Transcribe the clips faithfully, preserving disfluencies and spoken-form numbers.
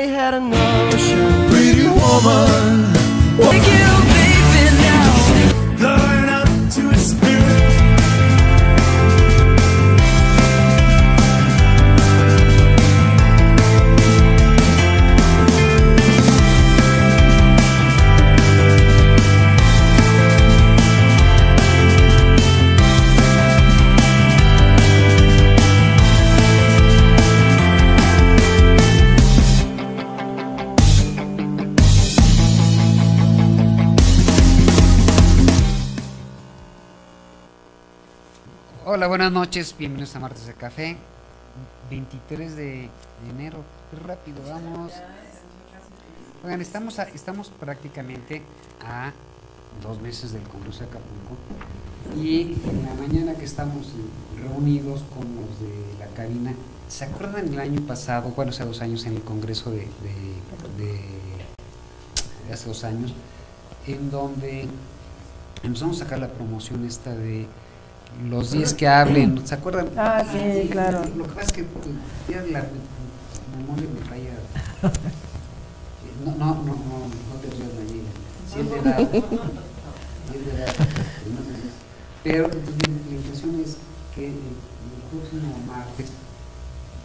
Everybody had a notion. Pretty woman, take you, baby, now. Learn up to his spirit. Hola, buenas noches, bienvenidos a Martes de Café, veintitrés de enero, rápido, vamos. Oigan, estamos, a, estamos prácticamente a dos meses del Congreso de Acapulco y en la mañana que estamos reunidos con los de la cabina, ¿se acuerdan el año pasado, bueno, hace dos años en el Congreso de, de, de, de hace dos años, en donde empezamos a sacar la promoción esta de los diez que hablen, ¿se acuerdan? Ah, sí, claro. Lo que pasa es que ya la memoria me falla. No, no, no, no, no te rías, Daniela. Sí, es de edad. Sí, es de edad. Pero la intención es que el próximo martes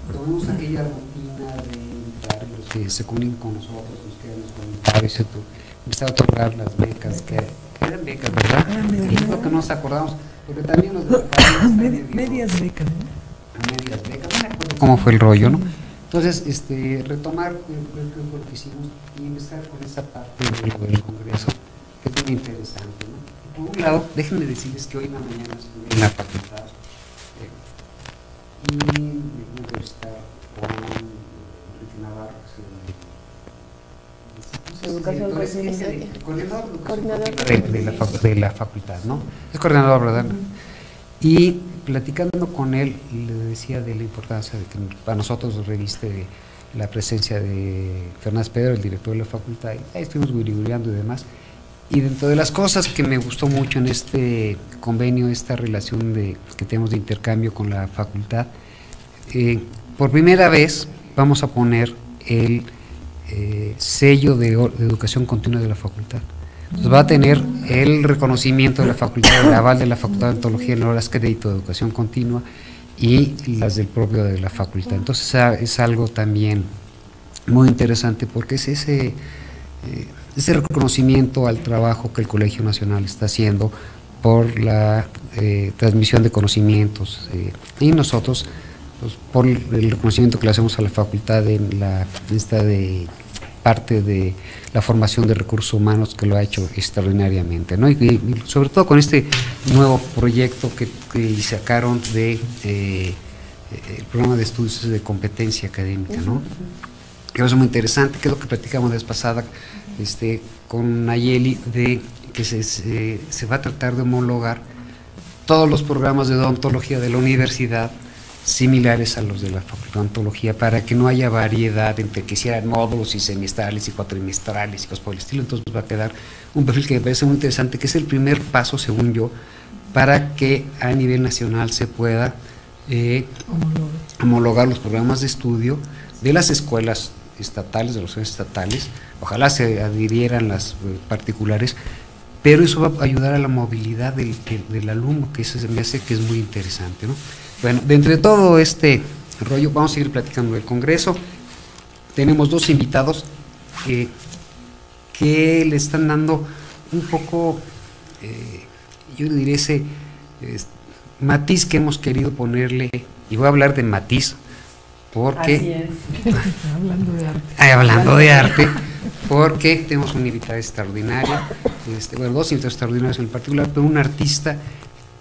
tomemos aquella rutina de los que se comuniquen con nosotros, los que nos comunican, empezar a otorgar las becas, que eran becas, ¿verdad? Y es lo que nos acordamos. Porque también los de la Med, medias becas, ¿no? Medias becas, no me acuerdo cómo fue el rollo, ¿no? Entonces, este, retomar lo que hicimos y empezar con esa parte del Congreso, que es muy interesante, ¿no? Por un lado, déjenme decirles que hoy en la mañana estuve en la facultad eh, y me entrevisté con Enrique Navarro, Educación residencial. Coordinador, coordinador de, de, la, de la facultad, ¿no? Es coordinador, ¿verdad? Uh-huh. Y platicando con él, le decía de la importancia de que para nosotros reviste la presencia de Fernández Pedro, el director de la facultad, y ahí estuvimos guriguriando y demás. Y dentro de las cosas que me gustó mucho en este convenio, esta relación de, que tenemos de intercambio con la facultad, eh, por primera vez vamos a poner el Eh, sello de, de educación continua de la facultad. Entonces va a tener el reconocimiento de la facultad, el aval de la facultad de odontología en horas crédito de educación continua y las del propio de la facultad. Entonces es algo también muy interesante porque es ese, eh, ese reconocimiento al trabajo que el Colegio Nacional está haciendo por la eh, transmisión de conocimientos eh, y nosotros por el reconocimiento que le hacemos a la facultad en la esta de parte de la formación de recursos humanos que lo ha hecho extraordinariamente, ¿no? Y, y sobre todo con este nuevo proyecto que, que sacaron de eh, el programa de estudios de competencia académica, ¿no? Que es muy interesante, que es lo que platicamos la vez pasada este, con Nayeli, de que se, se, se va a tratar de homologar todos los programas de odontología de la universidad similares a los de la facultad de odontología para que no haya variedad entre que hicieran módulos y semestrales y cuatrimestrales y cosas por el estilo. Entonces va a quedar un perfil que me parece muy interesante, que es el primer paso, según yo, para que a nivel nacional se pueda eh, homologar los programas de estudio de las escuelas estatales, de los centros estatales, ojalá se adhirieran las eh, particulares, pero eso va a ayudar a la movilidad del, del, del alumno, que eso se me hace que es muy interesante, ¿no? Bueno, dentro de todo este rollo, vamos a seguir platicando del Congreso. Tenemos dos invitados eh, que le están dando un poco, eh, yo diría ese eh, matiz que hemos querido ponerle, y voy a hablar de matiz, porque... Así es. Hablando de arte. Ay, hablando de arte, porque tenemos una invitada extraordinaria, este, bueno, dos invitados extraordinarios en particular, pero un artista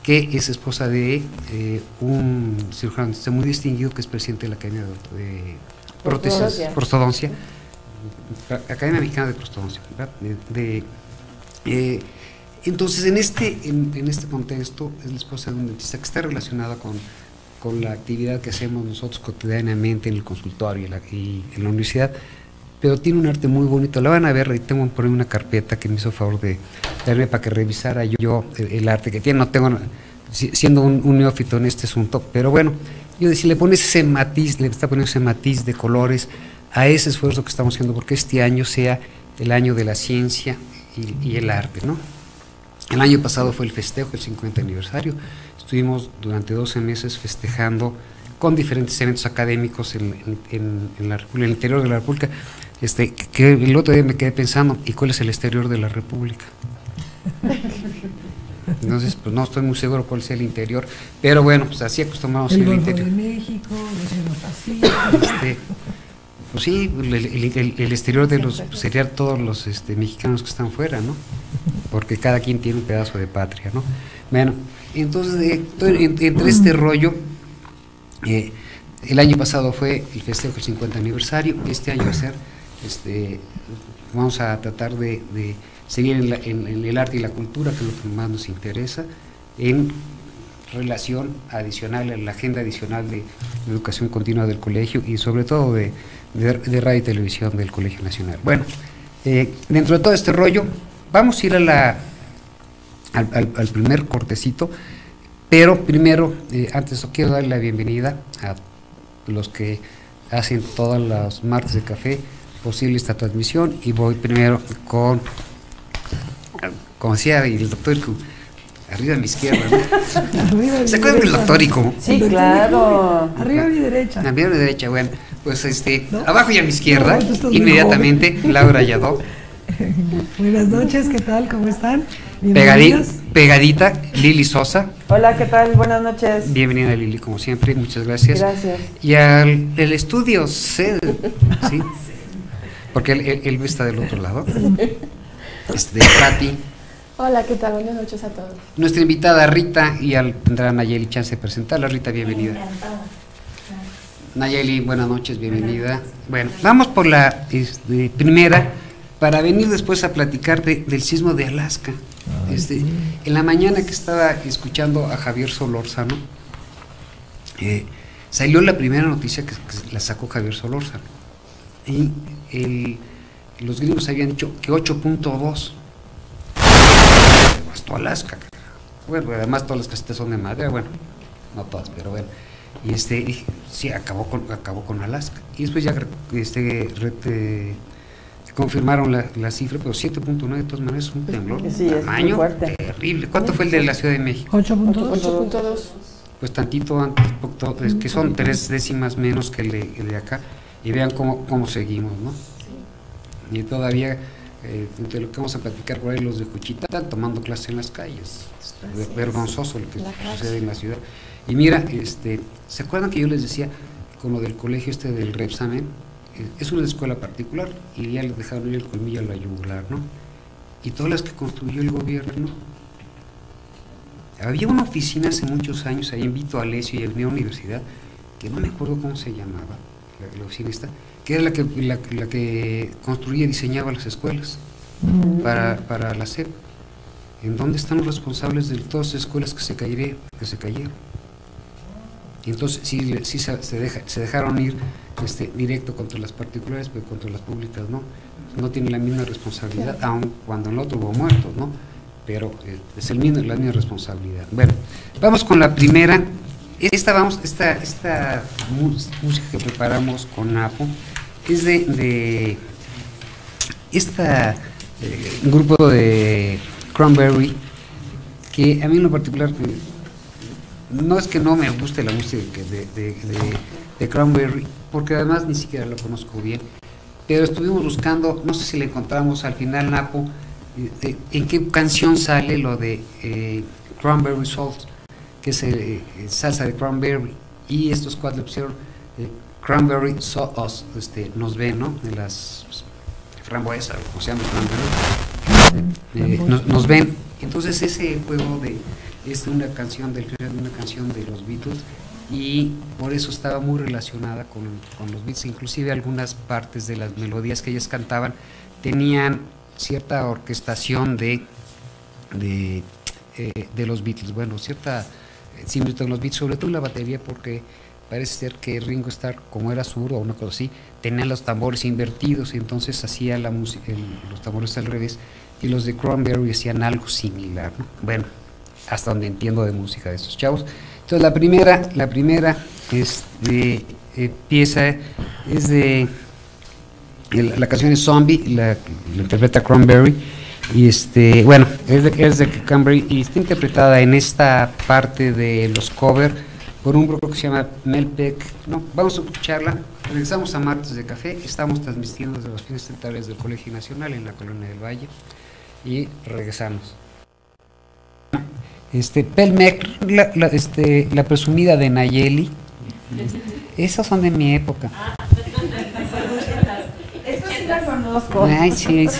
que es esposa de eh, un cirujano muy distinguido que es presidente de la Academia de, de Prótesis, Prostodoncia, Academia Mexicana de Prostodoncia, ¿verdad? De, de, eh, entonces, en este, en, en este contexto, es la esposa de un dentista que está relacionada con, con la actividad que hacemos nosotros cotidianamente en el consultorio y, la, y en la universidad, pero tiene un arte muy bonito, la van a ver, y tengo por ahí una carpeta que me hizo favor de darme para que revisara yo el, el arte que tiene, no tengo, siendo un, un neófito en este asunto, pero bueno, yo decía, le pones ese matiz, le está poniendo ese matiz de colores a ese esfuerzo que estamos haciendo, porque este año sea el año de la ciencia y, y el arte, ¿no? El año pasado fue el festejo, el cincuenta aniversario, estuvimos durante doce meses festejando con diferentes eventos académicos en, en, en, la, en el interior de la República. Este, que el otro día me quedé pensando, ¿y cuál es el exterior de la República? Entonces, pues no estoy muy seguro cuál sea el interior, pero bueno, pues así acostumbramos el, el interior. De México, los este, pues sí, el, el, el exterior de los, serían todos los este, mexicanos que están fuera, ¿no? Porque cada quien tiene un pedazo de patria, ¿no? Bueno, entonces, entre este rollo, eh, el año pasado fue el festejo del cincuenta aniversario, este año va a ser, este, vamos a tratar de... de seguir en, la, en, en el arte y la cultura, que es lo que más nos interesa, en relación adicional, a la agenda adicional de educación continua del colegio y sobre todo de, de, de radio y televisión del Colegio Nacional. Bueno, eh, dentro de todo este rollo, vamos a ir a la, al, al, al primer cortecito, pero primero, eh, antes quiero darle la bienvenida a los que hacen todas las martes de café posible esta transmisión, y voy primero con... como decía el doctórico, arriba a mi izquierda, ¿no? ¿Se acuerdan del doctórico? Sí, claro. Arriba a mi derecha. Arriba a mi derecha, bueno. Pues este, ¿no? Abajo y a mi izquierda, no, inmediatamente, Laura Yadó. Buenas noches, ¿qué tal? ¿Cómo están? Pegadi pegadita, Lili Sosa. Hola, ¿qué tal? Buenas noches. Bienvenida, Lili, como siempre, muchas gracias. Gracias. Y al el estudio C, ¿sí? Porque él, él está del otro lado. Este, Pati. Hola, ¿qué tal? Buenas noches a todos. Nuestra invitada Rita, y al, tendrá Nayeli chance de presentarla. Rita, bienvenida. Nayeli, buenas noches, bienvenida. Bueno, vamos por la este, primera, para venir después a platicar de, del sismo de Alaska. Este, en la mañana que estaba escuchando a Javier Solórzano, eh, salió la primera noticia que, que la sacó Javier Solórzano. Y el... los gringos habían dicho que ocho punto dos hasta Alaska. Bueno, además todas las casitas son de madera, bueno, no todas, pero bueno. Y este, sí, acabó con, acabó con Alaska. Y después ya este, rete, confirmaron la, la cifra, pero siete punto nueve de todas maneras es un temblor, sí, tamaño terrible. ¿Cuánto fue el de la Ciudad de México? ocho punto dos. Pues tantito antes, es que son tres décimas menos que el de, el de acá. Y vean cómo, cómo seguimos, ¿no? Y todavía, eh, de lo que vamos a platicar por ahí, los de Juchitán tomando clases en las calles. Es vergonzoso lo que sucede en la ciudad. Y mira, este, ¿se acuerdan que yo les decía con lo del colegio este del Repsamen? Es una escuela particular y ya les dejaron ir el colmillo a la yugular, ¿no? Y todas las que construyó el gobierno. Había una oficina hace muchos años, ahí en Vito Alesio y en mi universidad, que no me acuerdo cómo se llamaba, la, la oficina esta, que era la que, la, la que construía y diseñaba las escuelas para, para la SEP. ¿En dónde están los responsables de todas las escuelas que se cayeron? Que se cayeron. Y entonces sí, sí se, deja, se dejaron ir este, directo contra las particulares, pero contra las públicas no. No tienen la misma responsabilidad, aun cuando en el otro hubo muertos, ¿no? Pero es el mismo, la misma responsabilidad. Bueno, vamos con la primera. Esta, vamos, esta, esta música que preparamos con Napo es de, de este eh, grupo de Cranberry, que a mí en lo particular, no es que no me guste la música de, de, de, de Cranberry, porque además ni siquiera lo conozco bien, pero estuvimos buscando, no sé si la encontramos al final, Napo, de, de, en qué canción sale lo de eh, Cranberry Salt, que es eh, salsa de cranberry, y estos cuatro le pusieron eh, cranberry sauce, este, nos ven, ¿no? De las frambuesas, o sea, cranberry, eh, eh, nos, nos ven. Entonces ese juego de, es una canción del una canción de los Beatles, y por eso estaba muy relacionada con, con los Beatles. Inclusive algunas partes de las melodías que ellas cantaban tenían cierta orquestación de, de, eh, de los Beatles, bueno, cierta similitud en los Beatles, sobre todo en la batería, porque parece ser que Ringo Starr, como era zurdo o una cosa así, tenía los tambores invertidos, y entonces hacía la música, los tambores al revés, y los de Cranberry hacían algo similar, ¿no? Bueno, hasta donde entiendo de música de estos chavos. Entonces la primera, la primera es de, eh, pieza es de la, la canción es Zombie, la, la interpreta Cranberry, y este, bueno, es de, es de Cranberry, y está interpretada en esta parte de los covers por un grupo que se llama Melpec. No, vamos a escucharla. Regresamos a Martes de Café, estamos transmitiendo desde los fines centrales del Colegio Nacional en la Colonia del Valle, y regresamos. Este, Pelmec, la, la, este, la presumida de Nayeli, esas son de mi época. Estas sí las conozco. Ay, sí, sí, sí.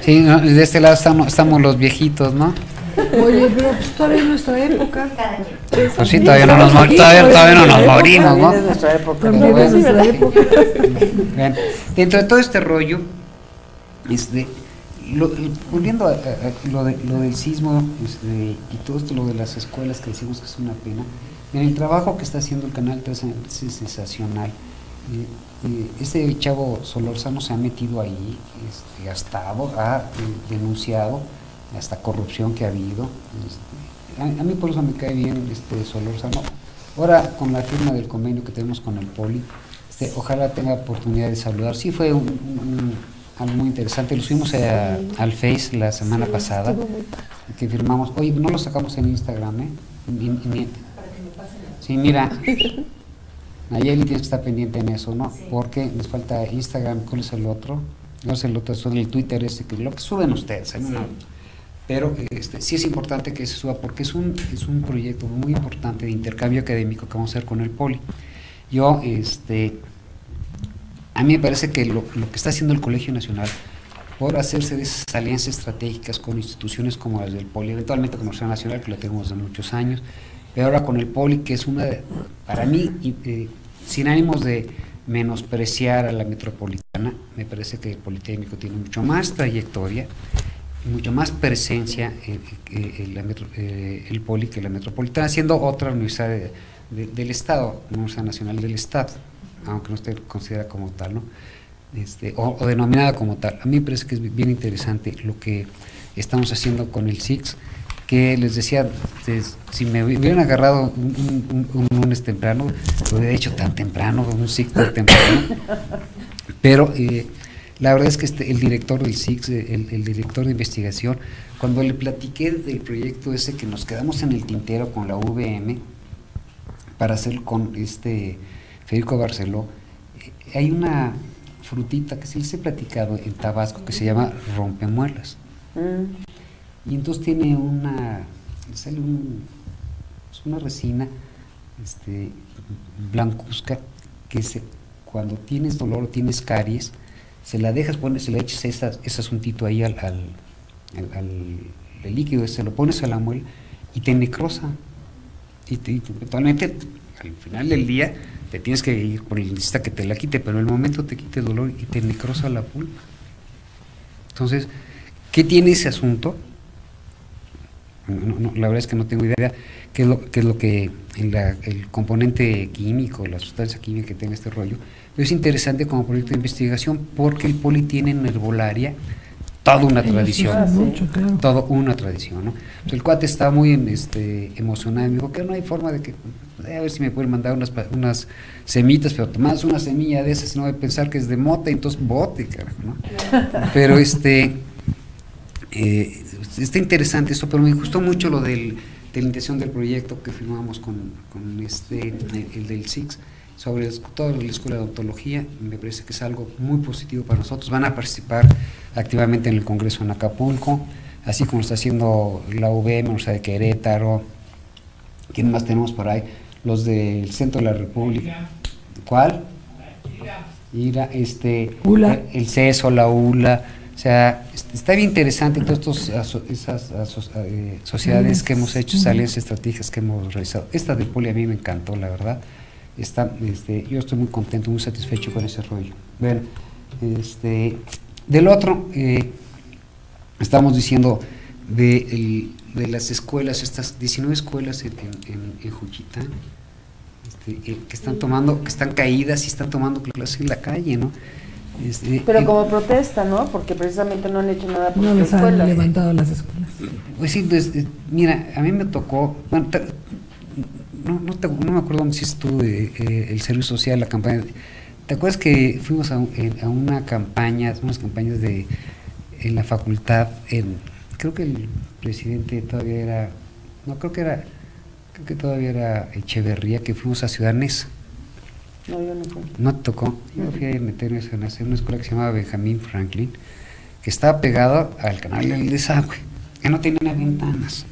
Sí, no, de este lado estamos, estamos los viejitos, ¿no? Oye, pero pues todavía es nuestra época. Pues sí, todavía no nos, todavía, todavía no nos morimos, ¿no? Es nuestra época. Bueno, dentro de todo este rollo, este, lo, volviendo a, a, a lo, de, lo del sismo, este, y todo esto, lo de las escuelas que decimos que es una pena, en el trabajo que está haciendo el Canal tres es sensacional. Eh, eh, este chavo Solórzano se ha metido ahí, este, ha estado, ha eh, denunciado hasta corrupción que ha habido. Este, a, a mí por eso me cae bien este Solórzano. Ahora, con la firma del convenio que tenemos con el Poli, este, ojalá tenga oportunidad de saludar. Sí, fue un, un, algo muy interesante. Lo subimos a, al Face la semana sí, pasada, que firmamos. Oye, no lo sacamos en Instagram, ¿eh? Ni, ni, sí, mira, Nayeli tienes que estar pendiente en eso, ¿no? Sí. Porque nos falta Instagram, ¿cuál es el otro? No es el otro, es el Twitter, este, que lo que suben ustedes, ¿eh? Sí. Pero este, sí es importante que se suba, porque es un, es un proyecto muy importante de intercambio académico que vamos a hacer con el Poli. Yo, este, a mí me parece que lo, lo que está haciendo el Colegio Nacional por hacerse de esas alianzas estratégicas con instituciones como las del Poli, eventualmente con el Colegio Nacional, que lo tenemos desde muchos años, pero ahora con el Poli, que es una, para mí, eh, sin ánimos de menospreciar a la metropolitana, me parece que el Politécnico tiene mucho más trayectoria, mucho más presencia el, el, el, el, el Poli que la metropolitana, siendo otra universidad de, de, del Estado, una universidad nacional del Estado, aunque no esté considerada como tal, ¿no? Este, o, o denominada como tal. A mí me parece que es bien interesante lo que estamos haciendo con el S I C S, que les decía, es, si me hubieran agarrado un, un, un lunes temprano, lo hubiera hecho tan temprano, un S I C S tan temprano, pero... Eh, la verdad es que este, el director del S I C S, el, el director de investigación, cuando le platiqué del proyecto ese que nos quedamos en el tintero con la U V M para hacer con este Federico Barceló, eh, hay una frutita que sí les he platicado en Tabasco que se llama rompemuelas. Mm. Y entonces tiene una, sale un, es una resina este, blancuzca que se, cuando tienes dolor o tienes caries, se la dejas, pones, se le echas esa, ese asuntito ahí al, al, al, al el líquido, se lo pones a la muela y te necrosa. Y te, totalmente, al final del día, te tienes que ir por el dentista que te la quite, pero en el momento te quite el dolor y te necrosa la pulpa. Entonces, ¿qué tiene ese asunto? No, no, la verdad es que no tengo idea qué es lo, qué es lo que en la, el componente químico, la sustancia química que tenga este rollo. Es interesante como proyecto de investigación, porque el Poli tiene en herbolaria toda una tradición, ¿no? Toda una tradición, ¿no? Pues el cuate está muy este, emocionado, me dijo que no hay forma de que, a ver si me pueden mandar unas, unas semitas, pero tomas una semilla de esas, no voy a pensar que es de mota, entonces bote, carajo, ¿no? Pero este, eh, está interesante esto, pero me gustó mucho lo del, de la intención del proyecto que firmamos con, con este, el, el del S I C S, sobre toda la escuela de odontología. Me parece que es algo muy positivo para nosotros. Van a participar activamente en el Congreso en Acapulco, así como está haciendo la U V M, o sea, de Querétaro. ¿Quién más tenemos por ahí? Los del centro de la República. ¿Cuál? Ira, este, Ula. El CESO, la ULA. O sea, está bien interesante todas estas aso esas aso eh, sociedades que hemos hecho, esas alianzas estratégicas que hemos realizado. Esta de Poli a mí me encantó, la verdad. Está, este, yo estoy muy contento, muy satisfecho con ese rollo. Bueno, este, del otro, eh, estamos diciendo de, el, de las escuelas, estas diecinueve escuelas en, en, en Juchitán, este, eh, que están tomando, que están caídas y están tomando clases en la calle, ¿no? Este, pero eh, como protesta, ¿no? Porque precisamente no han hecho nada por no las escuelas. No han levantado las escuelas. Pues sí, pues, mira, a mí me tocó... Bueno, No, no, te, no me acuerdo si estuvo eh, el Servicio Social, la campaña ¿Te acuerdas que fuimos a, a una campaña, unas campañas de en la facultad, en, creo que el presidente todavía era, no creo que era, creo que todavía era Echeverría, que fuimos a Ciudad Neza? No, yo no fui. No te tocó. Yo fui a meterme en una escuela que se llamaba Benjamín Franklin, que estaba pegada al canal del desagüe, que no tenía las ventanas,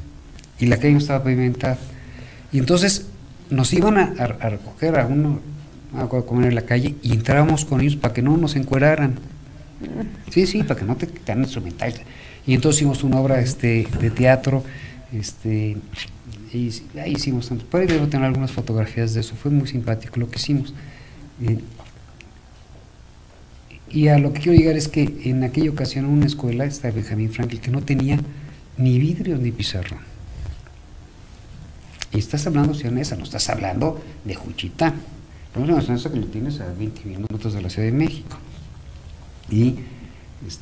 y la calle no estaba pavimentada. Y entonces nos iban a, a, a recoger a uno a comer en la calle y entrábamos con ellos para que no nos encueraran. Sí, sí, para que no te quitaran instrumental. Y entonces hicimos una obra este, de teatro, este, y ahí hicimos tanto. Por ahí debo tener algunas fotografías de eso, fue muy simpático lo que hicimos. Eh, y a lo que quiero llegar es que en aquella ocasión una escuela, esta de Benjamín Franklin, que no tenía ni vidrios ni pizarrón. Y estás hablando de Neza, no estás hablando de Juchitán. Pero es una Neza que lo tienes a veinte minutos de la Ciudad de México. Y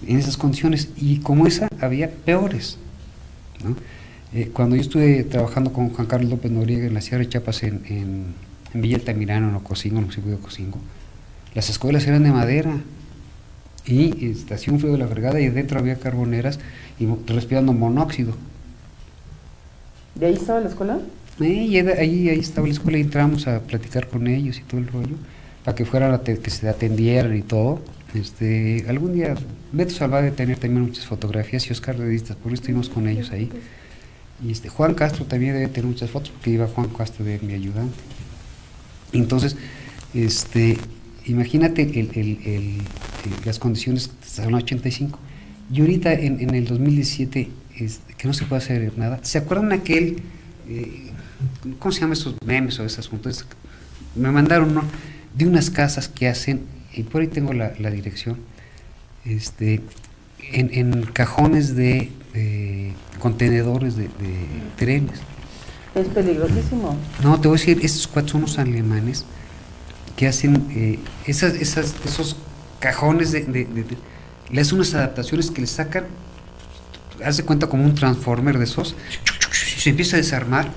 en esas condiciones, y como esa, había peores, ¿no? Eh, cuando yo estuve trabajando con Juan Carlos López Noriega en la Sierra de Chiapas, en, en, en Villa Altamirano, en Ococingo, en el municipio de Ococingo, las escuelas eran de madera, y este, hacía un frío de la fregada, y dentro había carboneras, y respirando monóxido. ¿De ahí estaba la escuela? Eh, y era, ahí, ahí estaba la escuela, y entramos a platicar con ellos y todo el rollo, para que fuera la que se atendieran y todo. Este, algún día, Beto Salva de tener también muchas fotografías, y Oscar Revistas, por eso estuvimos con ellos ahí. Y este, Juan Castro también debe tener muchas fotos, porque iba Juan Castro de mi ayudante. Entonces, este, imagínate el, el, el, el, las condiciones que estaban en ochenta y cinco. Y ahorita, en, en el dos mil diecisiete, es, que no se puede hacer nada. ¿Se acuerdan aquel, eh, cómo se llaman esos memes o esas fotos? Me mandaron uno de unas casas que hacen, y por ahí tengo la, la dirección, este, en, en cajones de, de contenedores de, de trenes. Es peligrosísimo. No, te voy a decir, estos cuatro son unos alemanes que hacen eh, esas, esas, esos cajones de, de, de, de... Le hacen unas adaptaciones que le sacan, hace cuenta como un transformer de esos, se empieza a desarmar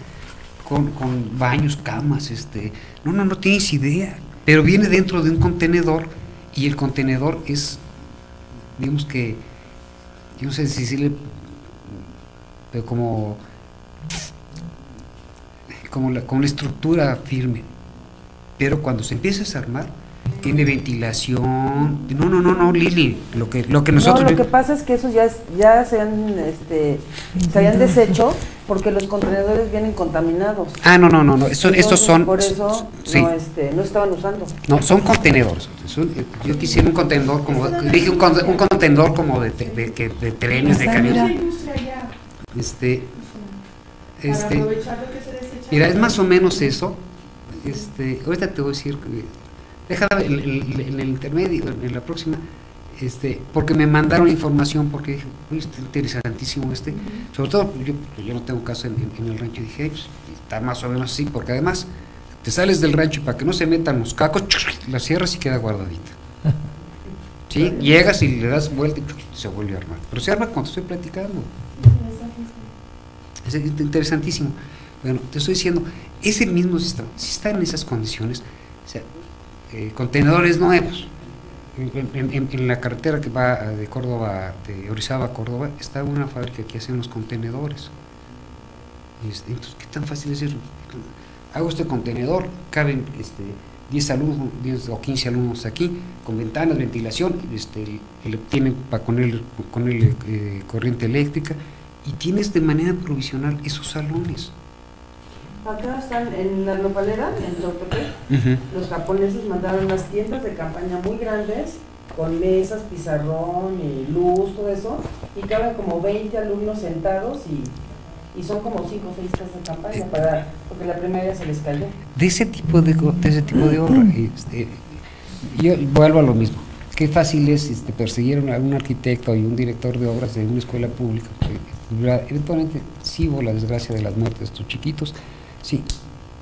con, con baños, camas, este... No, no, no tienes idea. Pero viene dentro de un contenedor, y el contenedor es, digamos que, yo no sé si decirle, pero como, como la, con la estructura firme. Pero cuando se empieza a desarmar, tiene ventilación. No, no, no, no, Lili, lo que, lo que nosotros... No, lo que pasa es que esos ya, ya se han, este, se habían deshecho, porque los contenedores vienen contaminados. Ah, no, no, no, no. Eso, entonces, estos son... Por eso sí. no, este, no estaban usando. No, son contenedores. Son, yo quisiera un contenedor como... Dije un, con, un contenedor como de, de, de, de, de trenes, de camiones. Este, este, mira, es más o menos eso. Este, ahorita te voy a decir... Déjala en el, el, el intermedio, en la próxima... Este, porque me mandaron información, porque dije, uy, está interesantísimo este, uh -huh. sobre todo, yo, yo no tengo caso en, en, en el rancho, dije, pues, está más o menos así, porque además, te sales del rancho y para que no se metan los cacos, la cierras y queda guardadita, ¿sí? Llegas y le das vuelta y se vuelve a armar, pero se arma cuando estoy platicando. Es interesantísimo. Bueno, te estoy diciendo, es el mismo sistema, si está en esas condiciones, o sea, eh, contenedores nuevos. En, en, en la carretera que va de Córdoba, de Orizaba a Córdoba, está una fábrica que hace unos contenedores. Este, entonces, ¿qué tan fácil es eso? Hago este contenedor, caben este, diez alumnos, diez o quince alumnos aquí, con ventanas, ventilación, este, le tienen para con el, con el eh, corriente eléctrica, y tienes de manera provisional esos salones. Acá están en la nopalera, en Topepec, uh-huh. Los japoneses mandaron unas tiendas de campaña muy grandes, con mesas, pizarrón, y luz, todo eso, y caben como veinte alumnos sentados, y, y son como cinco o seis casas de campaña, eh, para, porque la primera se les cayó. De ese tipo de, de, ese tipo de obra, este, yo vuelvo a lo mismo, qué fácil es este, perseguir a un arquitecto y un director de obras de una escuela pública, porque eventualmente sí hubo la desgracia de las muertes de estos chiquitos. Sí,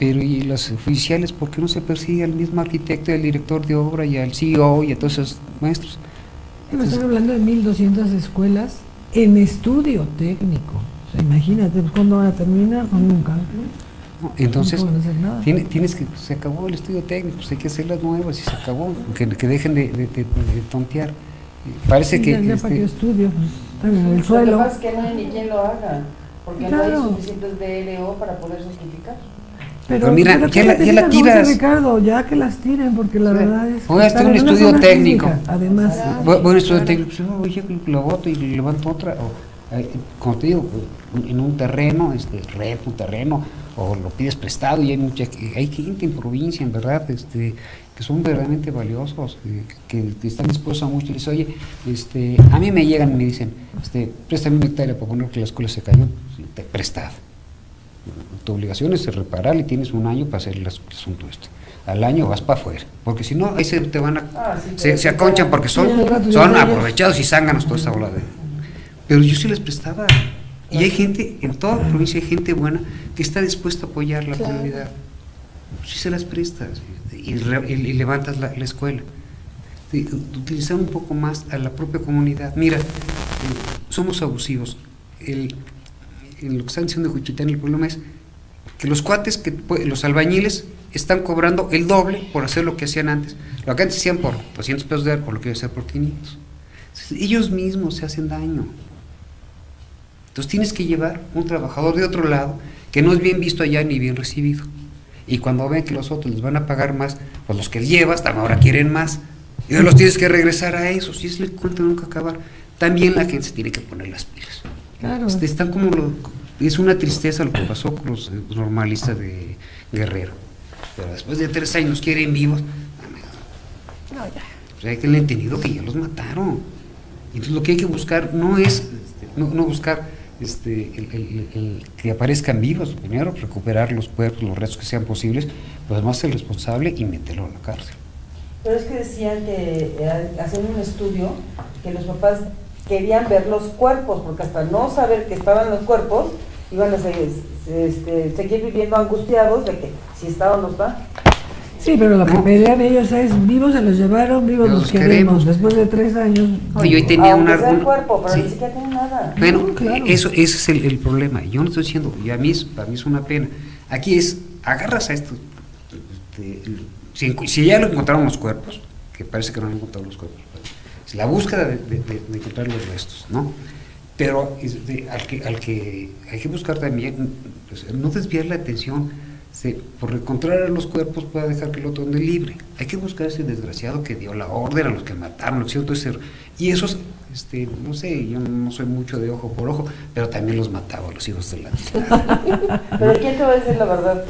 pero ¿y los oficiales por qué no se persigue al mismo arquitecto y al director de obra y al C E O y a todos esos maestros? Entonces, están hablando de mil doscientas escuelas en estudio técnico. O sea, imagínate, ¿cuándo van a terminar o nunca? Entonces, no tiene, tienes que, se acabó el estudio técnico, pues hay que hacer las nuevas y se acabó, que, que dejen de, de, de, de tontear. Parece sí, que... Ya este, para que estudio, pues, en el suelo. Lo que pasa es que no hay ni quien lo haga, porque claro, no hay suficientes D L O para poder certificar. Pero, pero mira, ya la, ya la tiras. Ricardo, ya que las tiren, porque la sí. verdad es que... Voy a hacer un estudio técnico. Física, además. Ah, voy, voy a un estudio técnico. Pues, yo lo voto y levanto otra. O, eh, como te digo, en un terreno, este, reto un terreno, o lo pides prestado, y hay mucha, hay gente en provincia, en verdad, este, que son verdaderamente valiosos, eh, que, que están dispuestos a mucho. Y les oye, este, a mí me llegan y me dicen, este, préstame una hectárea para poner que la escuela se cayó. Te prestado. Tu obligación es reparar y tienes un año para hacer el asunto este. Al año vas para afuera, porque si no, ahí se te van a... Ah, sí, se, se aconchan porque son, son aprovechados y zánganos toda esa bola de... Pero yo sí les prestaba. Y hay gente, en toda la provincia hay gente buena que está dispuesta a apoyar la claro. comunidad. Sí se las prestas y, re, y, y levantas la, la escuela. Y, utilizar un poco más a la propia comunidad. Mira, eh, somos abusivos. El... En lo que están diciendo de Juchitán, el problema es que los cuates, que los albañiles, están cobrando el doble por hacer lo que hacían antes. Lo que antes hacían por doscientos pesos de hora, por lo que iba a hacer por quinientos. Entonces, ellos mismos se hacen daño. Entonces tienes que llevar un trabajador de otro lado que no es bien visto allá ni bien recibido. Y cuando ven que los otros les van a pagar más, pues los que llevas ahora quieren más. Y los tienes que regresar a esos. Y es el cuento de nunca acabar. También la gente se tiene que poner las pilas. Claro. Están como lo, es una tristeza lo que pasó con los normalistas de Guerrero. Pero después de tres años quieren vivos. No, ya. O sea, que le he entendido que ya los mataron. Entonces lo que hay que buscar no es no, no buscar este el, el, el que aparezcan vivos. Primero recuperar los cuerpos, los restos que sean posibles, pero además ser responsable y meterlo en la cárcel. Pero es que decían que eh, hacían un estudio que los papás querían ver los cuerpos, porque hasta no saber que estaban los cuerpos, iban a seguir, este, seguir viviendo angustiados de que si estaban o no estaban. Sí, pero la primera de ellos es, vivos se los llevaron, vivos los, los queremos. queremos, después de tres años. No, yo hoy tenía un algún... cuerpo, pero sí. ni siquiera tenía nada. Bueno, no, claro. eso, ese es el, el problema, yo no estoy diciendo, y a mí, para mí es una pena. Aquí es, agarras a estos, te, si, si ya lo encontraron los cuerpos, que parece que no han encontrado los cuerpos, la búsqueda de, de, de, de encontrar los restos, ¿no? Pero de, al, que, al que hay que buscar también, pues, no desviar la atención, se, por encontrar a los cuerpos pueda dejar que el otro ande libre. Hay que buscar a ese desgraciado que dio la orden, a los que mataron, lo que hicieron todo ese... Y esos, este, no sé, yo no soy mucho de ojo por ojo, pero también los mataba a los hijos de la ciudad. ¿Pero quién te va a decir la verdad?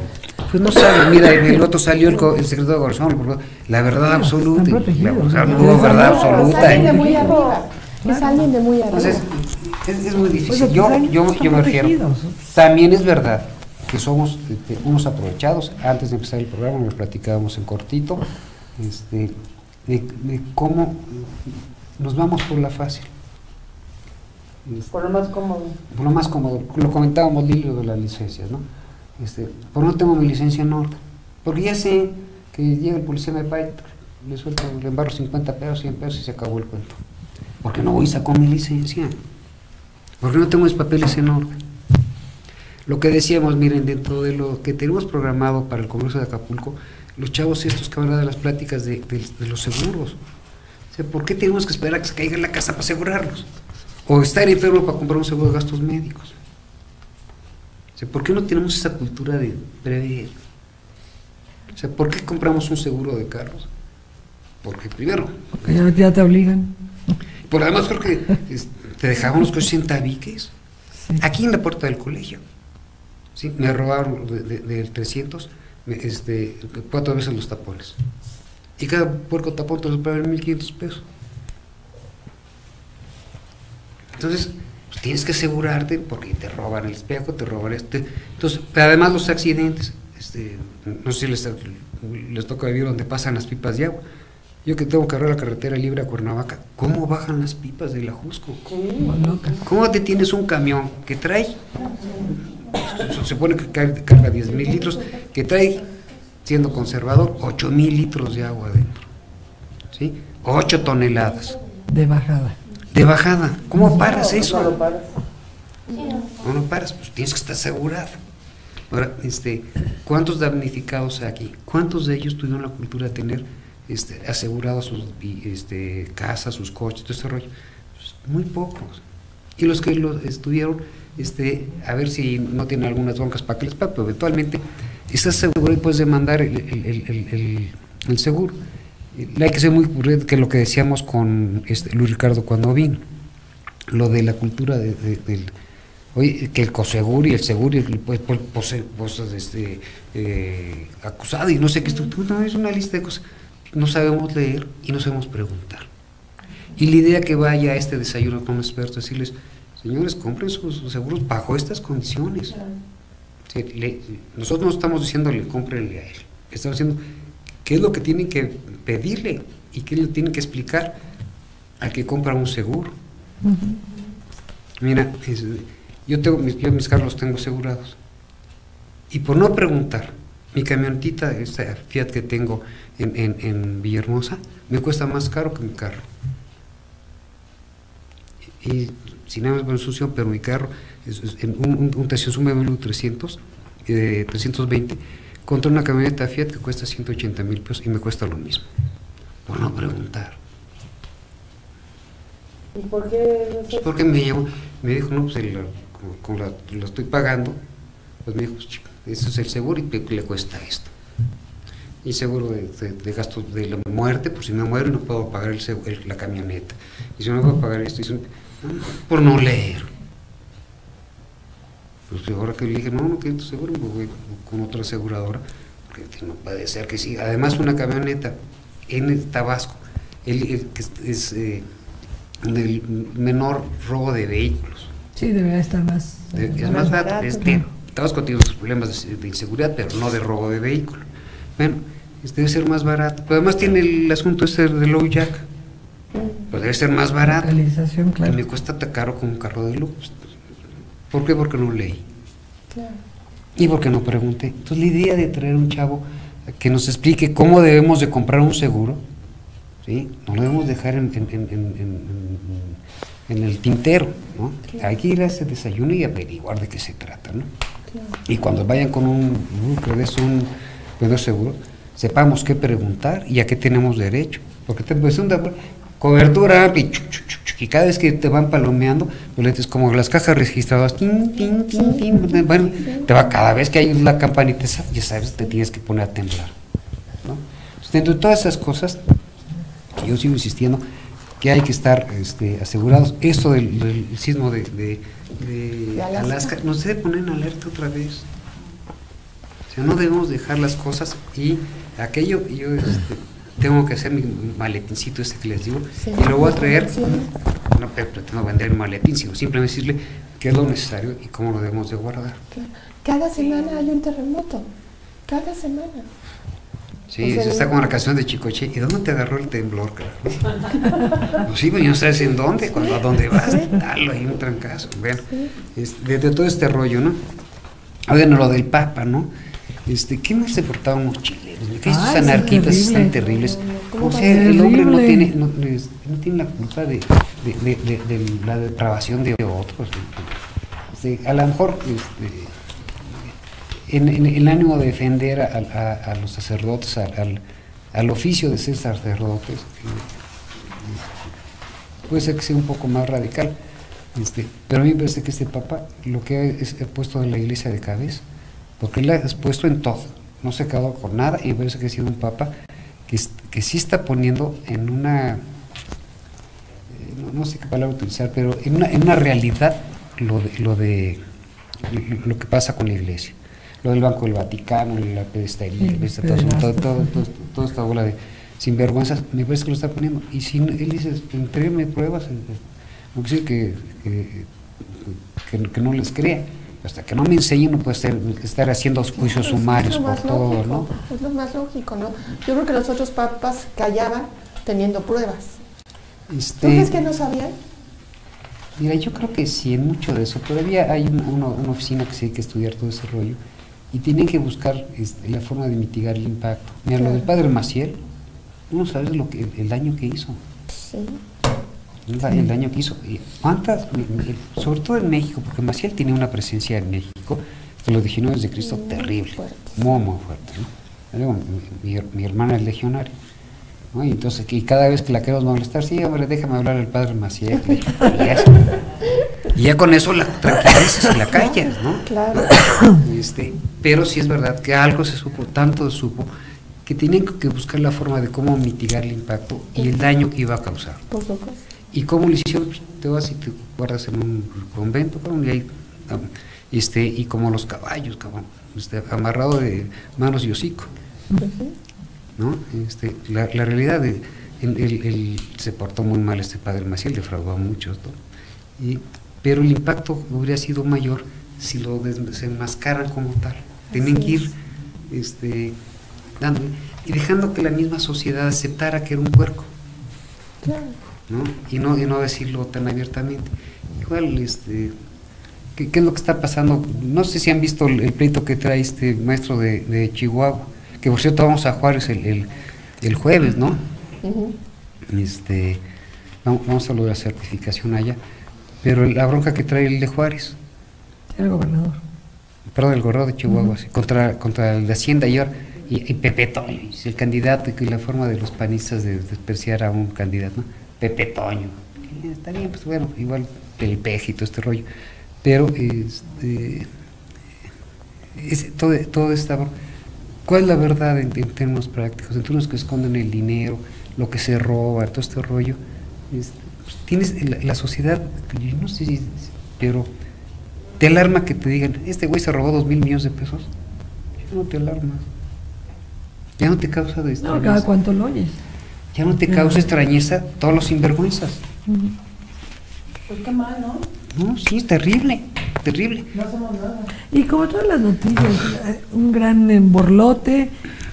Pues no sabe, mira, en el otro salió el, el secretario de Gobernación, la verdad absoluta, la, o sea, no hubo verdad absoluta. Salen de muy arriba, que salen de muy arriba. Entonces, es, es muy difícil, yo, yo, yo me refiero, también es verdad que somos este, unos aprovechados. Antes de empezar el programa nos platicábamos en cortito, este, de, de cómo nos vamos por la fácil. Por lo más cómodo. Por lo más cómodo, lo comentábamos Lilo de las licencias, ¿no? Este, por no tengo mi licencia en orden, porque ya sé que llega el policía, me paga, le suelto, le embarro cincuenta pesos, cien pesos y se acabó el cuento, porque no voy y saco mi licencia, porque no tengo mis papeles en orden. Lo que decíamos, miren, dentro de lo que tenemos programado para el Congreso de Acapulco, los chavos estos que van a dar las pláticas de, de, de los seguros, o sea, ¿por qué tenemos que esperar a que se caiga en la casa para asegurarlos? O estar enfermo para comprar un seguro de gastos médicos. ¿Por qué no tenemos esa cultura de prever? O sea, ¿por qué compramos un seguro de carros? Porque primero... Porque ya, ya te obligan. Por además creo que es, te dejaban los coches en tabiques. Sí. Aquí en la puerta del colegio. ¿Sí? Me robaron del de, de trescientos, este, cuatro veces los tapones. Y cada puerco tapón te los pagan mil quinientos pesos. Entonces... Pues tienes que asegurarte porque te roban el espejo, te roban este. Entonces, además los accidentes, este, no sé si les, les toca vivir donde pasan las pipas de agua. Yo que tengo que agarrar la carretera libre a Cuernavaca, ¿cómo bajan las pipas del Ajusco? ¿Cómo detienes un camión que trae, se supone que carga diez mil litros, que trae, siendo conservador, ocho mil litros de agua adentro? ¿Sí? ocho toneladas. De bajada. De bajada, ¿cómo paras eso? No lo paras. No lo paras, pues tienes que estar asegurado. Ahora, este, ¿cuántos damnificados aquí? ¿Cuántos de ellos tuvieron la cultura de tener este, aseguradas sus este, casas, sus coches, todo ese rollo? Pues muy pocos. Y los que lo estuvieron, este, a ver si no tienen algunas broncas para que les pague, pero eventualmente estás seguro y puedes demandar el, el, el, el, el seguro. Hay que ser muy curioso, que lo que decíamos con este, Luis Ricardo cuando vino, lo de la cultura de, de, del... Oye, que el cosegur y el seguro y el pues, pues, pues, este, eh, acusado y no sé qué, no, es una lista de cosas. No sabemos leer y no sabemos preguntar. Y la idea que vaya a este desayuno con expertos, decirles, señores, compren sus, sus seguros bajo estas condiciones. Sí, le, nosotros no estamos diciéndole, cómprenle a él. Estamos diciendo, ¿qué es lo que tienen que pedirle y qué le tienen que explicar al que compra un seguro? Uh-huh. Mira, es, Yo, tengo, yo mis carros los tengo asegurados. Y por no preguntar, mi camionetita, esta Fiat que tengo en, en, en Villahermosa, me cuesta más caro que mi carro. Y, y si nada más me ensucio, pero mi carro, es, es, en un, un, un Teseo Sumeru trescientos, eh, trescientos veinte, contra una camioneta Fiat que cuesta ciento ochenta mil pesos y me cuesta lo mismo. Por no preguntar. ¿Y por qué? No sé. Pues porque me llevo, me dijo, no, pues el... Con la, lo estoy pagando, pues me dijo, eso es el seguro y te, le cuesta esto. Y seguro de, de, de gastos de la muerte, por si me muero no puedo pagar el, el, la camioneta. Y si no puedo pagar esto, y, por no leer. Pues ahora que le dije, no, no quiero tu seguro, me voy con otra aseguradora, porque no puede ser que sí. Además, una camioneta en el Tabasco, el, el que es eh, el menor robo de vehículos. Sí, debería estar más... De, es más barato, barato este, Tabasco tiene sus problemas de, de inseguridad, pero no de robo de vehículo. Bueno, este debe ser más barato. Pero además tiene el asunto este de low jack. Pues debe ser más barato. Realización, claro. Y me cuesta tan caro como un carro de lujo. ¿Por qué? Porque no leí. Claro. Y porque no pregunté. Entonces la idea de traer un chavo que nos explique cómo debemos de comprar un seguro, ¿sí? No lo debemos dejar en... en, en, en, en en el tintero, ¿no? Claro. Hay que ir a ese desayuno y averiguar de qué se trata, ¿no? Claro. Y cuando vayan con un un proveedor seguro, sepamos qué preguntar y a qué tenemos derecho, porque te pues, una cobertura amplia, y cada vez que te van palomeando, pues es como las cajas registradas, tin, tin, tin, tin, bueno, te va, cada vez que hay una campanita, ya sabes, te tienes que poner a temblar, ¿no? Entonces, dentro de todas esas cosas, yo sigo insistiendo que hay que estar este, asegurados. Esto del, del sismo de, de, de, de Alaska. Alaska nos debe poner en alerta otra vez. O sea, no debemos dejar las cosas y aquello, yo este, tengo que hacer mi maletincito este que les digo, sí, y lo voy a traer, sí. No pretendo vender el maletín, sino simplemente decirle qué es lo necesario y cómo lo debemos de guardar. Cada semana hay un terremoto, cada semana. Sí, o sea, se está con la canción de Chicoche. ¿Y dónde te agarró el temblor, claro? Pues sí, pues no sabes en dónde, cuando a dónde vas, tal, hay un trancazo. Bueno, desde de todo este rollo, ¿no? Oigan, lo del Papa, ¿no? Este, ¿qué más se portaban los chilenos? Que estos anarquistas están terribles. O sea, el hombre no tiene, no, no tiene la culpa de, de, de, de, de, de la depravación de otros. Este, a lo mejor... Este, En, en el ánimo de defender a, a, a los sacerdotes, al, al, al oficio de ser sacerdotes, puede ser que sea un poco más radical, este, pero a mí me parece que este Papa lo que ha, es, ha puesto en la iglesia de cabeza, porque él la ha puesto en todo, no se ha quedado con nada, y me parece que ha sido un Papa que, que sí está poniendo en una, no, no sé qué palabra utilizar, pero en una, en una realidad lo de, lo de lo que pasa con la iglesia. Lo del Banco del Vaticano, la pedestería, sí, todo, todo, todo, todo, toda esta bola de sinvergüenzas, me parece que lo está poniendo. Y si él dice, entrégueme pruebas, no quiere decir que, que, que, que no les crea. Hasta que no me enseñen, no puede ser, estar haciendo juicios sí, sumarios por todo, lógico, ¿no? Es lo más lógico, ¿no? Yo creo que los otros papas callaban teniendo pruebas. Este, ¿Tú crees que no sabían? Mira, yo creo que sí, en mucho de eso. Todavía hay un, uno, una oficina que sí hay que estudiar todo ese rollo. Y tienen que buscar este, la forma de mitigar el impacto. Mira, claro. Lo del padre Maciel, uno sabe lo que, el, el daño que hizo. Sí. El, el daño que hizo. ¿Cuántas? Sobre todo en México, porque Maciel tiene una presencia en México los legionarios de Cristo, muy terrible, fuertes. muy muy fuerte, ¿no? Digo, mi, mi, mi hermana es legionaria, ¿no? Y entonces, y cada vez que la queremos molestar, sí, hombre, déjame hablar al padre Maciel, y, y ya con eso la tranquilizas y la callas, ¿no? Claro. Este, pero sí es verdad que algo se supo, tanto supo, que tenían que buscar la forma de cómo mitigar el impacto y el daño que iba a causar. Por supuesto. ¿Y cómo lo hicieron? Te vas y te guardas en un convento, cabrón, y ahí, este, y como los caballos, cabrón, este, amarrado de manos y hocico. Uh-huh. ¿No? Este, la, la realidad, de, el, el, el, se portó muy mal este padre Maciel, defraudó a muchos, ¿no? Y, pero el impacto hubiera sido mayor si lo desenmascaran como tal. Tenían que ir este, dando, y dejando que la misma sociedad aceptara que era un puerco. Claro. ¿No? Y no, y no decirlo tan abiertamente. Igual, este, ¿qué, ¿qué es lo que está pasando? No sé si han visto el, el pleito que trae este maestro de, de Chihuahua, que por cierto vamos a Juárez el, el, el jueves, ¿no? Uh-huh. Este, vamos, vamos a lograr certificación allá, pero la bronca que trae el de Juárez. El gobernador. Perdón, el gobernador de Chihuahua, uh-huh. sí, contra, contra el de Hacienda y ahora, y, y Pepe Toño, el candidato, y la forma de los panistas de despreciar a un candidato, ¿no? Pepe Toño, está bien, pues bueno, igual el pejito, este rollo, pero este, es, todo, todo está, ¿cuál es la verdad en, en términos prácticos? En términos que esconden el dinero, lo que se roba, todo este rollo, es, tienes la, la sociedad, yo no sé si, pero te alarma que te digan, este güey se robó dos mil millones de pesos, ya no te alarmas, ya no te causa de estrés. No, cada cuanto lo oyes. Ya no te causa extrañeza todos los sinvergüenzas. Pues qué mal, ¿no? No, sí, es terrible, terrible. No somos nada. Y como todas las noticias, un gran emborlote,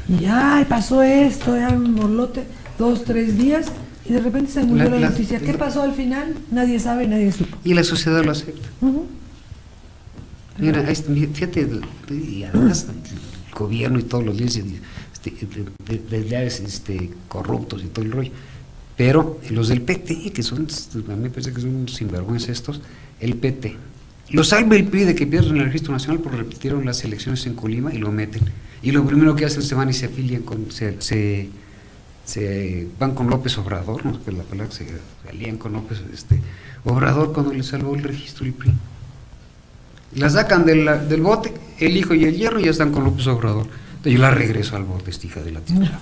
y ay, pasó esto, ya un emborlote, dos, tres días, y de repente se anuló la, la, la noticia. ¿Qué pasó al final? Nadie sabe, nadie supo. Y la sociedad lo acepta. Uh-huh. Mira, fíjate, y además el gobierno y todos los líderes desleales, este, corruptos y todo el rollo, pero los del P T, que son, a mí me parece que son sinvergüenza estos, el P T, lo salva el P R I de que pierden el registro nacional porque repitieron las elecciones en Colima y lo meten, y lo primero que hacen, se van y se afilian con, se, se, se van con López Obrador, no sé qué es la palabra, se alían con López este, Obrador cuando le salvó el registro el P R I, la sacan de la, del bote, el hijo y el hierro, y ya están con López Obrador. Yo la regreso al borde, hija de la tierra.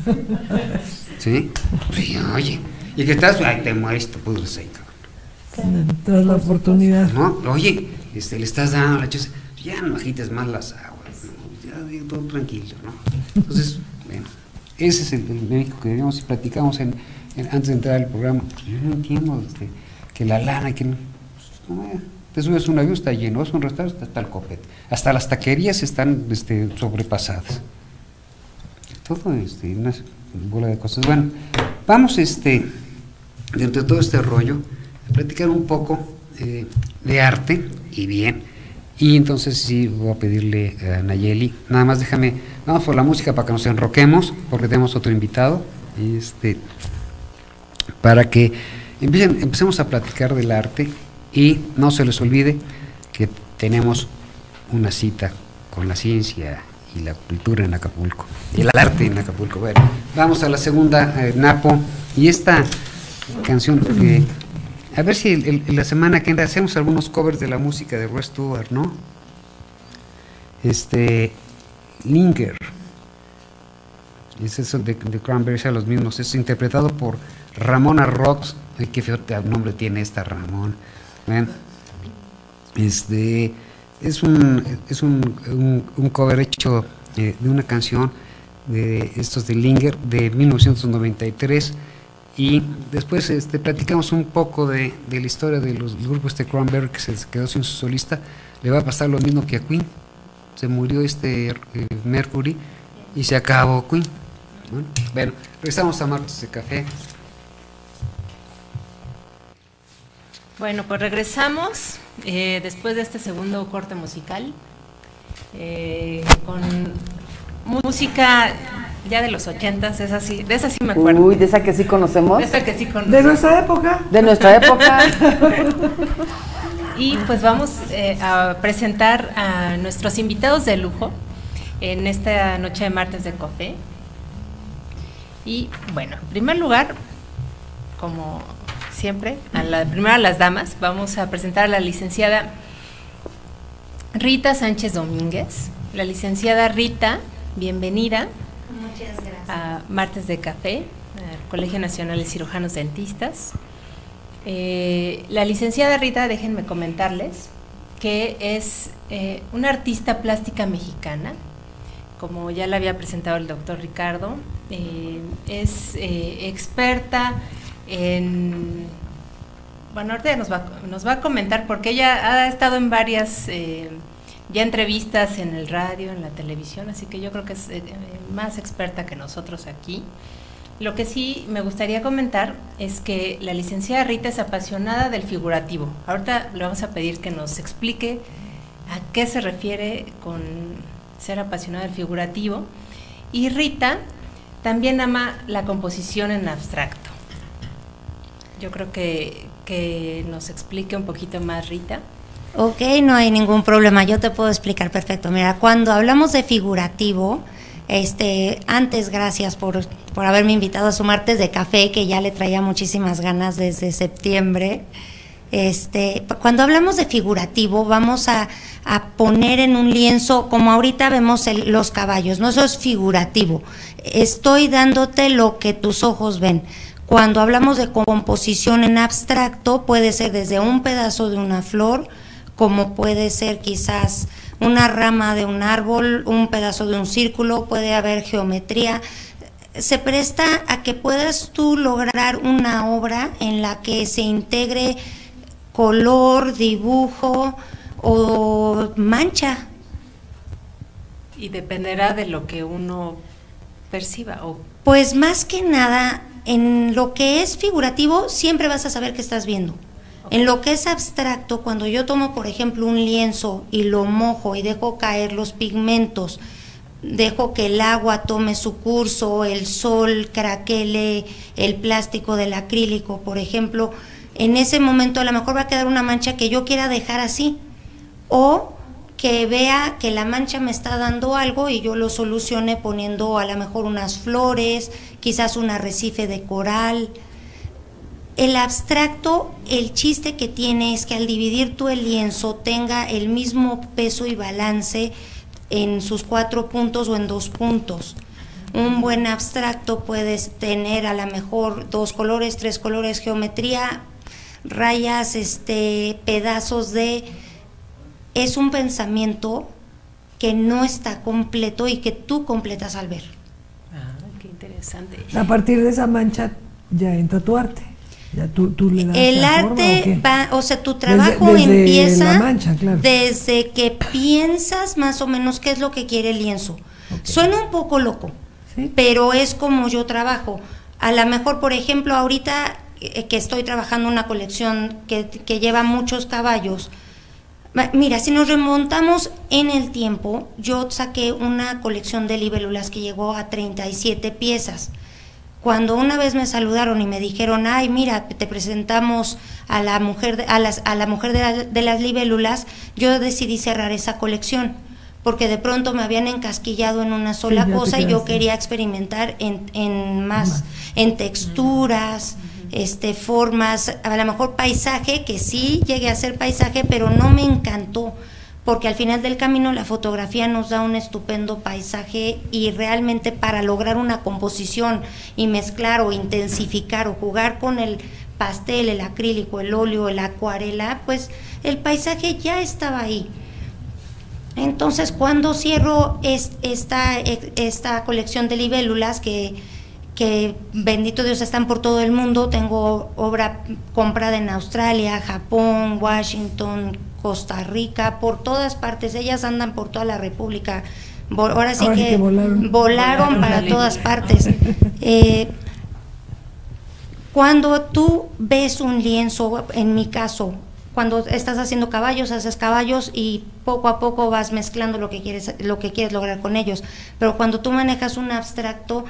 ¿Sí? Pues, oye, y que estás, ay, te mueres, te pudres ahí, cabrón. Te das la oportunidad. No, oye, este, le estás dando la chance, ya no agites más las aguas, ¿no? Ya todo tranquilo, ¿no? Entonces, bueno, ese es el, el médico que debíamos, y platicamos en, en, antes de entrar al programa. Yo no entiendo este, que la lana, que no, pues, no te subes un avión, está lleno, es un restaurante, está el copete, hasta las taquerías están este, sobrepasadas. Todo este, una bola de cosas. Bueno, vamos este, dentro de todo este rollo, a platicar un poco eh, de arte, y bien, y entonces sí voy a pedirle a Nayeli, nada más déjame, vamos por la música para que nos enroquemos, porque tenemos otro invitado, este, para que empiecen, empecemos a platicar del arte, y no se les olvide que tenemos una cita con la ciencia y la cultura en Acapulco, y el arte en Acapulco. Bueno, vamos a la segunda, eh, Napo, y esta canción, eh, a ver si el, el, la semana que entra hacemos algunos covers de la música de Roy Stewart, ¿no? Este, Linger, es eso de, de Cranberry, a los mismos, es interpretado por Ramona Rocks, ay, qué feo nombre tiene esta Ramón, bueno, este... Es un, es un, un, un cover hecho eh, de una canción de estos de Linger de mil novecientos noventa y tres, y después este, platicamos un poco de, de la historia de los grupos de Cranberry que se quedó sin su solista. Le va a pasar lo mismo que a Queen, se murió este eh, Mercury y se acabó Queen. Bueno, bueno, regresamos a Martes de Café. Bueno, pues regresamos eh, después de este segundo corte musical eh, con música ya de los ochentas, esa sí, de esa sí me acuerdo. Uy, de esa que sí conocemos. De esa que sí conocemos. De nuestra época. De nuestra época. Y pues vamos eh, a presentar a nuestros invitados de lujo en esta noche de martes de café. Y bueno, en primer lugar, como siempre, a la primera a las damas, vamos a presentar a la licenciada Rita Sánchez Domínguez. La licenciada Rita, bienvenida. Muchas gracias. A Martes de Café, al Colegio Nacional de Cirujanos Dentistas. Eh, la licenciada Rita, déjenme comentarles, que es eh, una artista plástica mexicana, como ya la había presentado el doctor Ricardo, eh, es eh, experta en… Bueno, ahorita nos va, nos va a comentar, porque ella ha estado en varias eh, ya entrevistas en el radio, en la televisión, así que yo creo que es eh, más experta que nosotros aquí. Lo que sí me gustaría comentar es que la licenciada Rita es apasionada del figurativo. Ahorita le vamos a pedir que nos explique a qué se refiere con ser apasionada del figurativo. Y Rita también ama la composición en abstracto. Yo creo que, que nos explique un poquito más, Rita. Ok, no hay ningún problema, yo te puedo explicar perfecto. Mira, cuando hablamos de figurativo… Este, antes, gracias por, por haberme invitado a su Martes de Café, que ya le traía muchísimas ganas desde septiembre. Este, cuando hablamos de figurativo, vamos a, a poner en un lienzo, como ahorita vemos el, los caballos, ¿no? Eso es figurativo. Estoy dándote lo que tus ojos ven. Cuando hablamos de composición en abstracto, puede ser desde un pedazo de una flor, como puede ser quizás una rama de un árbol, un pedazo de un círculo, puede haber geometría. Se presta a que puedas tú lograr una obra en la que se integre color, dibujo o mancha. Y dependerá de lo que uno perciba. O... Pues más que nada, en lo que es figurativo siempre vas a saber qué estás viendo. En lo que es abstracto, cuando yo tomo, por ejemplo, un lienzo y lo mojo y dejo caer los pigmentos, dejo que el agua tome su curso, el sol craquele el plástico del acrílico, por ejemplo, en ese momento a lo mejor va a quedar una mancha que yo quiera dejar así, o que vea que la mancha me está dando algo y yo lo solucione poniendo a lo mejor unas flores, quizás un arrecife de coral. El abstracto, el chiste que tiene es que al dividir tú el lienzo tenga el mismo peso y balance en sus cuatro puntos o en dos puntos. Un buen abstracto puedes tener a lo mejor dos colores, tres colores, geometría, rayas, este, pedazos de… Es un pensamiento que no está completo y que tú completas al ver. Ah, qué interesante. A partir de esa mancha ya entra tu arte. Ya tú, tú le das el arte, va, o sea, tu trabajo desde, desde empieza mancha, claro, desde que piensas más o menos qué es lo que quiere el lienzo. Okay. Suena un poco loco, ¿sí? Pero es como yo trabajo. A lo mejor, por ejemplo, ahorita eh, que estoy trabajando una colección que, que lleva muchos caballos. Mira, si nos remontamos en el tiempo, yo saqué una colección de libélulas que llegó a treinta y siete piezas. Cuando una vez me saludaron y me dijeron, ay, mira, te presentamos a la mujer, de, a las, a la mujer de, la, de las libélulas, yo decidí cerrar esa colección, porque de pronto me habían encasquillado en una sola sí, cosa y yo quería experimentar en, en más, en texturas, uh-huh, este, formas, a lo mejor paisaje, que sí llegué a hacer paisaje, pero no me encantó, porque al final del camino la fotografía nos da un estupendo paisaje y realmente para lograr una composición y mezclar o intensificar o jugar con el pastel, el acrílico, el óleo, la acuarela, pues el paisaje ya estaba ahí. Entonces cuando cierro es, esta, esta colección de libélulas que, que bendito Dios están por todo el mundo, tengo obra comprada en Australia, Japón, Washington, Costa Rica, por todas partes, ellas andan por toda la República, ahora sí, ahora que, que volaron, volaron para todas partes. Eh, cuando tú ves un lienzo, en mi caso, cuando estás haciendo caballos, haces caballos y poco a poco vas mezclando lo que quieres, lo que quieres lograr con ellos, pero cuando tú manejas un abstracto,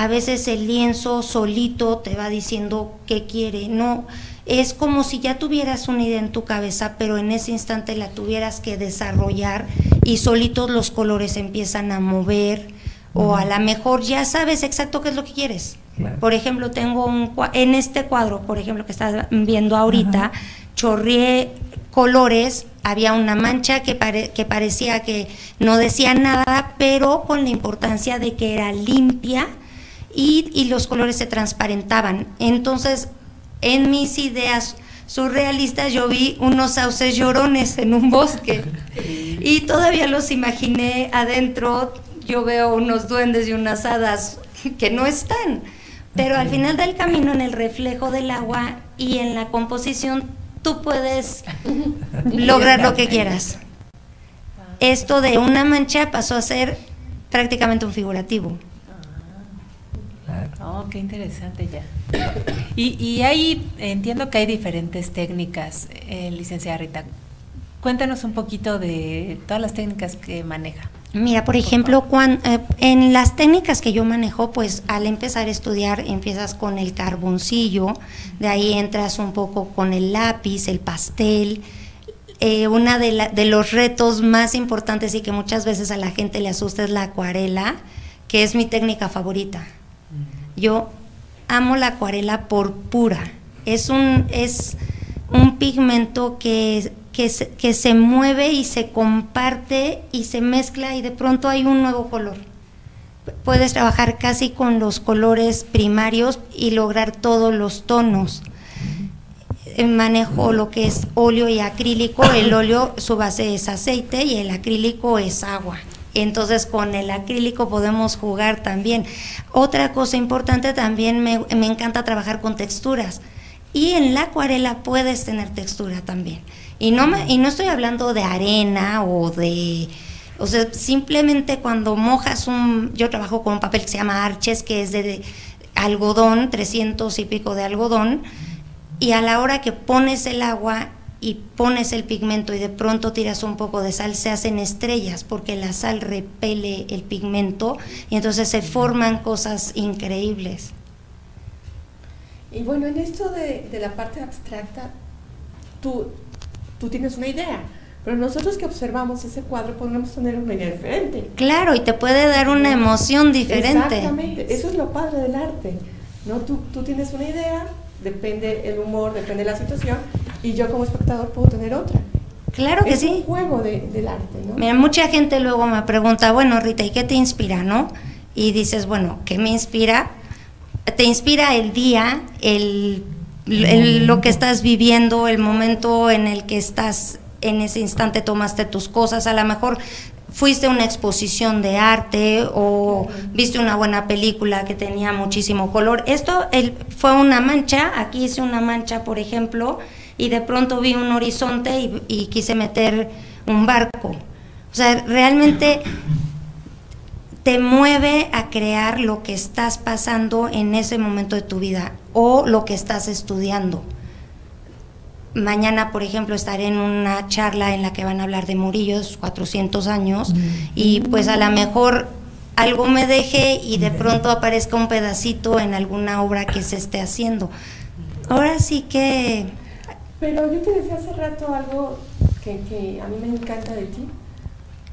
a veces el lienzo solito te va diciendo qué quiere, no, es como si ya tuvieras una idea en tu cabeza, pero en ese instante la tuvieras que desarrollar y solitos los colores empiezan a mover, uh-huh. o a lo mejor ya sabes exacto qué es lo que quieres. Claro. Por ejemplo, tengo un, en este cuadro, por ejemplo, que estás viendo ahorita, uh-huh. chorreé colores, había una mancha que, pare, que parecía que no decía nada, pero con la importancia de que era limpia y, y los colores se transparentaban. Entonces, en mis ideas surrealistas yo vi unos sauces llorones en un bosque y todavía los imaginé adentro, yo veo unos duendes y unas hadas que no están, pero al final del camino en el reflejo del agua y en la composición tú puedes lograr lo que quieras. Esto de una mancha pasó a ser prácticamente un figurativo. Oh, qué interesante ya. Y, y ahí entiendo que hay diferentes técnicas, eh, licenciada Rita. Cuéntanos un poquito de todas las técnicas que maneja. Mira, por ejemplo, cuando, eh, en las técnicas que yo manejo, pues al empezar a estudiar empiezas con el carboncillo, de ahí entras un poco con el lápiz, el pastel. Eh, una de, la, de los retos más importantes y que muchas veces a la gente le asusta es la acuarela, que es mi técnica favorita. Yo amo la acuarela por pura, es un, es un pigmento que, que, se, que se mueve y se comparte y se mezcla y de pronto hay un nuevo color. Puedes trabajar casi con los colores primarios y lograr todos los tonos. Manejo lo que es óleo y acrílico, el óleo su base es aceite y el acrílico es agua. Entonces con el acrílico podemos jugar también. Otra cosa importante también, me, me encanta trabajar con texturas y en la acuarela puedes tener textura también. Y no, me, y no estoy hablando de arena o de… O sea, simplemente cuando mojas un… Yo trabajo con un papel que se llama Arches, que es de, de algodón, trescientos y pico de algodón, y a la hora que pones el agua y pones el pigmento y de pronto tiras un poco de sal, se hacen estrellas porque la sal repele el pigmento y entonces se forman cosas increíbles. Y bueno, en esto de, de la parte abstracta, tú, tú tienes una idea, pero nosotros que observamos ese cuadro podemos tener una idea diferente. Claro, y te puede dar una emoción diferente. Exactamente, eso es lo padre del arte, ¿no? Tú, tú tienes una idea, depende el humor, depende la situación, y yo como espectador puedo tener otra. Claro que sí. Es un juego de, del arte, ¿no? Mira, mucha gente luego me pregunta, bueno, Rita, ¿y qué te inspira, no? Y dices, bueno, ¿qué me inspira? Te inspira el día, el, el, lo que estás viviendo, el momento en el que estás, en ese instante tomaste tus cosas, a lo mejor fuiste a una exposición de arte o viste una buena película que tenía muchísimo color. Esto el, fue una mancha, aquí hice una mancha, por ejemplo, y de pronto vi un horizonte y, y quise meter un barco. O sea, realmente te mueve a crear lo que estás pasando en ese momento de tu vida o lo que estás estudiando. Mañana, por ejemplo, estaré en una charla en la que van a hablar de Murillo, cuatrocientos años, y pues a lo mejor algo me deje y de pronto aparezca un pedacito en alguna obra que se esté haciendo. Ahora sí que… Pero yo te decía hace rato algo que, que a mí me encanta de ti.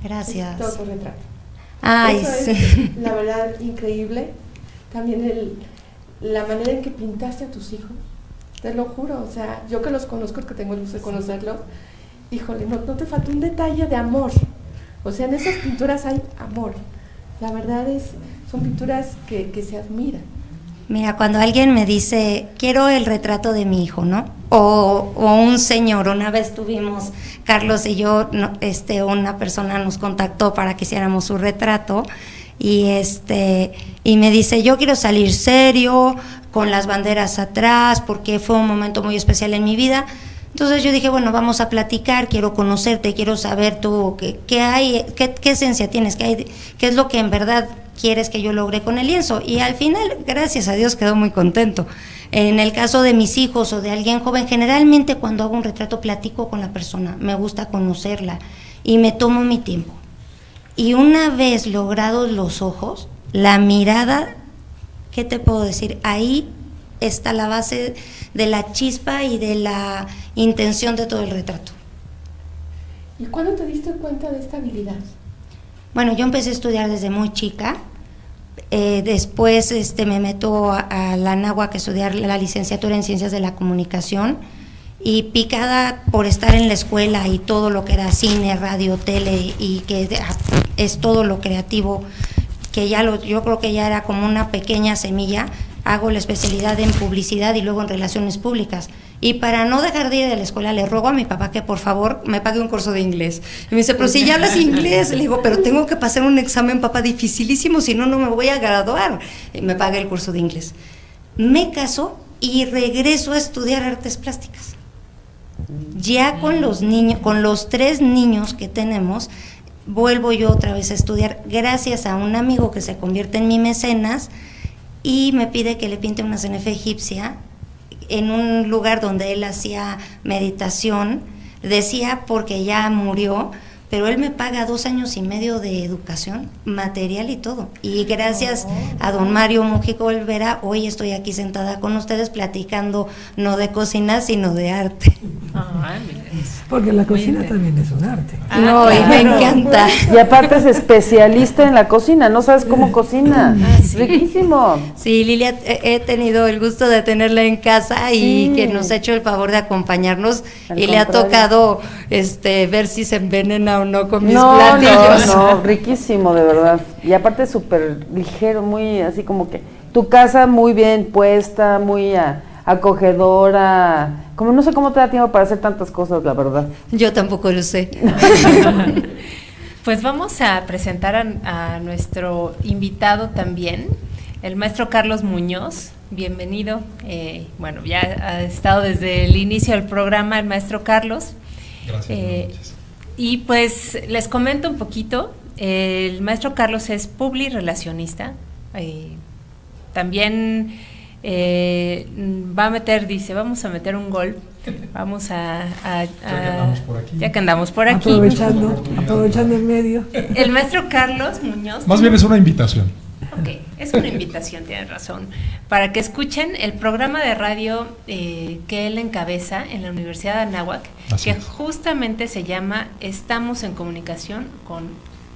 Gracias. Todo tu retrato. Ay, eso sí. Es, la verdad, increíble. También el, la manera en que pintaste a tus hijos. Te lo juro, o sea, yo que los conozco, que tengo el gusto de conocerlos, híjole, no, no te faltó un detalle de amor. O sea, en esas pinturas hay amor. La verdad es, son pinturas que, que se admiran. Mira, cuando alguien me dice, quiero el retrato de mi hijo, ¿no? O, o un señor, una vez tuvimos, Carlos y yo, no, este, una persona nos contactó para que hiciéramos su retrato, y, este, y me dice, yo quiero salir serio, con las banderas atrás, porque fue un momento muy especial en mi vida. Entonces yo dije, bueno, vamos a platicar, quiero conocerte, quiero saber tú qué, qué hay, qué, qué esencia tienes, qué, hay, qué es lo que en verdad quieres que yo logre con el lienzo. Y al final, gracias a Dios, quedó muy contento. En el caso de mis hijos o de alguien joven, generalmente cuando hago un retrato platico con la persona, me gusta conocerla y me tomo mi tiempo. Y una vez logrados los ojos, la mirada ¿qué te puedo decir? Ahí está la base de la chispa y de la intención de todo el retrato. ¿Y cuándo te diste cuenta de esta habilidad? Bueno, yo empecé a estudiar desde muy chica. Eh, después este, me meto a, a la Anáhuac a estudiar la licenciatura en Ciencias de la Comunicación. Y picada por estar en la escuela y todo lo que era cine, radio, tele, y que es todo lo creativo, que ya lo, yo creo que ya era como una pequeña semilla, hago la especialidad en publicidad y luego en relaciones públicas. Y para no dejar de ir de la escuela, le ruego a mi papá que por favor me pague un curso de inglés. Y me dice, pero si ya hablas inglés. Le digo, pero tengo que pasar un examen, papá, dificilísimo, si no, no me voy a graduar. Y me pague el curso de inglés. Me caso y regreso a estudiar artes plásticas. Ya con los niños, con los tres niños que tenemos, vuelvo yo otra vez a estudiar, gracias a un amigo que se convierte en mi mecenas y me pide que le pinte una cenefa egipcia en un lugar donde él hacía meditación, decía porque ya murió, pero él me paga dos años y medio de educación, material y todo. Y gracias a don Mario Mujica Olvera, hoy estoy aquí sentada con ustedes platicando, no de cocina, sino de arte. Ah, porque la cocina bien. También es un arte. Ah, no, claro. Y me encanta. Y aparte es especialista en la cocina, no sabes cómo cocina. Ah, ¿sí? Riquísimo. Sí, Lilia, he tenido el gusto de tenerla en casa y sí. que nos ha hecho el favor de acompañarnos. Al y contrario. Le ha tocado este, ver si se envenena o no con mis no, platillos. No, no, riquísimo, de verdad. Y aparte súper ligero, muy así como que tu casa muy bien puesta, muy a, acogedora. Como no sé cómo te da tiempo para hacer tantas cosas, la verdad. Yo tampoco lo sé. Pues vamos a presentar a, a nuestro invitado también, el maestro Carlos Muñoz. Bienvenido. Eh, bueno, ya ha estado desde el inicio del programa el maestro Carlos. Gracias. Eh, Y pues les comento un poquito, eh, el maestro Carlos es publirelacionista, eh, también eh, va a meter, dice, vamos a meter un gol, vamos a… a, a ya que andamos por aquí. Ya que andamos por aquí. Aprovechando, aprovechando el medio. El maestro Carlos Muñoz. Más bien es una invitación. Ok, es una invitación, tienes razón, para que escuchen el programa de radio eh, que él encabeza en la Universidad de Anáhuac, que es. Justamente se llama Estamos en Comunicación con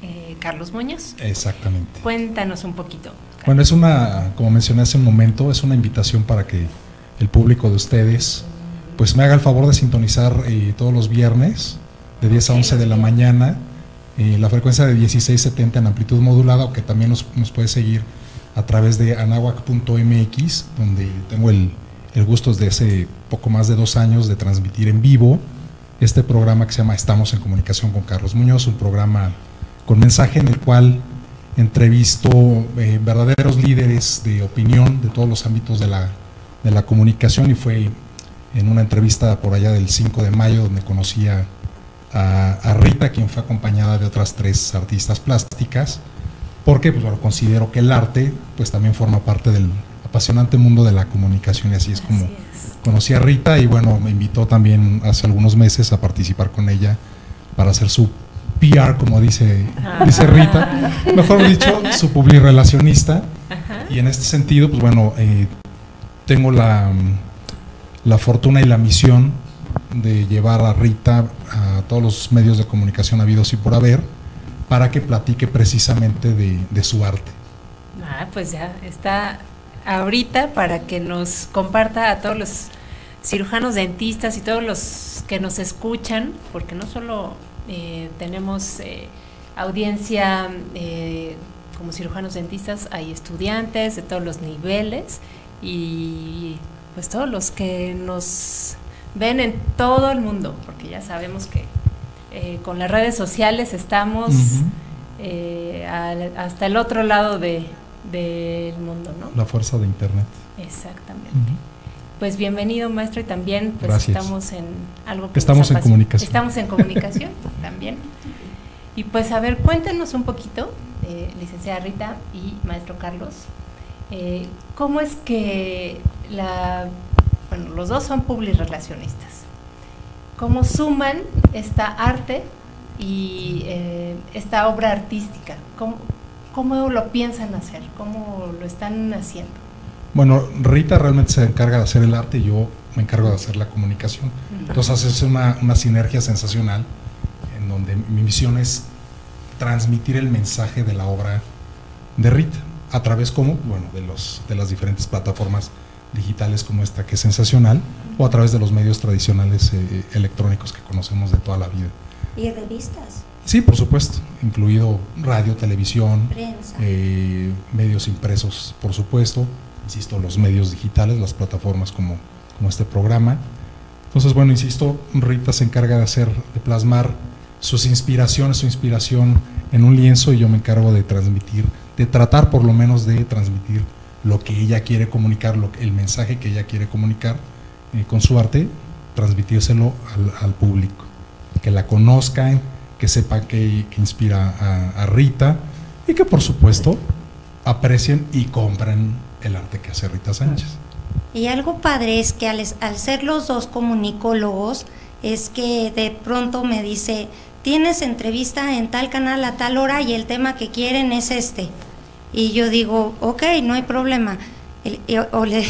eh, Carlos Muñoz. Exactamente. Cuéntanos un poquito, Carlos. Bueno, es una, como mencioné hace un momento, es una invitación para que el público de ustedes pues me haga el favor de sintonizar eh, todos los viernes de diez a once de la mañana. Eh, la frecuencia de dieciséis setenta en amplitud modulada, o que también nos, nos puede seguir a través de anáhuac punto m x, donde tengo el, el gusto desde hace poco más de dos años de transmitir en vivo este programa que se llama Estamos en Comunicación con Carlos Muñoz, un programa con mensaje en el cual entrevisto eh, verdaderos líderes de opinión de todos los ámbitos de la, de la comunicación, y fue en una entrevista por allá del cinco de mayo donde conocí a A, a Rita, quien fue acompañada de otras tres artistas plásticas, porque pues, bueno, considero que el arte pues también forma parte del apasionante mundo de la comunicación, y así es como así es. Conocí a Rita, y bueno, me invitó también hace algunos meses a participar con ella para hacer su P R, como dice, ah. dice Rita, mejor dicho, su publirelacionista. Ajá. Y en este sentido, pues bueno, eh, tengo la, la fortuna y la misión de llevar a Rita a todos los medios de comunicación habidos y por haber, para que platique precisamente de, de su arte. Ah, pues ya está ahorita para que nos comparta a todos los cirujanos dentistas y todos los que nos escuchan, porque no solo eh, tenemos eh, audiencia eh, como cirujanos dentistas, hay estudiantes de todos los niveles, y pues todos los que nos ven en todo el mundo, porque ya sabemos que eh, con las redes sociales estamos uh-huh. eh, al, hasta el otro lado de, del mundo, ¿no? La fuerza de internet. Exactamente. Uh-huh. Pues bienvenido, maestro, y también pues, gracias. Estamos en algo que estamos en comunicación. Estamos en comunicación también. Y pues a ver, cuéntenos un poquito, eh, licenciada Rita y maestro Carlos, eh, ¿cómo es que la... Bueno, los dos son publirelacionistas. ¿Cómo suman esta arte y eh, esta obra artística? ¿Cómo, ¿Cómo lo piensan hacer? ¿Cómo lo están haciendo? Bueno, Rita realmente se encarga de hacer el arte y yo me encargo de hacer la comunicación. Entonces es una, una sinergia sensacional en donde mi misión es transmitir el mensaje de la obra de Rita a través como, bueno, de, los, de las diferentes plataformas digitales como esta, que es sensacional, o a través de los medios tradicionales eh, electrónicos que conocemos de toda la vida. ¿Y revistas? Sí, por supuesto, incluido radio, televisión, prensa, eh, medios impresos, por supuesto, insisto, los medios digitales, las plataformas como, como este programa. Entonces, bueno, insisto, Rita se encarga de hacer, de plasmar sus inspiraciones, su inspiración en un lienzo, y yo me encargo de transmitir, de tratar por lo menos de transmitir lo que ella quiere comunicar, lo, el mensaje que ella quiere comunicar eh, con su arte, transmitírselo al, al público, que la conozcan, que sepan que, que inspira a, a Rita, y que por supuesto aprecien y compren el arte que hace Rita Sánchez. Y algo padre es que al, al ser los dos comunicólogos, es que de pronto me dice, tienes entrevista en tal canal a tal hora y el tema que quieren es este. Y yo digo, ok, no hay problema. Y, o le,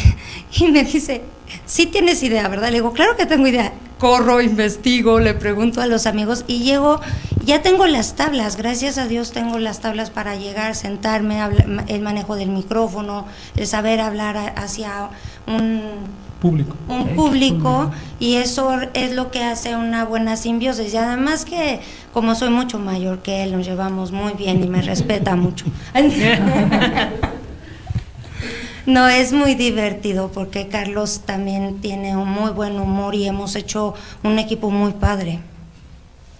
y me dice, sí tienes idea, ¿verdad? Le digo, claro que tengo idea. Corro, investigo, le pregunto a los amigos y llego, ya tengo las tablas, gracias a Dios tengo las tablas para llegar, sentarme, hablar, el manejo del micrófono, el saber hablar hacia un público, un público, y eso es lo que hace una buena simbiosis. Y además que como soy mucho mayor que él, nos llevamos muy bien y me respeta mucho. No, es muy divertido porque Carlos también tiene un muy buen humor y hemos hecho un equipo muy padre.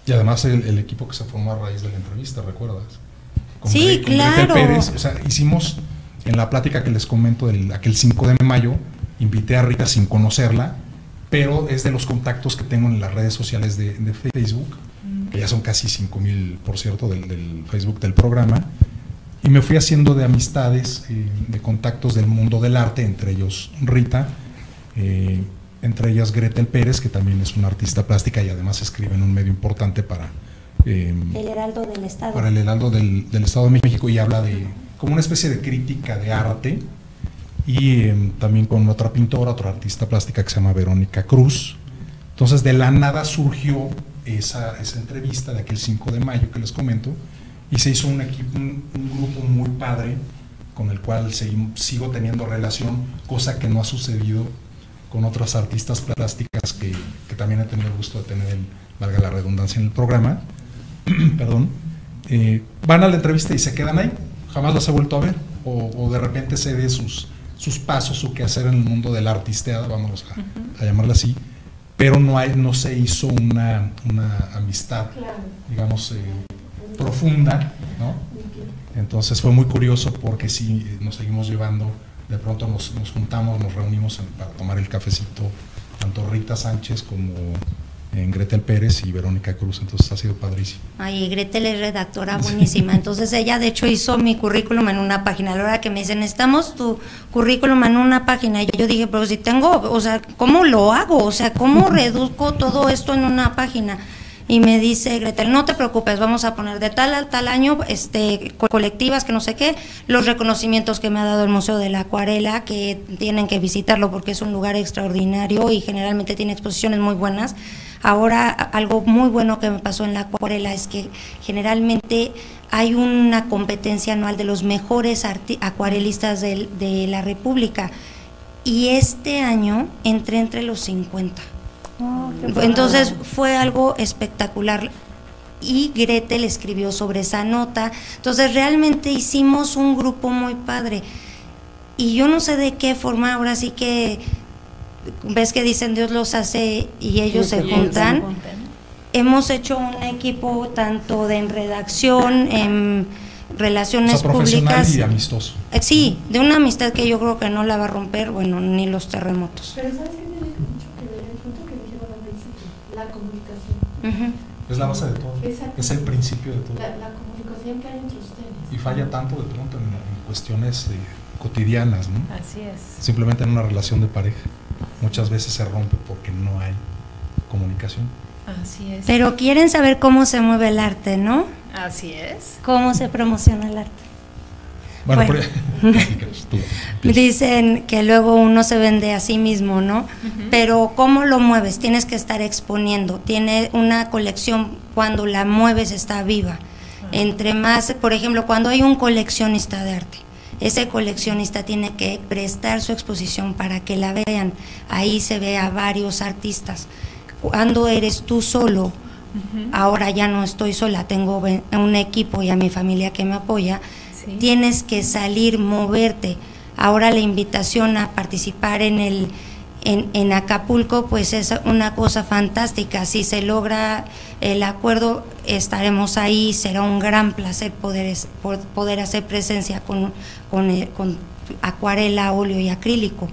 Y además el, el equipo que se formó a raíz de la entrevista, ¿recuerdas? Con sí, Gretel, claro. Gretel Pérez, o sea, hicimos, en la plática que les comento, del, aquel cinco de mayo, invité a Rita sin conocerla, pero es de los contactos que tengo en las redes sociales de, de Facebook, que ya son casi cinco mil, por cierto, del, del Facebook del programa. Y me fui haciendo de amistades, eh, de contactos del mundo del arte, entre ellos Rita, eh, entre ellas Gretel Pérez, que también es una artista plástica y además escribe en un medio importante para, eh, el, Heraldo del Estado. para el Heraldo del, del Estado de México, y habla de como una especie de crítica de arte, y eh, también con otra pintora, otra artista plástica que se llama Verónica Cruz. Entonces de la nada surgió esa, esa entrevista de aquel cinco de mayo que les comento, y se hizo un, equipo, un, un grupo muy padre con el cual seguimos, sigo teniendo relación, cosa que no ha sucedido con otras artistas plásticas que, que también he tenido el gusto de tener, el, valga la redundancia, en el programa. Perdón. Eh, van a la entrevista y se quedan ahí, jamás las he vuelto a ver, o, o de repente se ve sus, sus pasos, su quehacer en el mundo de la artisteada, vamos a, uh-huh. a llamarla así, pero no, hay, no se hizo una, una amistad, claro. digamos, eh, profunda, ¿no? Entonces fue muy curioso porque sí, nos seguimos llevando, de pronto nos, nos juntamos, nos reunimos en, para tomar el cafecito, tanto Rita Sánchez como en Gretel Pérez y Verónica Cruz, entonces ha sido padrísimo. Ay, Gretel es redactora buenísima, entonces ella de hecho hizo mi currículum en una página. A la hora que me dicen, necesitamos tu currículum en una página, y yo dije, pero si tengo, o sea, ¿cómo lo hago? O sea, ¿cómo reduzco todo esto en una página? Y me dice Gretel, no te preocupes, vamos a poner de tal a tal año este, co colectivas que no sé qué, los reconocimientos que me ha dado el Museo de la Acuarela, que tienen que visitarlo porque es un lugar extraordinario y generalmente tiene exposiciones muy buenas. Ahora, algo muy bueno que me pasó en la acuarela es que generalmente hay una competencia anual de los mejores acuarelistas de, de la República, y este año entré entre los cincuenta. Oh, entonces fue algo espectacular, y Gretel escribió sobre esa nota, entonces realmente hicimos un grupo muy padre, y yo no sé de qué forma, ahora sí que ves que dicen Dios los hace y ellos se juntan. Hemos hecho un equipo tanto de en redacción, en relaciones, o sea, públicas, y amistoso. Sí, de una amistad que yo creo que no la va a romper, bueno, ni los terremotos. Pero ¿sabes qué? La comunicación. Uh-huh. Es la base de todo. Exacto. Es el principio de todo. La, la comunicación que hay entre ustedes. Y falla tanto de pronto en, en cuestiones eh, cotidianas, ¿no? Así es. Simplemente en una relación de pareja. Muchas veces se rompe porque no hay comunicación. Así es. Pero quieren saber cómo se mueve el arte, ¿no? Así es. ¿Cómo se promociona el arte? Bueno, bueno. Por... Dicen que luego uno se vende a sí mismo, ¿no? Uh-huh. Pero ¿cómo lo mueves? Tienes que estar exponiendo. Tiene una colección, cuando la mueves está viva. Uh-huh. Entre más, por ejemplo, cuando hay un coleccionista de arte, ese coleccionista tiene que prestar su exposición para que la vean. Ahí se ve a varios artistas. Cuando eres tú solo, uh-huh, ahora ya no estoy sola, tengo un equipo y a mi familia que me apoya. Sí. Tienes que salir, moverte. Ahora la invitación a participar en el en, en Acapulco, pues es una cosa fantástica. Si se logra el acuerdo, estaremos ahí. Será un gran placer poder, poder hacer presencia con, con, con acuarela, óleo y acrílico.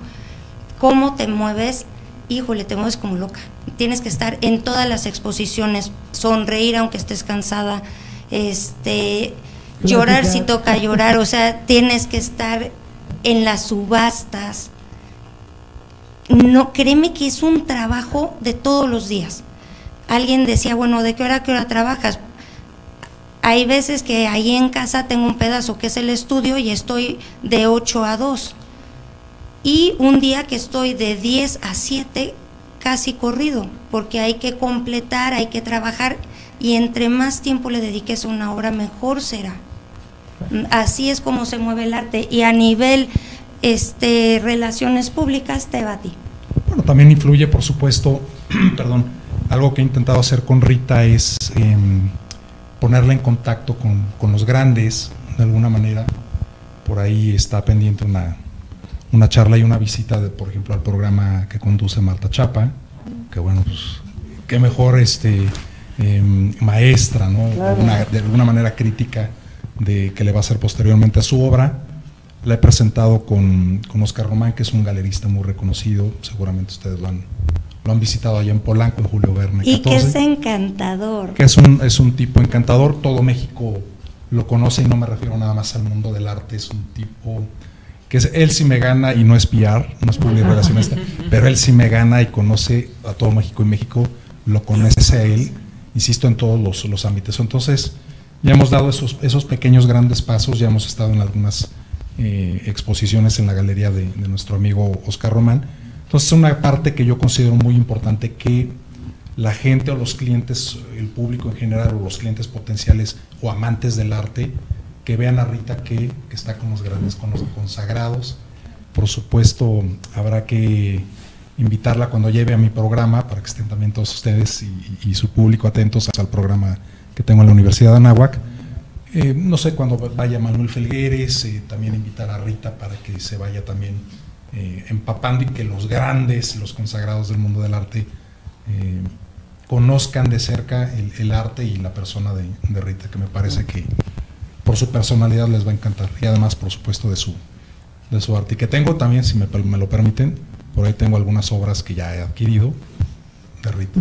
¿Cómo te mueves? Híjole, te mueves como loca. Tienes que estar en todas las exposiciones, sonreír aunque estés cansada, este... llorar si toca llorar, o sea, tienes que estar en las subastas. No, créeme que es un trabajo de todos los días. Alguien decía, bueno, ¿de qué hora a qué hora trabajas? Hay veces que ahí en casa tengo un pedazo que es el estudio y estoy de ocho a dos. Y un día que estoy de diez a siete casi corrido, porque hay que completar, hay que trabajar, y entre más tiempo le dediques a una obra, mejor será. Así es como se mueve el arte. Y a nivel este relaciones públicas, te va a ti. Bueno, también influye, por supuesto, perdón, algo que he intentado hacer con Rita es eh, ponerla en contacto con, con los grandes, de alguna manera. Por ahí está pendiente una, una charla y una visita, de, por ejemplo, al programa que conduce Marta Chapa, que bueno, pues, qué mejor este… Eh, maestra, ¿no? Claro. Una, de alguna manera crítica de que le va a hacer posteriormente a su obra. La he presentado con, con Oscar Román, que es un galerista muy reconocido, seguramente ustedes lo han, lo han visitado allá en Polanco, en Julio Verne catorce. Y que es encantador. Que es un, es un tipo encantador, todo México lo conoce, y no me refiero nada más al mundo del arte, es un tipo que es, él sí me gana, y no es P R, no es public relacionista, pero él sí me gana y conoce a todo México, y México lo conoce a él, insisto, en todos los, los ámbitos. Entonces, ya hemos dado esos, esos pequeños grandes pasos, ya hemos estado en algunas eh, exposiciones en la galería de, de nuestro amigo Oscar Román. Entonces, es una parte que yo considero muy importante, que la gente o los clientes, el público en general, o los clientes potenciales o amantes del arte, que vean a Rita que, que está con los grandes, con los consagrados. Por supuesto, habrá que invitarla cuando lleve a mi programa, para que estén también todos ustedes y, y su público atentos al programa que tengo en la Universidad de Anáhuac. Eh, no sé, cuando vaya Manuel Felgueres, eh, también invitar a Rita para que se vaya también eh, empapando, y que los grandes, los consagrados del mundo del arte, eh, conozcan de cerca el, el arte y la persona de, de Rita, que me parece que por su personalidad les va a encantar, y además, por supuesto, de su, de su arte. Y que tengo también, si me, me lo permiten, por ahí tengo algunas obas que ya he adquirido de Rita.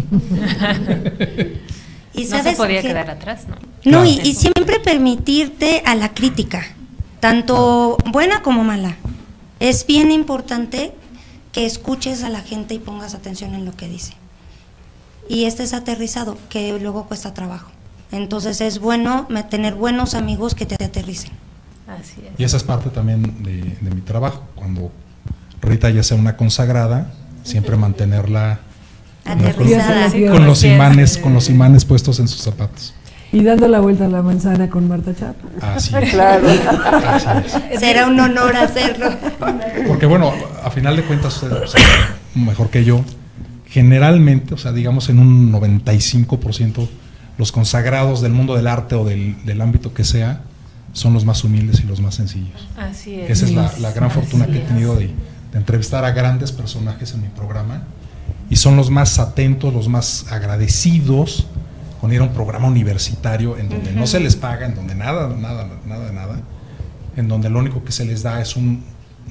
Y sabes, no se podía que, quedar atrás, ¿no? No, claro. y, y siempre permitirte a la crítica, tanto buena como mala. Es bien importante que escuches a la gente y pongas atención en lo que dice. Y estés aterrizado, que luego cuesta trabajo. Entonces es bueno tener buenos amigos que te aterricen. Así es. Y esa es parte también de, de mi trabajo, cuando Rita ya sea una consagrada, siempre mantenerla ¿no? con, con los imanes, con los imanes puestos en sus zapatos. Y dando la vuelta a la manzana con Marta Chapa. Así es. Claro. Así es. Será un honor hacerlo. Porque bueno, a final de cuentas, o sea, mejor que yo, generalmente, o sea, digamos en un noventa y cinco por ciento, los consagrados del mundo del arte o del, del ámbito que sea, son los más humildes y los más sencillos. Así es. Esa es la, la gran fortuna que he tenido de de entrevistar a grandes personajes en mi programa, y son los más atentos, los más agradecidos con ir a un programa universitario en donde uh-huh. no se les paga, en donde nada, nada, nada, nada, en donde lo único que se les da es un,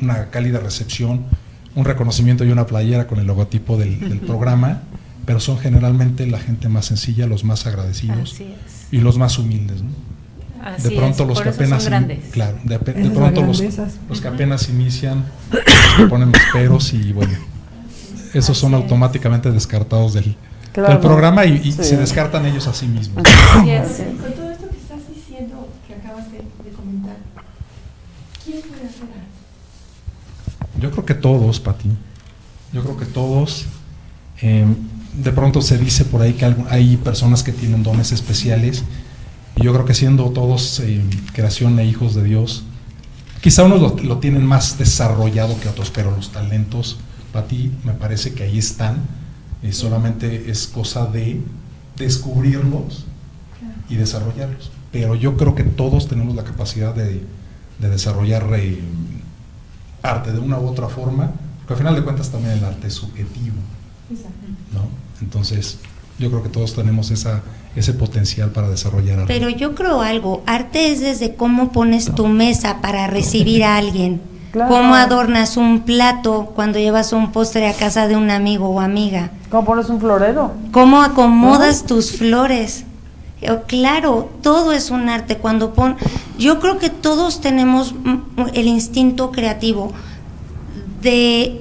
una cálida recepción, un reconocimiento y una playera con el logotipo del, del uh-huh. programa, pero son generalmente la gente más sencilla, los más agradecidos y los más humildes, ¿no? Así de pronto es, los que apenas in, claro, de, de pronto los, los que apenas inician, los que ponen los peros, y bueno, esos así son es. Automáticamente descartados del, claro, del programa, y, y sí. se descartan ellos a sí mismos. Así es. Con todo esto que estás diciendo, que acabas de, de comentar, Yo creo que todos, Pati. Yo creo que todos. Eh, de pronto se dice por ahí que hay personas que tienen dones especiales. Y yo creo que siendo todos eh, creación e hijos de Dios, quizá unos lo, lo tienen más desarrollado que otros, pero los talentos, Pati, me parece que ahí están. Eh, solamente es cosa de descubrirlos y desarrollarlos. Pero yo creo que todos tenemos la capacidad de, de desarrollar eh, arte de una u otra forma, porque al final de cuentas también el arte es subjetivo, ¿no? Entonces, yo creo que todos tenemos esa, ese potencial para desarrollar arte. Pero yo creo algo, arte es desde cómo pones tu mesa para recibir a alguien, claro. Cómo adornas un plato cuando llevas un postre a casa de un amigo o amiga. Cómo pones un florero. Cómo acomodas, ¿no?, tus flores. Claro, todo es un arte. Cuando pon, yo creo que todos tenemos el instinto creativo de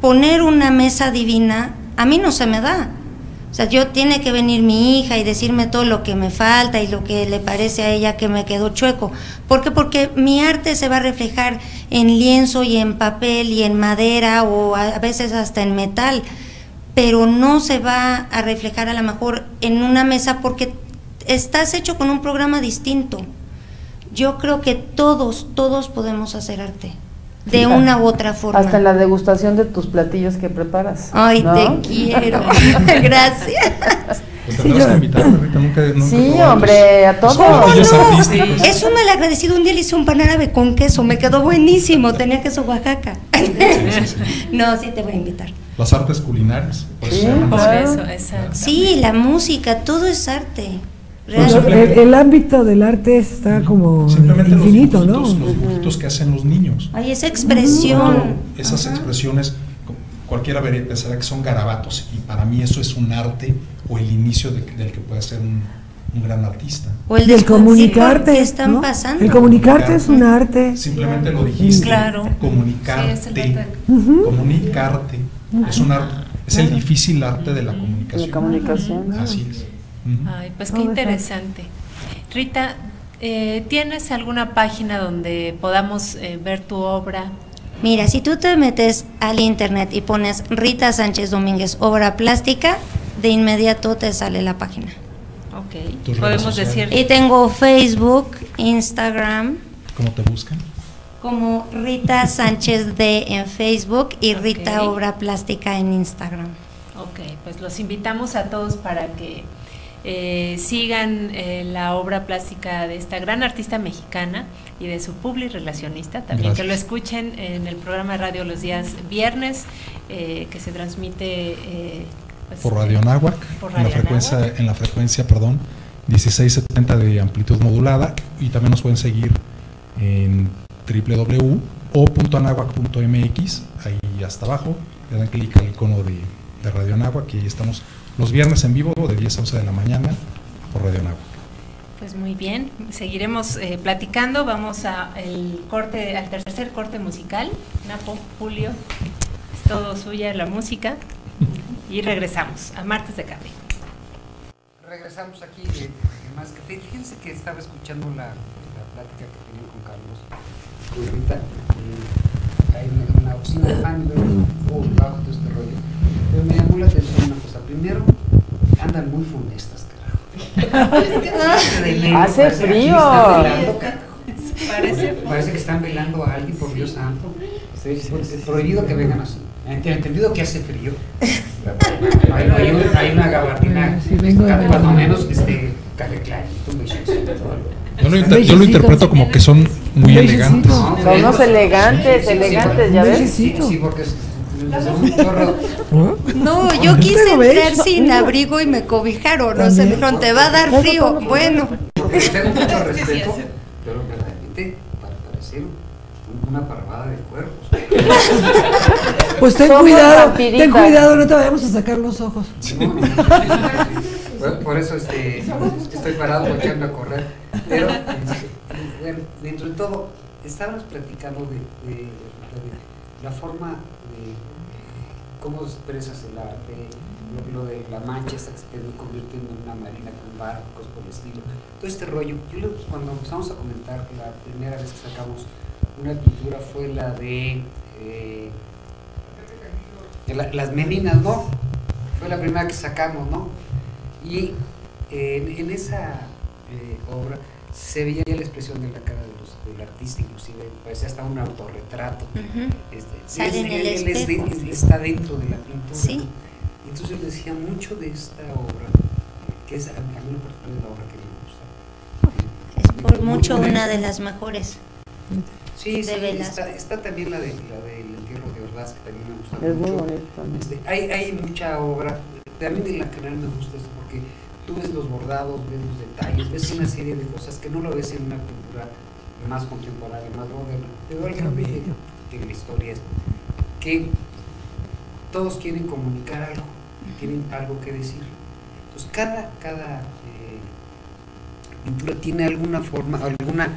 poner una mesa divina. A mí no se me da. O sea, yo tiene que venir mi hija y decirme todo lo que me falta y lo que le parece a ella que me quedó chueco. ¿Por qué? Porque mi arte se va a reflejar en lienzo y en papel y en madera o a veces hasta en metal, pero no se va a reflejar a lo mejor en una mesa porque estás hecho con un programa distinto. Yo creo que todos, todos podemos hacer arte de sí, una u otra forma. Hasta la degustación de tus platillos que preparas. Ay, ¿no? Te quiero. Gracias. Pues sí, yo... que invitar, Rita, nunca, nunca sí hombre, a todos. ¿Cómo no? Sí. Es un malagradecido. Un día le hice un pan árabe con queso, me quedó buenísimo, tenía queso Oaxaca. Sí, sí, sí. No, sí te voy a invitar. Las artes culinarias. Pues, sí, por eso, exacto. Sí, la música, todo es arte. El, el ámbito del arte está como simplemente infinito, los burritos, ¿no? Los burritos que hacen los niños. Hay esa expresión. Claro, esas, ajá, expresiones, cualquiera pensará que son garabatos, y para mí eso es un arte o el inicio de, del que puede ser un, un gran artista. O el, el comunicarte, sí, están, ¿no?, pasando. El comunicarte, comunicarte es un arte. Simplemente lo dijiste. Claro. Comunicarte, sí, es uh-huh. comunicarte uh-huh. es un arte, es uh-huh. el difícil arte de la comunicación. La comunicación. Uh-huh. Así es. Ay, pues qué interesante. Rita, eh, ¿tienes alguna página donde podamos eh, ver tu obra? Mira, si tú te metes al internet y pones Rita Sánchez Domínguez, obra plástica, de inmediato te sale la página. Ok, podemos decir. Y tengo Facebook, Instagram. ¿Cómo te buscan? Como Rita Sánchez D en Facebook y okay. Rita Obra Plástica en Instagram. Ok, pues los invitamos a todos para que Eh, sigan eh, la obra plástica de esta gran artista mexicana y de su publi relacionista también. Gracias. Que lo escuchen en el programa de radio los días viernes, eh, que se transmite eh, pues, por Radio Anáhuac, por radio en, la frecuencia, en la frecuencia perdón dieciséis setenta de amplitud modulada, y también nos pueden seguir en doble u doble u doble u punto anáhuac punto m x, ahí hasta abajo le dan clic al icono de, de Radio Anáhuac, y ahí estamos los viernes en vivo de diez a once de la mañana por Radio Nago. Pues muy bien, seguiremos eh, platicando. Vamos a el corte, al tercer corte musical. Napo, Julio, es todo suya la música. Y regresamos a Martes de Café. Regresamos aquí de, de Más Café. Fíjense que estaba escuchando la, la plática que tenían con Carlos, con Rita. Eh, hay una, una oficina de fan, o trabajo de este rollo. Pero me llamó la atención una cosa. Primero, andan muy funestas, carajo. Hace frío. Parece, parece que están velando a alguien, por Dios santo. Sí, sí, sí, prohibido sí, que vengan así. Entendido que hace frío. Hay, hay, una, hay una gabartina, sí, cuando menos, este, café clarito, yo lo, inter, yo lo interpreto como que son muy bellecito. Elegantes. No, son unos elegantes, sí, elegantes, sí, ya ves. Sí, sí, porque es, no, yo quise entrar sin abrigo y me cobijaron, no se me dijeron, te va a dar frío. Bueno, porque tengo mucho respeto, pero verdaderamente para parecer una parvada de cuerpos. Pues ten cuidado, ten cuidado, no te vayamos a sacar los ojos. Por eso este, estoy parado volteando a correr. Pero dentro de todo, estábamos platicando de, de, de la forma de cómo expresas el arte, lo, lo de la mancha hasta que se termina convirtiendo en una marina con barcos por el estilo, todo este rollo. Yo cuando empezamos a comentar que la primera vez que sacamos una pintura fue la de eh, la, las meninas, ¿no? Fue la primera que sacamos, ¿no? Y eh, en, en esa eh, obra se veía la expresión de la cara de los, del artista, inclusive parecía hasta un autorretrato. Uh-huh. este, Sale él, en el él, espejo. Él, él está dentro de la pintura. Sí. Entonces yo decía mucho de esta obra, que es a mí una parte de la obra que me gusta. Es por me, mucho muy, una de las mejores. Sí, sí, está, está también la de la del entierro de Ordaz, que también me gusta es mucho. Muy este, hay, hay mucha obra, también de la canal me gusta esto porque tú ves los bordados, ves los detalles, ves una serie de cosas que no lo ves en una cultura más contemporánea, más moderna, pero algo que en la historia es que todos quieren comunicar algo, tienen algo que decir. Entonces cada, cada eh, pintura tiene alguna forma, alguna...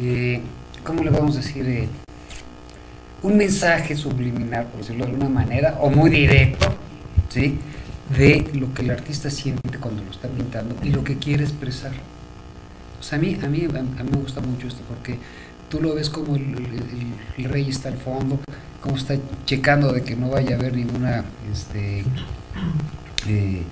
Eh, ¿cómo le vamos a decir? Eh, un mensaje subliminal, por decirlo de alguna manera, o muy directo, ¿sí? De lo que el artista siente cuando lo está pintando y lo que quiere expresar. O sea, a mí, a mí, a mí me gusta mucho esto porque tú lo ves como el, el, el rey está al fondo, como está checando de que no vaya a haber ninguna... Este, eh,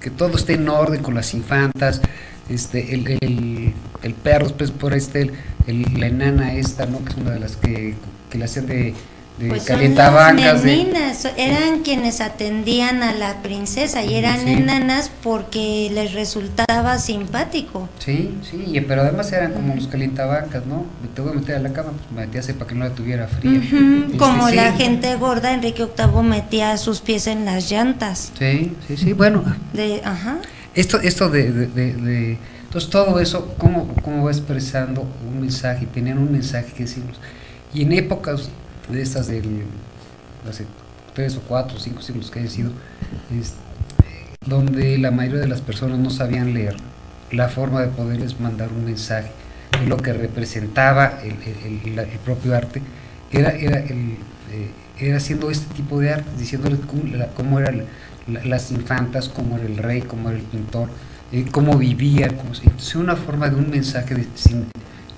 que todo esté en orden con las infantas, este, el, el, el perro, pues por este, el, el, la enana esta, ¿no? Que es una de las que, que le hacen de, de pues calientabancas. Las meninas, de, eran quienes atendían a la princesa y eran sí. enanas porque les resultaba simpático. Sí, sí, pero además eran como los calientabancas, ¿no? Me tengo que meter a la cama, pues me metíase para que no la tuviera fría. Uh-huh. este, como sí. la gente gorda, Enrique octavo metía sus pies en las llantas. Sí, sí, sí, bueno. De, ajá. Esto, esto de, de, de, de... Entonces todo eso, ¿cómo, cómo va expresando un mensaje? Tenían un mensaje que decimos. Y en épocas de estas del... hace tres o cuatro o cinco siglos que hayan sido, es, donde la mayoría de las personas no sabían leer, la forma de poderles mandar un mensaje, lo que representaba el, el, el, el propio arte, era, era, el, eh, era haciendo este tipo de arte, diciéndoles cómo, la, cómo era... La, las infantas, como era el rey, como era el pintor, eh, cómo vivía, como se, entonces una forma de un mensaje de, sin,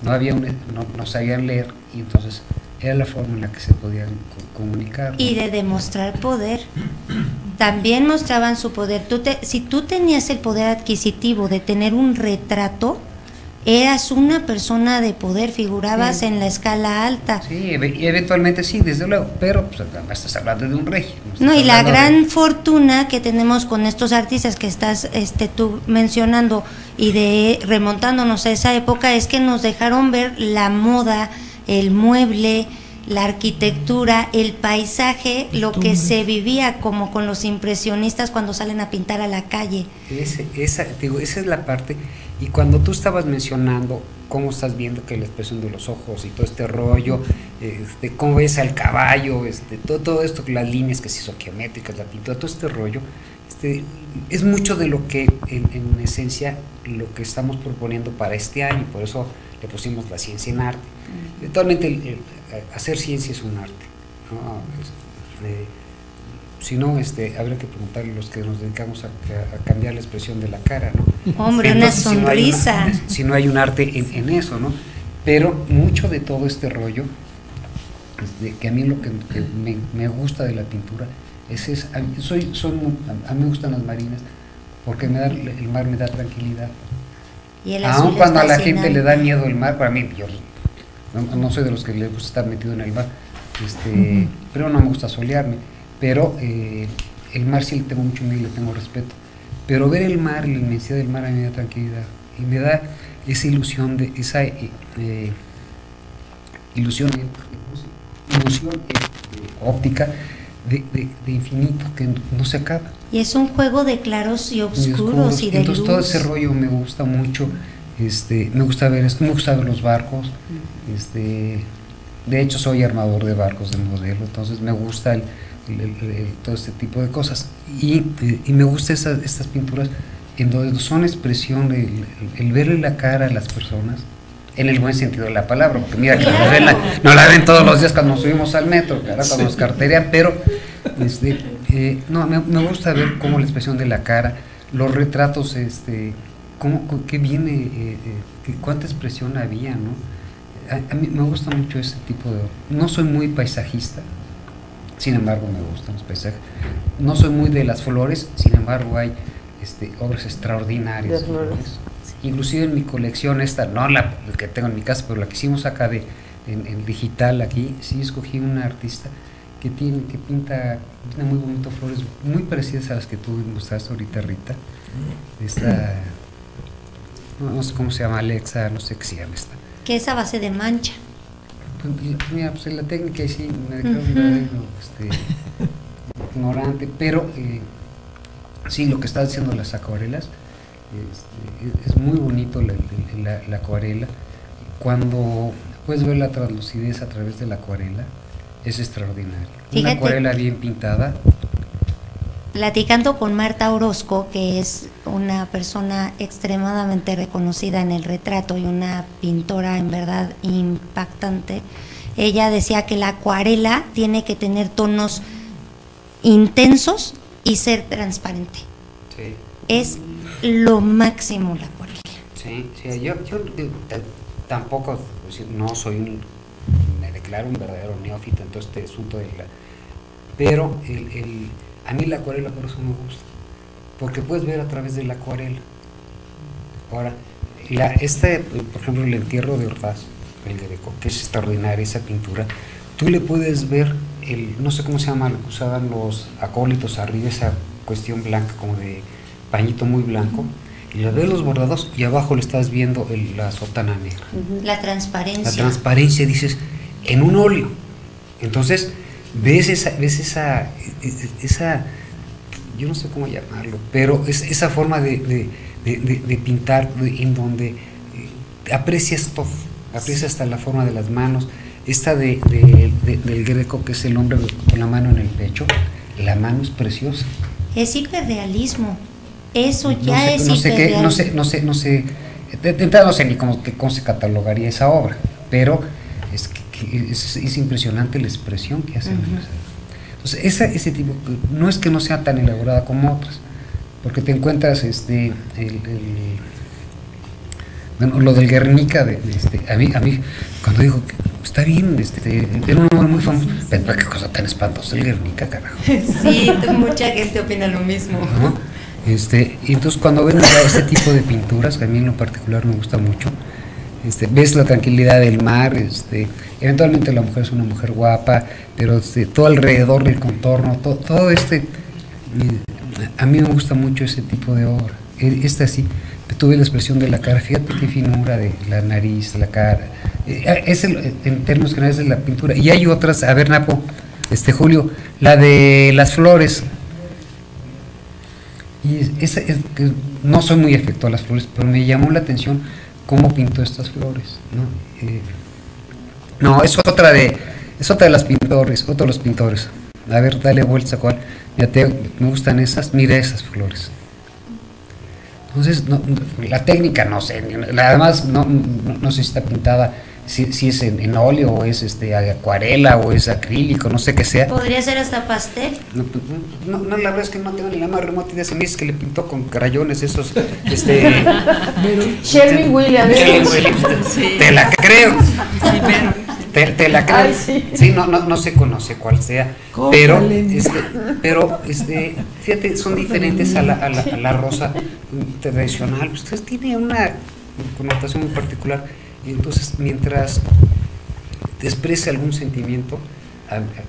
no había un, no, no sabían leer y entonces era la forma en la que se podían comunicar, ¿no? Y de demostrar poder. También mostraban su poder. Tú te, si tú tenías el poder adquisitivo de tener un retrato, eras una persona de poder, figurabas sí. en la escala alta. Sí, eventualmente sí, desde luego, pero pues, estás hablando de un rey. No, no y la gran de... fortuna que tenemos con estos artistas que estás este, tú mencionando y de remontándonos a esa época es que nos dejaron ver la moda, el mueble, la arquitectura, el paisaje, lo que se vivía como con los impresionistas cuando salen a pintar a la calle. Ese, esa, digo, esa es la parte... Y cuando tú estabas mencionando cómo estás viendo que la expresión de los ojos y todo este rollo, este, cómo ves al caballo, este, todo, todo esto, las líneas que se hizo geométricas, la pintura, todo este rollo, este, es mucho de lo que en, en esencia lo que estamos proponiendo para este año, por eso le pusimos la ciencia en arte. Totalmente el, el, hacer ciencia es un arte, ¿no? Este, si no, este, habría que preguntarle a los que nos dedicamos a, a cambiar la expresión de la cara, ¿no? Hombre, entonces, una sonrisa. Si no hay, una, si no hay un arte en, en eso, ¿no? Pero mucho de todo este rollo, de que a mí lo que, que me, me gusta de la pintura, es, es a, mí, soy, soy, a, a mí me gustan las marinas, porque me da, el mar me da tranquilidad. Y el azul. Aun cuando a la gente le da miedo el mar, para mí, yo no, no soy de los que les gusta estar metido en el mar, este, uh-huh. pero no me gusta solearme. Pero eh, el mar sí le tengo mucho miedo y le tengo respeto. Pero ver el mar, la inmensidad del mar a mí me da tranquilidad. Y me da esa ilusión de, esa eh, eh, ilusión, ilusión eh, óptica de, de, de infinito que no se acaba. Y es un juego de claros y oscuros y, oscuros. y de Entonces luz. Todo ese rollo me gusta mucho, este, me gusta ver esto, me gusta ver los barcos. Este, de hecho soy armador de barcos de modelo, entonces me gusta el El, el, el, todo este tipo de cosas y, y me gustan estas pinturas en donde son expresión el, el, el verle la cara a las personas en el buen sentido de la palabra, porque mira que nos ven la, no la ven todos los días cuando nos subimos al metro, cara, cuando nos carterean, pero este, eh, no, me, me gusta ver cómo la expresión de la cara, los retratos, este, cómo, qué viene, eh, eh, cuánta expresión había, ¿no? a, a mí me gusta mucho ese tipo de... No soy muy paisajista, sin embargo me gustan los paisajes. No soy muy de las flores, sin embargo hay este, obras extraordinarias. Inclusive en mi colección esta, no la, la que tengo en mi casa, pero la que hicimos acá de, en, en digital aquí, sí escogí una artista que tiene, que pinta, pinta muy bonito flores, muy parecidas a las que tú mostraste ahorita, Rita. Esta, no, no sé cómo se llama, Alexa, no sé qué se llama esta. Que es a base de mancha. Pues, mira, pues la técnica sí me dejó uh-huh. de, este, ignorante, pero eh, sí, lo que están haciendo las acuarelas, este, es muy bonito la, la, la acuarela. Cuando puedes ver la translucidez a través de la acuarela, es extraordinario. Fíjate, una acuarela bien pintada. Platicando con Marta Orozco, que es una persona extremadamente reconocida en el retrato y una pintora en verdad impactante, ella decía que la acuarela tiene que tener tonos intensos y ser transparente. Sí. Es lo máximo la acuarela. Sí, sí, yo, yo tampoco, no soy un... Claro, un verdadero neófito en todo este asunto de la... Pero el, el, a mí la acuarela por eso me gusta, porque puedes ver a través de la acuarela. Ahora, la, este, por ejemplo, el entierro de Ordaz, el Greco, que es extraordinaria esa pintura, tú le puedes ver, el, no sé cómo se llama, lo que usaban los acólitos arriba, esa cuestión blanca, como de pañito muy blanco, y le ves los bordados y abajo le estás viendo el, la sotana negra. La transparencia. La transparencia, dices... en un óleo. Entonces ves esa, ves esa, esa, yo no sé cómo llamarlo, pero es esa forma de, de, de, de pintar, de, en donde aprecias todo, aprecias hasta la forma de las manos. Esta de, de, de, del Greco, que es el hombre con la mano en el pecho, la mano es preciosa. Es hiperrealismo. Eso ya no sé, es no sé hiperrealismo. Qué, no sé, no sé, no sé, no sé ni cómo, cómo se catalogaría esa obra, pero es que Es, es impresionante la expresión que hacen. Uh-huh. Entonces, esa, ese tipo, no es que no sea tan elaborada como otras, porque te encuentras este el, el, bueno, lo del Guernica, de, de este, a, mí, a mí, cuando digo que está bien, este, era un hombre muy famoso, pero qué cosa tan espantosa el Guernica, carajo. Sí, mucha gente opina lo mismo. ¿No? Este, y entonces cuando ven ese tipo de pinturas, que a mí en lo particular me gusta mucho, Este, ves la tranquilidad del mar, este, eventualmente la mujer es una mujer guapa, pero este, todo alrededor del contorno, todo, todo este, a mí me gusta mucho ese tipo de obra. Esta sí, tuve la expresión de la cara, fíjate qué finura de la nariz, la cara, es el, en términos generales es la pintura. Y hay otras, a ver Napo, este Julio, la de las flores, y esa, es, no soy muy afecto a las flores, pero me llamó la atención cómo pintó estas flores, ¿no? Eh, no, es otra de es otra de las pintores, otro de los pintores. A ver, dale vuelta, cuál. Ya te, me gustan esas, mira esas flores. Entonces, no, la técnica no sé, además no, no, no sé si está pintada, si, si es en, en óleo o es este acuarela o es acrílico, no sé qué sea. Podría ser hasta pastel. No, no, no, la verdad es que no tengo ni la más remota idea. Se me dice que le pintó con crayones esos, este. Sherry Williams. Sí. Te la creo. Sí, pero. Te, te la creo. Ay, sí. Sí, no, no, no se conoce cuál sea. Pero, este, pero, este, fíjate, son diferentes a la, a la, a la rosa tradicional. Ustedes tienen una connotación muy particular. Y entonces, mientras te exprese algún sentimiento,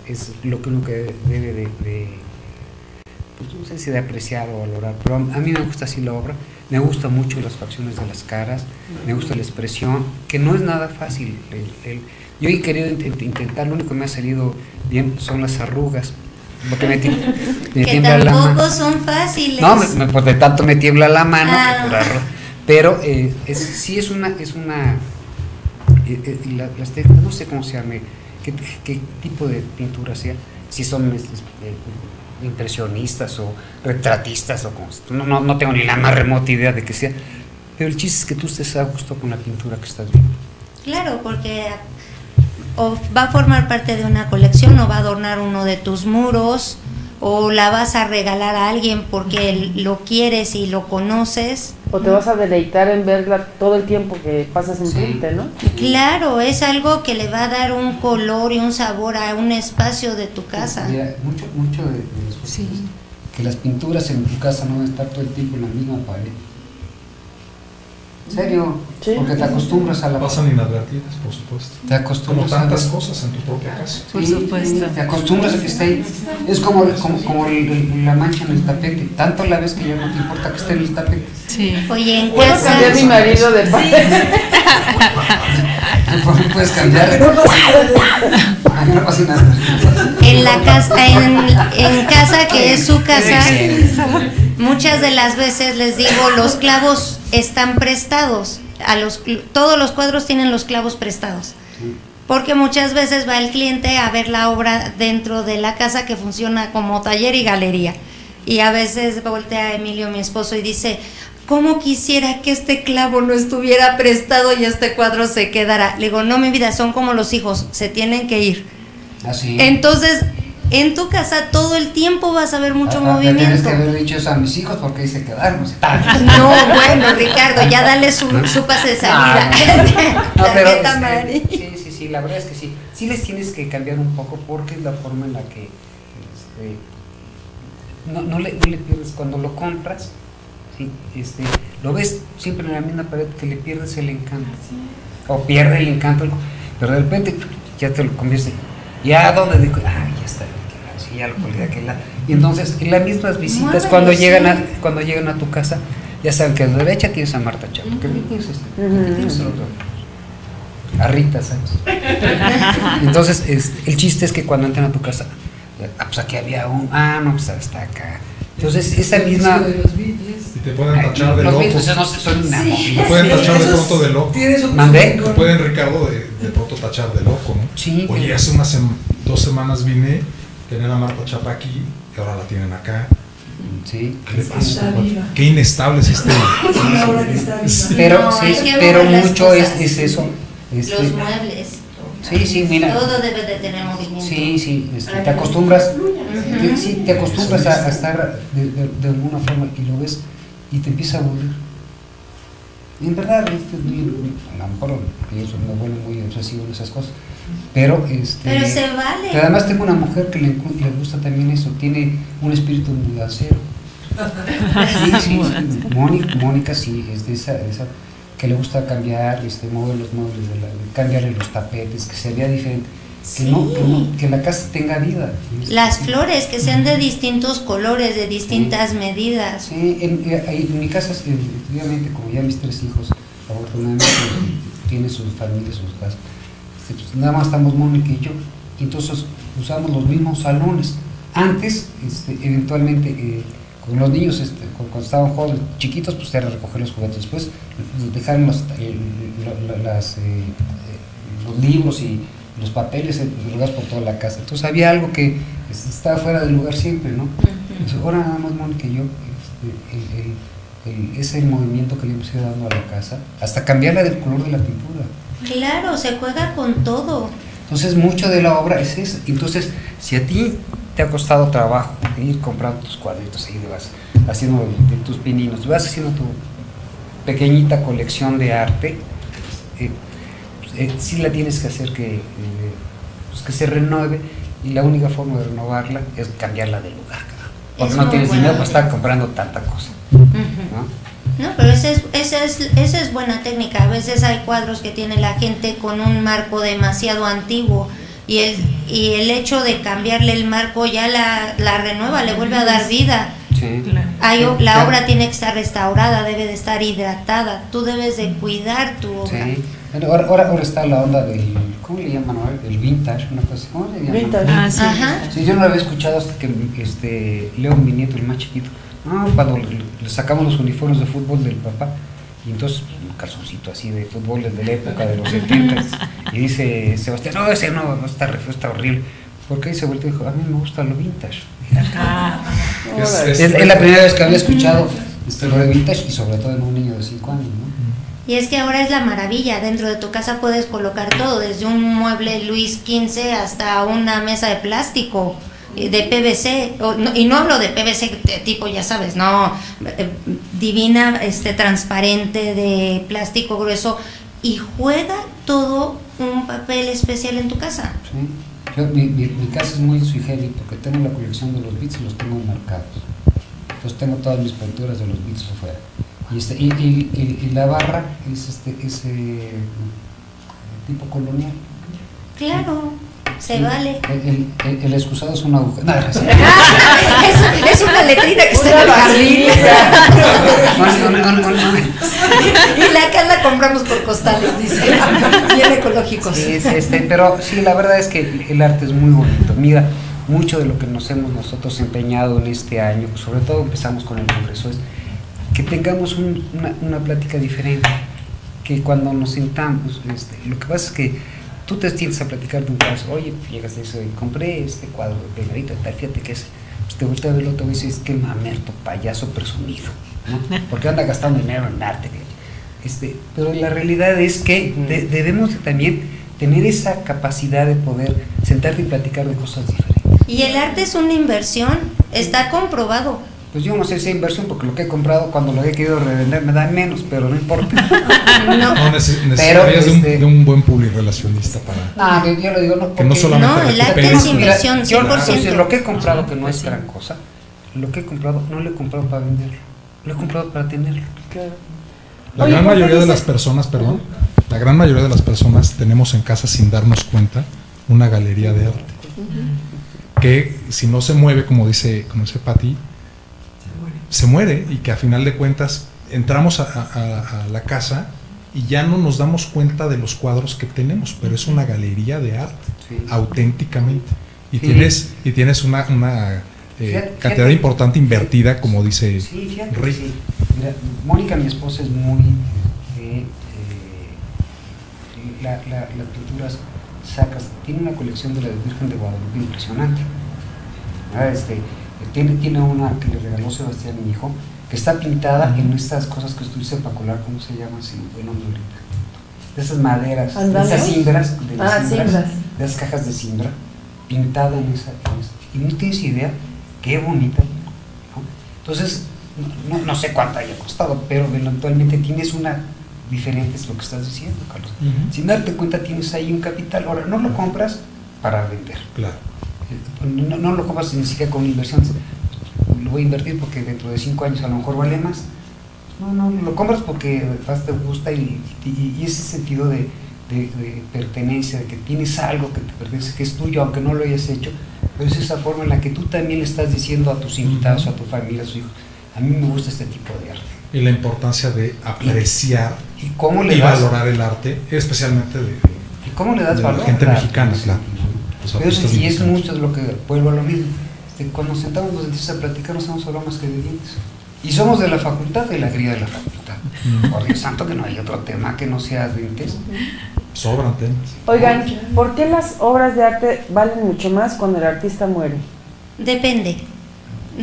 es lo que uno que debe de, de, pues no sé si de apreciar o valorar, pero a mí me gusta así la obra, me gustan mucho las facciones de las caras, me gusta la expresión, que no es nada fácil. El, el, yo he querido intentar, lo único que me ha salido bien son las arrugas, porque me, me tiembla la mano. Que tampoco son fáciles. No, me, me, porque tanto me tiembla la mano, ah. que por pero eh, es, sí es una... Es una La, las técnicas, no sé cómo se llame, qué, qué tipo de pintura sea, si son impresionistas o retratistas o como, no, no, no tengo ni la más remota idea de que sea, pero el chiste es que tú estés a gusto con la pintura que estás viendo. Claro, porque o va a formar parte de una colección o va a adornar uno de tus muros o la vas a regalar a alguien porque lo quieres y lo conoces. o te vas a deleitar en verla todo el tiempo que pasas enfrente, sí, ¿no? Claro, es algo que le va a dar un color y un sabor a un espacio de tu casa. Mira, mucho, mucho de, de los cosas, sí, que las pinturas en tu casa no van a estar todo el tiempo en la misma pared. ¿En serio? Sí. Porque te acostumbras a la... Pasan inadvertidas, por supuesto. Te acostumbras como tantas a la... cosas en tu propia casa. Por supuesto. Te acostumbras a que esté ahí. Es como, como, como el, el, la mancha en el tapete. Tanto la ves que ya no te importa que esté en el tapete. Sí. Oye, en casa... ¿Puedo cambiar a mi marido de pared? Sí. Puedes cambiar. Ay, no pasa nada. En la casa, en, en casa que es su casa, muchas de las veces les digo, los clavos están prestados, a los, todos los cuadros tienen los clavos prestados, porque muchas veces va el cliente a ver la obra dentro de la casa que funciona como taller y galería, y a veces voltea Emilio, mi esposo, y dice, ¿cómo quisiera que este clavo no estuviera prestado y este cuadro se quedara? Le digo, no, mi vida, son como los hijos, se tienen que ir. Así. Entonces, en tu casa todo el tiempo vas a ver mucho ah, movimiento. Tienes que haber dicho eso a mis hijos porque dice quedarnos. No, bueno, Ricardo, ya dale su, su pase de salida. No, no, pero este, sí, sí, sí, la verdad es que sí. Sí les tienes que cambiar un poco porque es la forma en la que este, no, no, le, no le pierdes cuando lo compras. Sí, este, lo ves siempre en la misma pared que le pierdes el encanto. Sí. O pierde el encanto, pero de repente ya te lo convierte. Ya donde digo, ah, ya está, sí, ya lo colgué aquel lado. Y entonces, en las mismas visitas, Madre, cuando sí. llegan a, cuando llegan a tu casa, ya saben que a la derecha tienes a Marta Chapa, uh-huh, que tienes este, uh-huh, tienes a, los, a Rita Sánchez. Entonces, es, el chiste es que cuando entran a tu casa, ah, pues aquí había un, ah, no, pues hasta acá. Entonces, esa misma... de los Beatles. Y te pueden tachar de loco. Los Beatles, no son una sí, te pueden tachar de pronto de loco. ¿Mandé? Te pueden, Ricardo, de, de pronto tachar de loco, ¿no? Sí. Oye, hace unas sem dos semanas vine, tenían a Marta Chapa aquí, y ahora la tienen acá. Sí. ¿Qué le pasa? Qué inestable es este. Pero, sí, pero mucho es, es eso. Este, los muebles. Sí, sí, mira. Todo debe de tener movimiento. Sí, sí, este, te acostumbras... Te, sí, te acostumbras a, a estar de, de, de alguna forma y lo ves y te empieza a aburrir. Y en verdad, este, a lo mejor ellos me vuelven muy obsesivos en esas cosas, pero, este, pero se vale. Pero además tengo una mujer que le, le gusta también eso, tiene un espíritu mudancero. Sí, sí, Mónica, Mónica sí, es de esa, de esa que le gusta cambiar, este, mover los muebles, de la, cambiarle los tapetes, que se vea diferente. Que, sí, no, que, no, que la casa tenga vida. Las sí, flores, que sean de distintos colores, de distintas sí, medidas. Sí, en, en, en mi casa, efectivamente, como ya mis tres hijos, afortunadamente, tienen sus familias, sus casas, pues, nada más estamos Mónica y yo, y entonces usamos los mismos salones. Antes, este, eventualmente, eh, con los niños, este, cuando estaban jóvenes, chiquitos, pues era recoger los juguetes, después dejaron los, eh, las, eh, los libros y los papeles regados por toda la casa. Entonces había algo que estaba fuera del lugar siempre, ¿no? Entonces, ahora nada más Mónica y yo, este, el, el, el, ese movimiento que le hemos ido dando a la casa, hasta cambiarla del color de la pintura. Claro, se juega con todo. Entonces mucho de la obra es eso. Entonces, si a ti te ha costado trabajo ir comprando tus cuadritos, ahí vas haciendo tus pininos, vas haciendo tu pequeñita colección de arte, eh, Eh, sí la tienes que hacer que, eh, pues que se renueve, y la única forma de renovarla es cambiarla de lugar, porque no tienes dinero para estar comprando tanta cosa. Uh-huh. ¿No? No, pero esa es, esa, es, esa es buena técnica. A veces hay cuadros que tiene la gente con un marco demasiado antiguo, y el, y el hecho de cambiarle el marco ya la, la renueva, le vuelve a dar vida. Sí. Hay, la obra tiene que estar restaurada, debe de estar hidratada, tú debes de cuidar tu obra. Sí. Ahora, ahora, ahora está la onda del, ¿cómo le llaman ahora? El vintage, una cosa, ¿cómo le llaman? Vintage, ah, sí. Ajá. Sí, yo no lo había escuchado hasta que este, Leo, mi nieto, el más chiquito, no, cuando le, le sacamos los uniformes de fútbol del papá, y entonces un calzoncito así de fútbol desde la época de los setenta, y dice Sebastián, no, ese no, no está, está horrible, porque ahí se volteó y dijo, a mí me gusta lo vintage. Ah, es, es, es, es la primera vez que había escuchado este, lo de vintage, y sobre todo en un niño de cinco años, ¿no? Y es que ahora es la maravilla, dentro de tu casa puedes colocar todo, desde un mueble Luis quince hasta una mesa de plástico, de P V C, o, no, y no hablo de P V C tipo, ya sabes, no, eh, divina, este, transparente, de plástico grueso, y juega todo un papel especial en tu casa. Sí. Yo, mi, mi, mi casa es muy sui generis porque tengo la colección de los Beatles y los tengo marcados. Entonces tengo todas mis pinturas de los Beatles afuera. Y, este, y, y, y, y la barra es este, ese eh, tipo colonial. Claro. Sí. Se el, vale. El, el, el excusado es una aguja. No, es, es, es una letrina que está en el jardín. No, no, no, no, no. Y la acá la compramos por costales, dice. Bien ecológicos. Sí, es este, pero sí, la verdad es que el, el arte es muy bonito. Mira, mucho de lo que nos hemos nosotros empeñado en este año, sobre todo empezamos con el Congreso, es que tengamos un, una, una plática diferente. Que cuando nos sentamos, este, lo que pasa es que tú te sientes a platicar de un caso, oye, llegas y dices, compré este cuadro de Pegadito, tal, fíjate que es, pues te voltea a ver el otro y dices, qué mamerto, payaso presumido, ¿no? Porque anda gastando dinero en arte. Este, pero la realidad es que de, debemos de también tener esa capacidad de poder sentarte y platicar de cosas diferentes. Y el arte es una inversión, está comprobado. Pues yo no sé si es inversión porque lo que he comprado cuando lo he querido revender me da menos, pero no importa. No, no neces necesitarías este, de, un, de un buen publirrelacionista para... No, yo lo digo, no, que no solamente... No, el arte es inversión, cien por ciento. Yo, claro, si lo que he comprado, que no es gran cosa, lo que he comprado, no lo he comprado para venderlo, lo he comprado para tenerlo. La Oye, gran mayoría de las personas, perdón, la gran mayoría de las personas tenemos en casa sin darnos cuenta una galería de arte, uh-huh, que si no se mueve, como dice, como dice Pati, se muere, y que a final de cuentas entramos a, a, a la casa y ya no nos damos cuenta de los cuadros que tenemos, pero es una galería de arte, sí, auténticamente, y sí, tienes y tienes una, una eh, fíjate, cantidad fíjate, importante invertida, como dice, sí, fíjate, Rita. Sí. Mira, Mónica, mi esposa, es muy de, eh, la, la, las pinturas sacas, tiene una colección de la Virgen de Guadalupe impresionante. Ah, este Tiene, tiene una que le regaló Sebastián, mi hijo, que está pintada en estas cosas que estuviste para colar, ¿cómo se llama? Si no fue el nombre ahorita. De esas maderas, Andale. de esas cimbras, de las ah, cimbras, cimbras, de esas cajas de cimbra, pintada en esa. En y no tienes idea, qué bonita, ¿no? Entonces, no, no sé cuánto haya costado, pero eventualmente tienes una diferente, es lo que estás diciendo, Carlos. Uh-huh. Sin darte cuenta, tienes ahí un capital. Ahora, no lo compras para vender. Claro. No, no lo compras ni siquiera con inversión, lo voy a invertir porque dentro de cinco años a lo mejor vale más. No, no, lo compras porque más te gusta, y, y, y ese sentido de, de, de pertenencia, de que tienes algo que te pertenece, que es tuyo, aunque no lo hayas hecho, pero es esa forma en la que tú también le estás diciendo a tus invitados, a tu familia, a sus hijos, a mí me gusta este tipo de arte. Y la importancia de apreciar y, y, cómo le y das, valorar el arte, especialmente de, ¿y cómo le das de valor la gente mexicana, claro. Pero eso sí es mucho de lo que vuelvo a lo mismo. Este, cuando nos sentamos los dentistas a platicar, no estamos hablando más que de dientes. Y somos de la facultad, de la cría de la facultad. Mm. Por Dios santo, que no hay otro tema que no sea dientes. Sobran temas. Oigan, ¿por qué las obras de arte valen mucho más cuando el artista muere? Depende.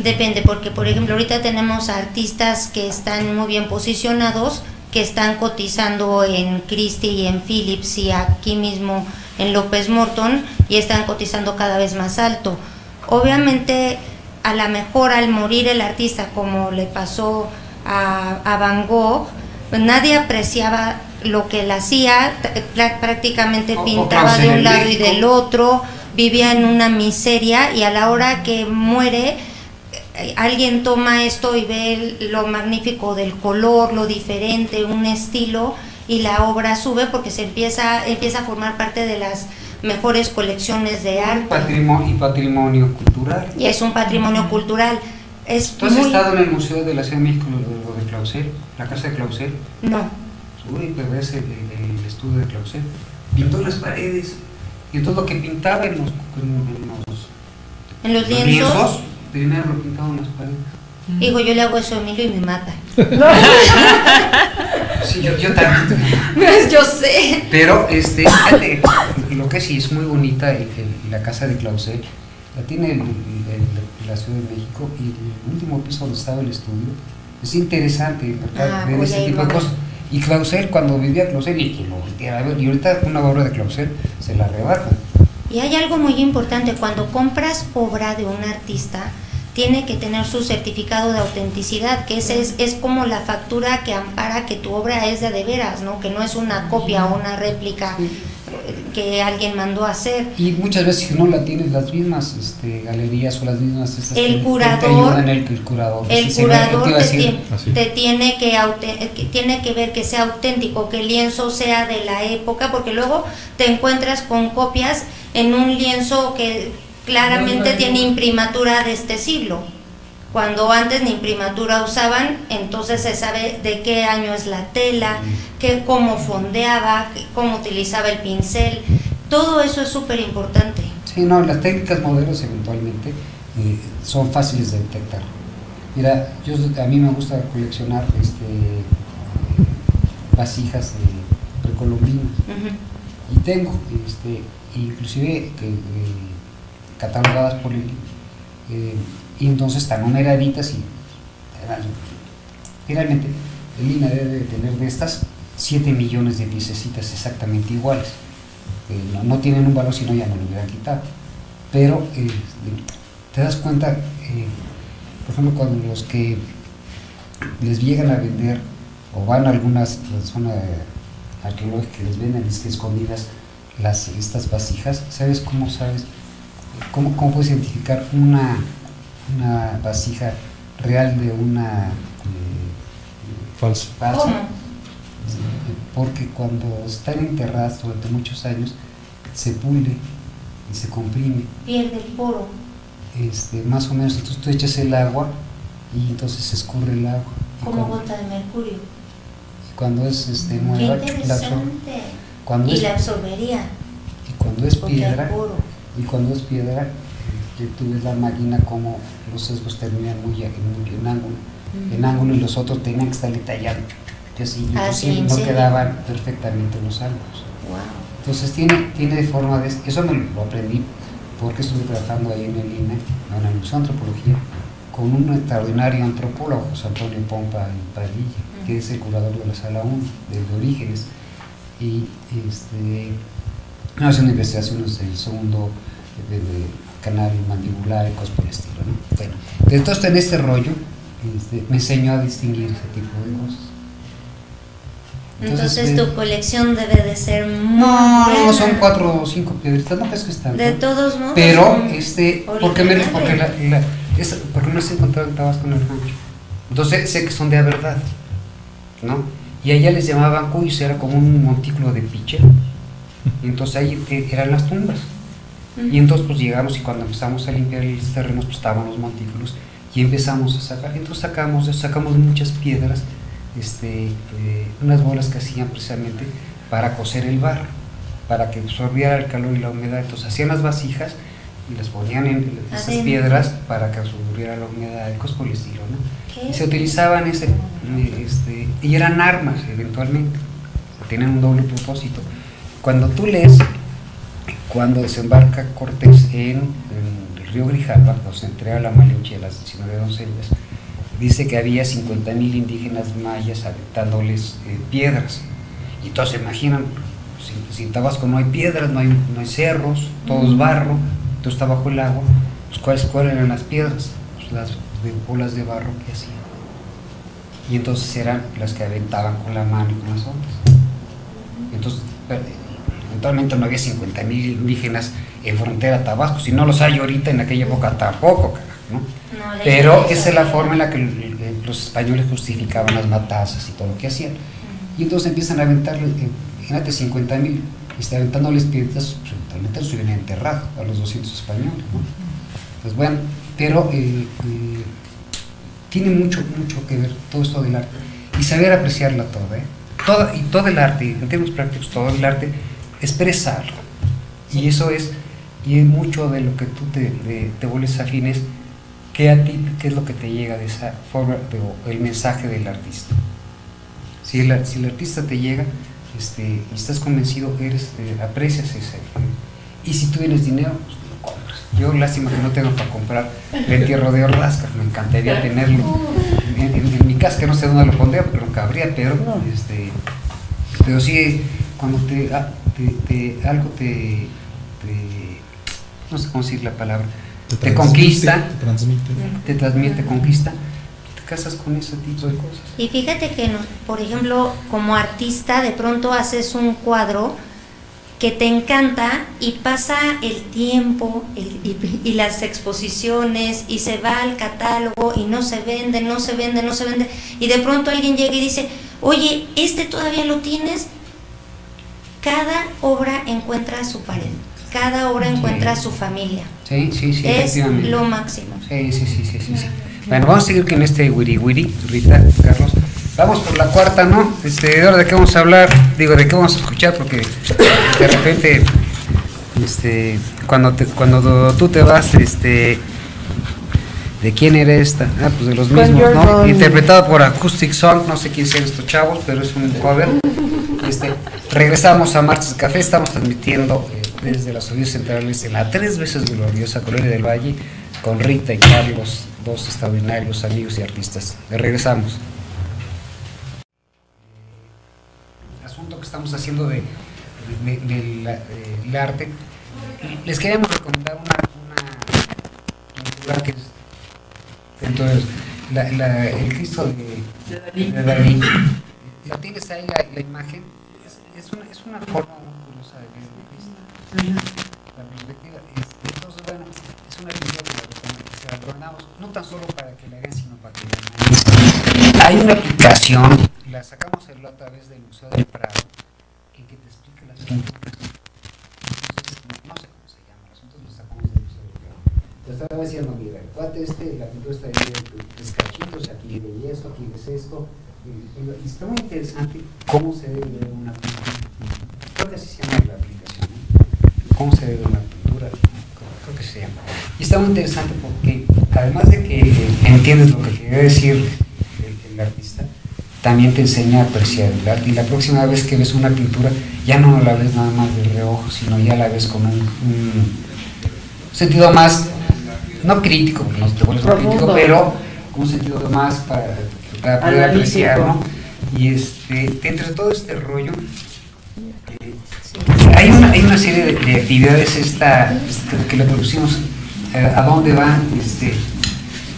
Depende, porque por ejemplo, ahorita tenemos artistas que están muy bien posicionados, que están cotizando en Christie y en Phillips y aquí mismo en López Morton, y están cotizando cada vez más alto. Obviamente, a lo mejor al morir el artista, como le pasó a, a Van Gogh, pues nadie apreciaba lo que él hacía, prácticamente o, pintaba o de un lado y del otro, vivía en una miseria, y a la hora que muere, alguien toma esto y ve lo magnífico del color, lo diferente, un estilo, y la obra sube porque se empieza, empieza a formar parte de las mejores colecciones de arte. Patrimonio, y patrimonio cultural. Y es un patrimonio cultural. Es ¿Tú has muy... estado en el Museo de la Ciudad de México, lo de Clausel, la Casa de Clausel? No. Uy, pero ves el, el estudio de Clausel. Pintó las paredes y todo lo que pintaba en los, en los, ¿En los, los lienzos. lienzos Primero lo pintaba en las paredes. Hijo, yo le hago eso a Emilio y me mata. No. Sí, yo, yo también. Yo sé. Pero este, fíjate, lo que sí es muy bonita, el, el, la Casa de Clausel, la tiene el, el, el, la Ciudad de México, y el último piso donde estaba el estudio es interesante, ¿verdad? Ah, ver ese tipo de cosas. Y Clausel, cuando vivía Clausel, y, y, lo, y ahorita una obra de Clausel se la rebaja. Y hay algo muy importante, cuando compras obra de un artista, tiene que tener su certificado de autenticidad, que ese es, es como la factura que ampara que tu obra es de de veras, ¿no? Que no es una copia o una réplica que alguien mandó a hacer. Y muchas veces no la tienes, las mismas este, galerías o las mismas... Esas el, que, curador, que te ayudan, el, el curador... El si curador te, decir, te, te tiene, que, que, tiene que ver que sea auténtico, que el lienzo sea de la época, porque luego te encuentras con copias en un lienzo que... claramente tiene imprimatura de este siglo, cuando antes ni imprimatura usaban. Entonces se sabe de qué año es la tela, que cómo fondeaba, cómo utilizaba el pincel, todo eso es súper importante. Sí, no, las técnicas modelos eventualmente eh, son fáciles de detectar. Mira, yo, a mí me gusta coleccionar este, eh, vasijas eh, precolombinas, uh-huh. y tengo, este, inclusive... Eh, eh, catalogadas por él, eh, y entonces están numeraditas y finalmente Elina debe tener de estas siete millones de piececitas exactamente iguales. eh, no, no tienen un valor, si no ya me lo hubieran quitado, pero eh, te das cuenta, eh, por ejemplo, cuando los que les llegan a vender o van a algunas zonas arqueológicas que les venden es que escondidas las, estas vasijas, ¿sabes cómo sabes? ¿Cómo, cómo puedes identificar una, una vasija real de una eh, falsa? falsa? ¿Cómo? Porque cuando están enterradas durante muchos años, se pule y se comprime. Pierde el poro. Este, más o menos, entonces tú echas el agua y entonces se escurre el agua. Como gota de mercurio. Y cuando es este, nueva, qué interesante. La y es, la absorbería. Y cuando es porque piedra... Hay poro. Y cuando es piedra, que tú ves la máquina como los sesgos terminan muy en, en ángulo, mm. en ángulo, y los otros tenían que estar detallados, que así, así no quedaban perfectamente los ángulos. Wow. Entonces tiene, tiene forma de... Eso me lo aprendí porque estuve trabajando ahí en el I N E, en la Museo de Antropología, con un extraordinario antropólogo, José Antonio Pompa y Padilla, mm. que es el curador de la Sala uno, de Orígenes, y este... no, haciendo investigaciones del segundo de, de, de canal mandibular y cosas por el estilo, ¿no? Bueno, entonces en este rollo este, me enseñó a distinguir ese tipo de cosas. Entonces, entonces tu eh, colección debe de ser muy... No, buena. No, son cuatro o cinco piedritas, no es que están... De todos modos. Pero, este, ¿por qué me dijo? Porque la, la, esa, porque no se encontraba en Tabasco en el rancho. Entonces sé que son de la verdad, ¿no? Y allá les llamaban cuyos, era como un montículo de piche. Entonces ahí eran las tumbas, y entonces pues llegamos, y cuando empezamos a limpiar los terrenos pues estaban los montículos y empezamos a sacar, entonces sacamos, sacamos muchas piedras, este, eh, unas bolas que hacían precisamente para cocer el barro, para que absorbiera el calor y la humedad. Entonces hacían las vasijas y las ponían en esas piedras para que absorbiera la humedad, cosas por el estilo, ¿no? Y se utilizaban ese, este, y eran armas eventualmente, o sea, tenían un doble propósito. Cuando tú lees, cuando desembarca Cortés en, en el río Grijalva, cuando se entrega la Malinche a las diecinueve doncellas, dice que había cincuenta mil indígenas mayas aventándoles eh, piedras. Y todos se imaginan, si en Tabasco no hay piedras, no hay, no hay cerros, todo es barro, todo está bajo el agua, pues ¿cuáles, cuáles eran las piedras? Pues las de bolas de barro que hacían. Y entonces eran las que aventaban con la mano y con las ondas. Entonces, eventualmente no había cincuenta mil indígenas en Frontera Tabasco, si no los hay ahorita, en aquella época tampoco, ¿no? No, pero esa es la forma en la que los españoles justificaban las matanzas y todo lo que hacían. Y entonces empiezan a aventarles, eh, imagínate, cincuenta mil, está aventándoles piedras, pues eventualmente los hubieran enterrado a los doscientos españoles, ¿no? Pues bueno, pero eh, eh, tiene mucho, mucho que ver todo esto del arte y saber apreciarla toda, ¿eh? Todo, y todo el arte, en términos prácticos, todo el arte expresarlo, y eso es, y es mucho de lo que tú te, de, te vuelves afín, es que a ti, qué es lo que te llega de esa forma, de, el mensaje del artista. Si el, si el artista te llega, este, y estás convencido, eres, eh, aprecias ese, y si tú tienes dinero, pues lo compras. Yo lástima que no tengo para comprar el entierro de Orlasca, me encantaría tenerlo en, en, en mi casa, que no sé dónde lo pondría, pero cabría, pero este, pero sí, cuando te, te, te algo te, te no sé cómo decir la palabra, te, te conquista, te transmite, te transmite, te conquista, te casas con ese tipo de cosas. Y fíjate que, por ejemplo, como artista de pronto haces un cuadro que te encanta y pasa el tiempo el, y, y las exposiciones y se va al catálogo y no se vende, no se vende, no se vende, y de pronto alguien llega y dice, oye, ¿este todavía lo tienes? Cada obra encuentra su pared, cada obra encuentra sí. su familia. Sí, sí, sí, es lo máximo. Sí, sí, sí, sí, sí, sí. Bueno, vamos a seguir con este wiri wiri, Rita, Carlos. Vamos por la cuarta, ¿no? Este, ahora de qué vamos a hablar, digo, de qué vamos a escuchar, porque de repente, este, cuando te, cuando tú te vas, este, ¿de quién era esta? Ah, pues de los mismos, ¿no? Interpretado por Acoustic Song, no sé quién sean estos chavos, pero es un cover. Este, regresamos a Martes Café, estamos transmitiendo eh, desde las orillas centrales en la tres veces gloriosa Colonia del Valle, con Rita y Carlos, dos extraordinarios amigos y artistas. Regresamos. Que estamos haciendo del de, de, de de, de arte, les queremos recomendar una, una pintura que es entonces, la, la, el Cristo de, de David. ¿La tienes ahí la, la imagen? Es, es, una, es una forma muy curiosa de ver la perspectiva. Es, entonces, bueno, es una pintura que la recomendamos, no tan solo para que la hagan, sino para que la hagan. Hay una aplicación, la sacamos el a través del Museo del Prado, en que te explica las pinturas. Entonces, no sé cómo se llama, nosotros lo sacamos del Museo del Prado. Te estaba diciendo, mira, el cuate este, la pintura está de tres cachitos, aquí de esto, aquí de esto, y, y está muy interesante cómo se debe ver una pintura. Creo que así se llama la aplicación, ¿eh? Cómo se debe ver una pintura, creo que se llama. Y está muy interesante porque, además de que entiendes lo que quería decir el, el artista, también te enseña a apreciar el arte, y la próxima vez que ves una pintura ya no la ves nada más de reojo, sino ya la ves con un, un sentido más, no crítico, porque no te vuelves un crítico, pero un sentido más para, para poder apreciar, ¿no? Y este, entre todo este rollo eh, hay, una, hay una serie de, de actividades esta, esta que le producimos, eh, a dónde va este,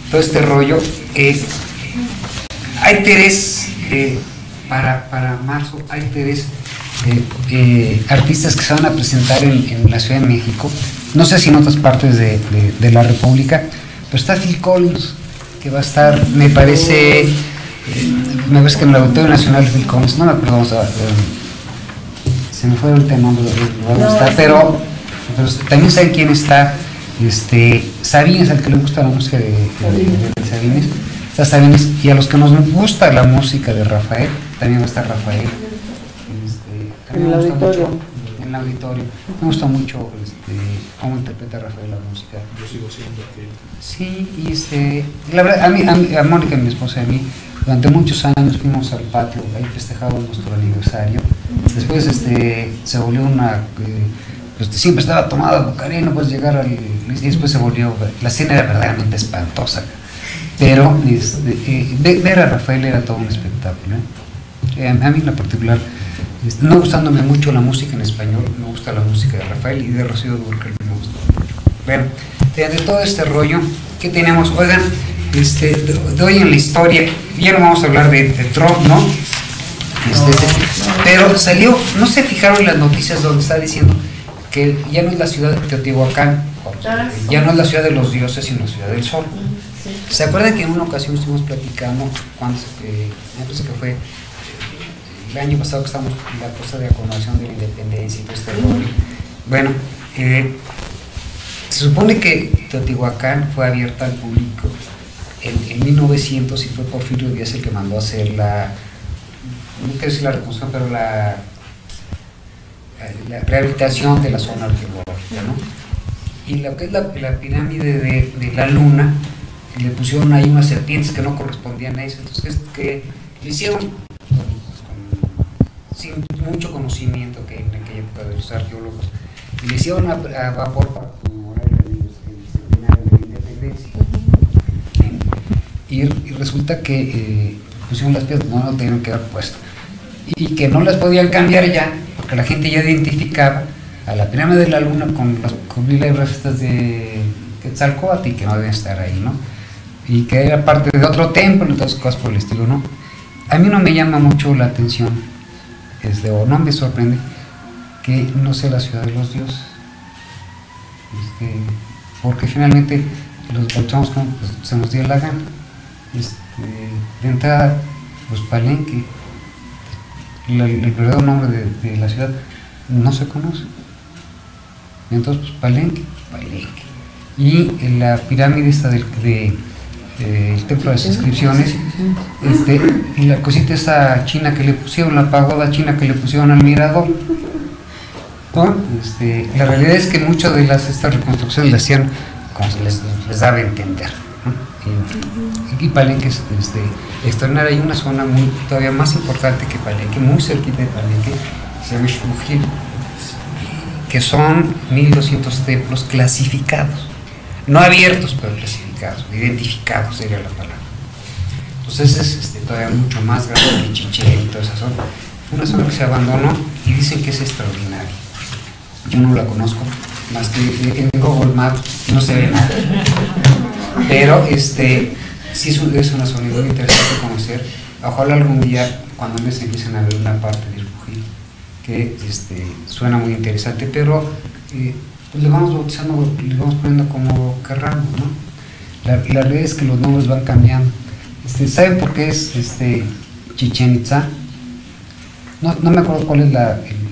todo este rollo. eh, hay tres Eh, para, para marzo hay tres eh, eh, artistas que se van a presentar en, en la Ciudad de México, no sé si en otras partes de, de, de la República, pero está Phil Collins, que va a estar, me parece, eh, una vez que en el Auditorio Nacional Phil Collins, no me acuerdo, vamos a, eh, se me fue ahorita el nombre, pero, pero también saben quién está, este, Sabines, al que le gusta la música de, de, de Sabines. Y a los que nos gusta la música de Rafael, también va a estar Rafael. Este, en el auditorio. Mucho, en el auditorio. Me gusta mucho este, cómo interpreta Rafael la música. Yo sigo siendo aquel. Sí, y este, la verdad, a, mí, a, mí, a Mónica, mi esposa y a mí, durante muchos años fuimos al patio, ahí festejamos nuestro aniversario. Después este, se volvió una... Eh, pues, siempre estaba tomada Bucarén, no puedes llegar al... Y después se volvió... La cena era verdaderamente espantosa. Pero este, ver a Rafael era todo un espectáculo, ¿eh? A mí en lo particular, no gustándome mucho la música en español, me gusta la música de Rafael y de Rocío Dúrcal, me gusta. Bueno, de, de todo este rollo, ¿qué tenemos? Oigan, este, de, de hoy en la historia, ya no vamos a hablar de, de Trump, ¿no? Este, este, pero salió, no se fijaron en las noticias donde está diciendo que ya no es la ciudad de Teotihuacán, ya no es la ciudad de los dioses, sino la ciudad del sol. ¿Se acuerdan que en una ocasión estuvimos platicando, cuando eh, que fue el año pasado que estábamos en la cosa de la conmemoración de la independencia y todo este rollo? Bueno, eh, se supone que Teotihuacán fue abierta al público en, en mil novecientos y fue Porfirio Díaz el que mandó a hacer la, no quiero decir la reconstrucción, pero la, la rehabilitación de la zona arqueológica, ¿no? Y lo que es la, la pirámide de, de la Luna, le pusieron ahí unas serpientes que no correspondían a eso, entonces que le hicieron con, sin mucho conocimiento que en aquella época de los arqueólogos, y le hicieron a, a vapor para conmemorar la independencia. Y, y resulta que eh, pusieron las piedras, no, no tenían que haber puesto, y, y que no las podían cambiar ya, porque la gente ya identificaba a la pirámide de la luna con las cubiles restas de Quetzalcóatl y que no deben estar ahí, ¿no? Y que era parte de otro templo y otras cosas por el estilo, ¿no? A mí no me llama mucho la atención, es de, o no me sorprende, que no sea la ciudad de los dioses. Este, porque finalmente los volteamos como pues, se nos dio la gana. Este, de entrada, pues Palenque, la, el verdadero nombre de, de la ciudad no se conoce. Entonces, pues Palenque, Palenque. Y la pirámide esta del de, de, el templo de las inscripciones, este, y la cosita esta china que le pusieron, la pagoda china que le pusieron al mirador. ¿No? Este, la realidad es que muchas de las estas reconstrucciones las hacían como se les, les daba a entender, ¿no? Y, y Palenque es este, extraordinaria. Hay una zona muy, todavía más importante que Palenque, muy cerquita de Palenque, se llama Xujil, que son mil doscientos templos clasificados, no abiertos, pero clasificados, identificados sería la palabra. Entonces es este, todavía mucho más grande que Chichén y toda esa zona. Fue una zona que se abandonó y dicen que es extraordinaria. Yo no la conozco, más que en Google Maps no se ve nada. Pero este, sí es una zona muy interesante conocer. Ojalá algún día, cuando les empiecen a ver una parte del Xujil, que este, suena muy interesante, pero eh, pues le vamos bautizando, le vamos poniendo como querramos, ¿no? La, la realidad es que los nombres van cambiando. Este, ¿Saben por qué es este, Chichén Itzá? No, no me acuerdo cuál es la, el,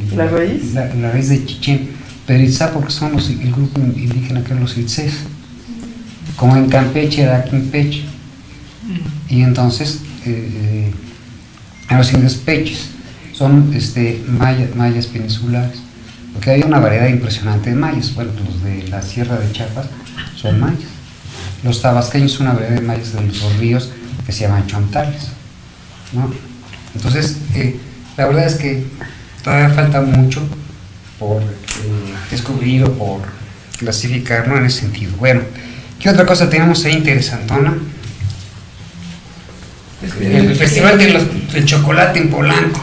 el, ¿La raíz? La, la raíz de Chichén, pero Itzá porque son los, el grupo indígena que eran los Itzés, como en Campeche era Quimpeche, y entonces eh, eran los indios peches. Son este, mayas, mayas peninsulares, porque hay una variedad impresionante de mayas. Bueno, los de la Sierra de Chiapas son mayas. Los tabasqueños son una variedad de mayas de los ríos que se llaman chontales, ¿no? Entonces, eh, la verdad es que todavía falta mucho por eh, descubrir o por clasificar, ¿no? En ese sentido. Bueno, ¿qué otra cosa tenemos ahí interesantona? El Festival de los, del Chocolate en Polanco.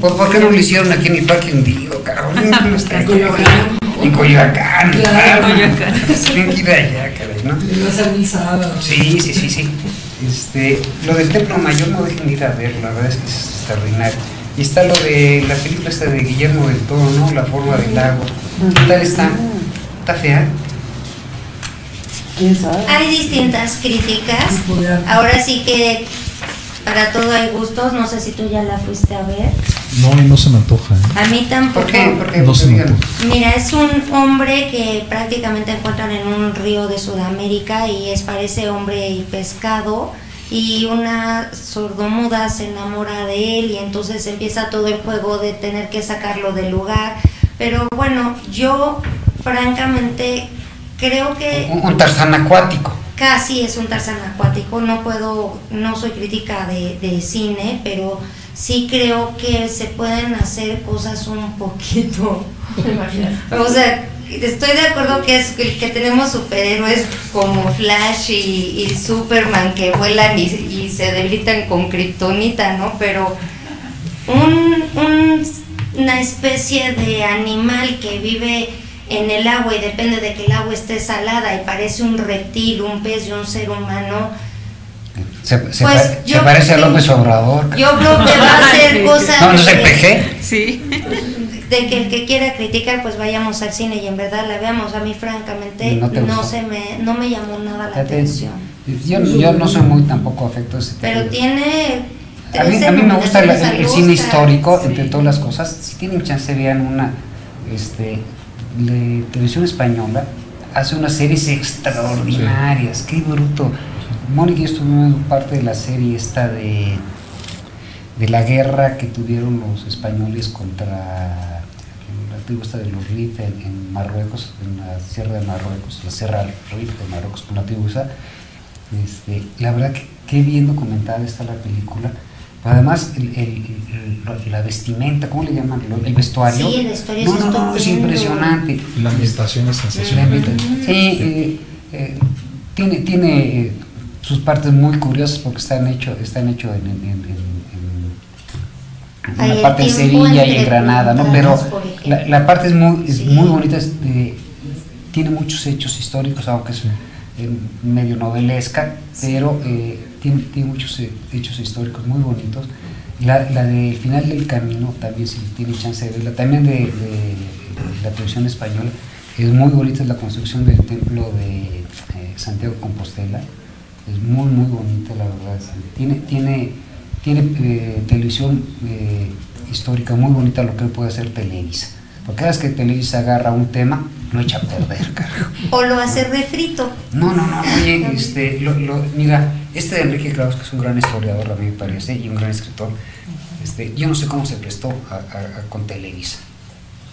¿Por, ¿Por qué no lo hicieron aquí en el Parque Hundido, cabrón? No está en Coyoacán. En Coyoacán, claro. Tienen que ir allá, caray, ¿no? No es el sábado. Sí, sí, sí, sí. Este, lo del Templo Mayor no dejen ir a verlo, la verdad es que es extraordinario. Y está lo de la película esta de Guillermo del Toro, ¿no? La forma del lago. ¿Qué tal está? ¿Está fea? ¿Quién sabe? Hay distintas críticas. Ahora sí que... Para todo hay gustos, no sé si tú ya la fuiste a ver. No, no se me antoja. ¿Eh? A mí tampoco. ¿Por qué? Porque no se me antoja. Mira, es un hombre que prácticamente encuentran en un río de Sudamérica y es parece hombre y pescado, y una sordomuda se enamora de él y entonces empieza todo el juego de tener que sacarlo del lugar. Pero bueno, yo francamente creo que... Un, un Tarzán acuático. Casi es un Tarzán acuático, no puedo, no soy crítica de, de cine, pero sí creo que se pueden hacer cosas un poquito, o sea, estoy de acuerdo que es que tenemos superhéroes como Flash y, y Superman que vuelan y, y se debilitan con kriptonita, ¿no? Pero un, un, una especie de animal que vive en el agua y depende de que el agua esté salada y parece un reptil, un pez y un ser humano, se, se, pues pa se parece a López Obrador. Yo creo que va a hacer cosas. No, no sé, P G. Sí. De que el que quiera criticar, pues vayamos al cine y en verdad la veamos. A mí francamente no, no se me no me llamó nada la ya atención. Te, yo, yo no soy muy tampoco afecto a ese tema. Pero tiene. A mí, a mí me gusta la, el, el cine histórico, sí. Entre todas las cosas. Si tienen chance vean una, este. La televisión española hace unas series extraordinarias, sí. Qué bruto. Mónica y yo estuvimos parte de la serie esta de, de la guerra que tuvieron los españoles contra la tribu esta de los Rif en, en Marruecos, en la Sierra de Marruecos, la Sierra Rif de Marruecos, con la tribu esa. Este, la verdad que qué bien documentada está la película. Además, el, el, el, la vestimenta, ¿cómo le llaman? El vestuario. Sí, el vestuario no, no, no, es impresionante. La ambientación es sensacional. Sí, eh, eh, tiene, tiene eh, sus partes muy curiosas porque están hechos están hecho en, en, en, en la parte de Sevilla y en Granada, ¿no? Pero la, la parte es muy, es muy bonita, es, eh, tiene muchos hechos históricos, aunque es eh, medio novelesca, pero eh, tiene, tiene muchos eh, hechos históricos muy bonitos. La, la del final del camino también, si tiene chance de verla, también de, de, de la televisión española, es muy bonita, es la construcción del templo de eh, Santiago de Compostela, es muy muy bonita, la verdad, tiene, tiene, tiene eh, televisión eh, histórica muy bonita, lo que puede hacer Televisa, porque cada vez que Televisa agarra un tema, lo echa a perder, carajo. O lo hace refrito. No, no, no, oye, este, lo, lo, mira, este de Enrique Claus, que es un gran historiador, a mí me parece, y un gran escritor, este, yo no sé cómo se prestó a, a, a, con Televisa,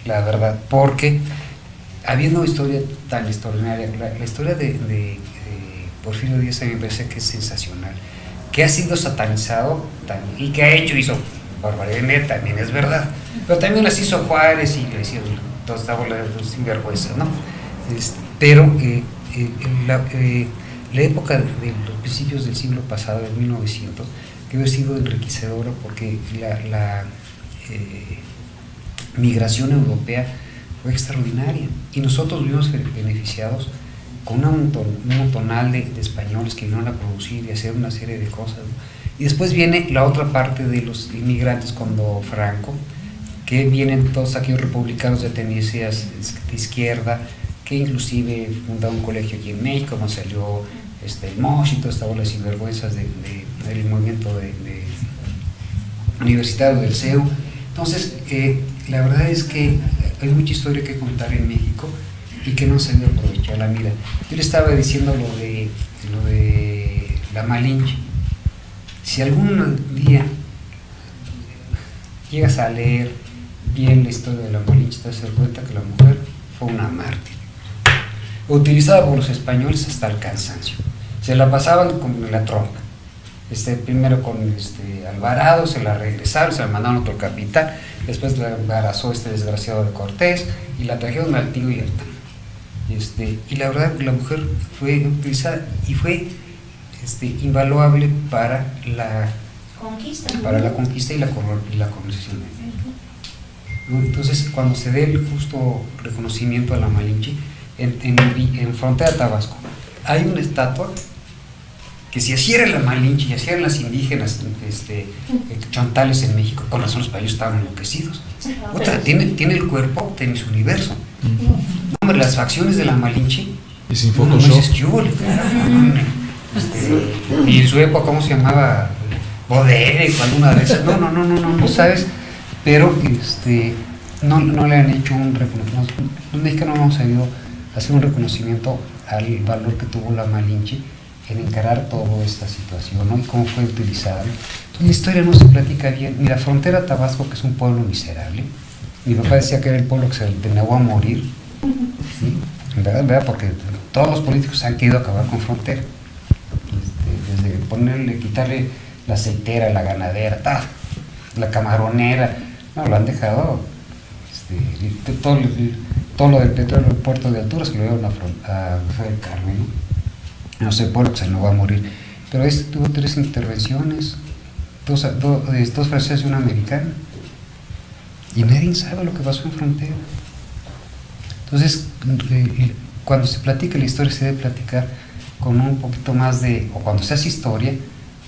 la verdad, porque habiendo historia tan extraordinaria, la, la historia de, de, de Porfirio Díaz a mí me parece que es sensacional, que ha sido satanizado también, y que ha hecho, hizo barbaridades, también es verdad, pero también las hizo Juárez y le hicieron toda esta bola de sinvergüenza, ¿no? Este, pero eh, eh, la, eh, la época de los principios del siglo pasado, del mil novecientos, que ha sido enriquecedora porque la, la eh, migración europea fue extraordinaria y nosotros vivimos beneficiados con una monton, un montonal de, de españoles que vinieron a producir y hacer una serie de cosas, ¿no? Y después viene la otra parte de los inmigrantes cuando Franco, que vienen todos aquellos republicanos de tendencias de izquierda, que inclusive fundaron un colegio aquí en México, donde salió este, el Mosh y toda esta bola de sinvergüenzas de, de, del movimiento de, de universitario del C E U. Entonces, eh, la verdad es que hay mucha historia que contar en México y que no se debe aprovechar la vida. Yo le estaba diciendo lo de, lo de la Malinche. Si algún día llegas a leer bien la historia de la Malinche, te vas a dar cuenta que la mujer fue una mártir, utilizada por los españoles hasta el cansancio. Se la pasaban con la trompa, este, primero con este, Alvarado, se la regresaron, se la mandaron a otro capitán, después la embarazó este desgraciado de Cortés y la trajeron al Tío y al Tan. Este, y la verdad que la mujer fue utilizada y fue este, invaluable para la conquista, ¿no? Para la conquista y la, y la colonización. Entonces, cuando se dé el justo reconocimiento a la Malinche, en, en, en Frontera Tabasco, hay una estatua que si así era la Malinche y así eran las indígenas este, chontales en México, con razón los países estaban enloquecidos. Otra, tiene, tiene el cuerpo, tiene su universo. Hombre, las facciones de la Malinche, y sin Photoshop. Este, y en su época, ¿cómo se llamaba? Bodénico, alguna de esas, no, no, no, no, no, no, ¿sabes? Pero este, no, no le han hecho un reconocimiento, los mexicanos no hemos sabido hacer un reconocimiento al valor que tuvo la Malinche en encarar toda esta situación, ¿no? Y cómo fue utilizada. Entonces, la historia no se platica bien. Mira, Frontera Tabasco, que es un pueblo miserable, mi papá decía que era el pueblo que se tenía a morir, ¿sí? ¿Verdad? ¿Verdad? Porque todos los políticos han querido acabar con Frontera, este, desde ponerle, quitarle la aceitera, la ganadera, ta, la camaronera, no, lo han dejado, este, todo, todo lo del petróleo, el puerto de alturas que lo llevan a Rafael Carmen, ¿no? No sé, pueblo que se nos va a morir, pero este tuvo tres intervenciones, dos, dos, dos franceses y una americana, y nadie sabe lo que pasó en Frontera. Entonces, cuando se platica la historia, se debe platicar con un poquito más de, o cuando se hace historia,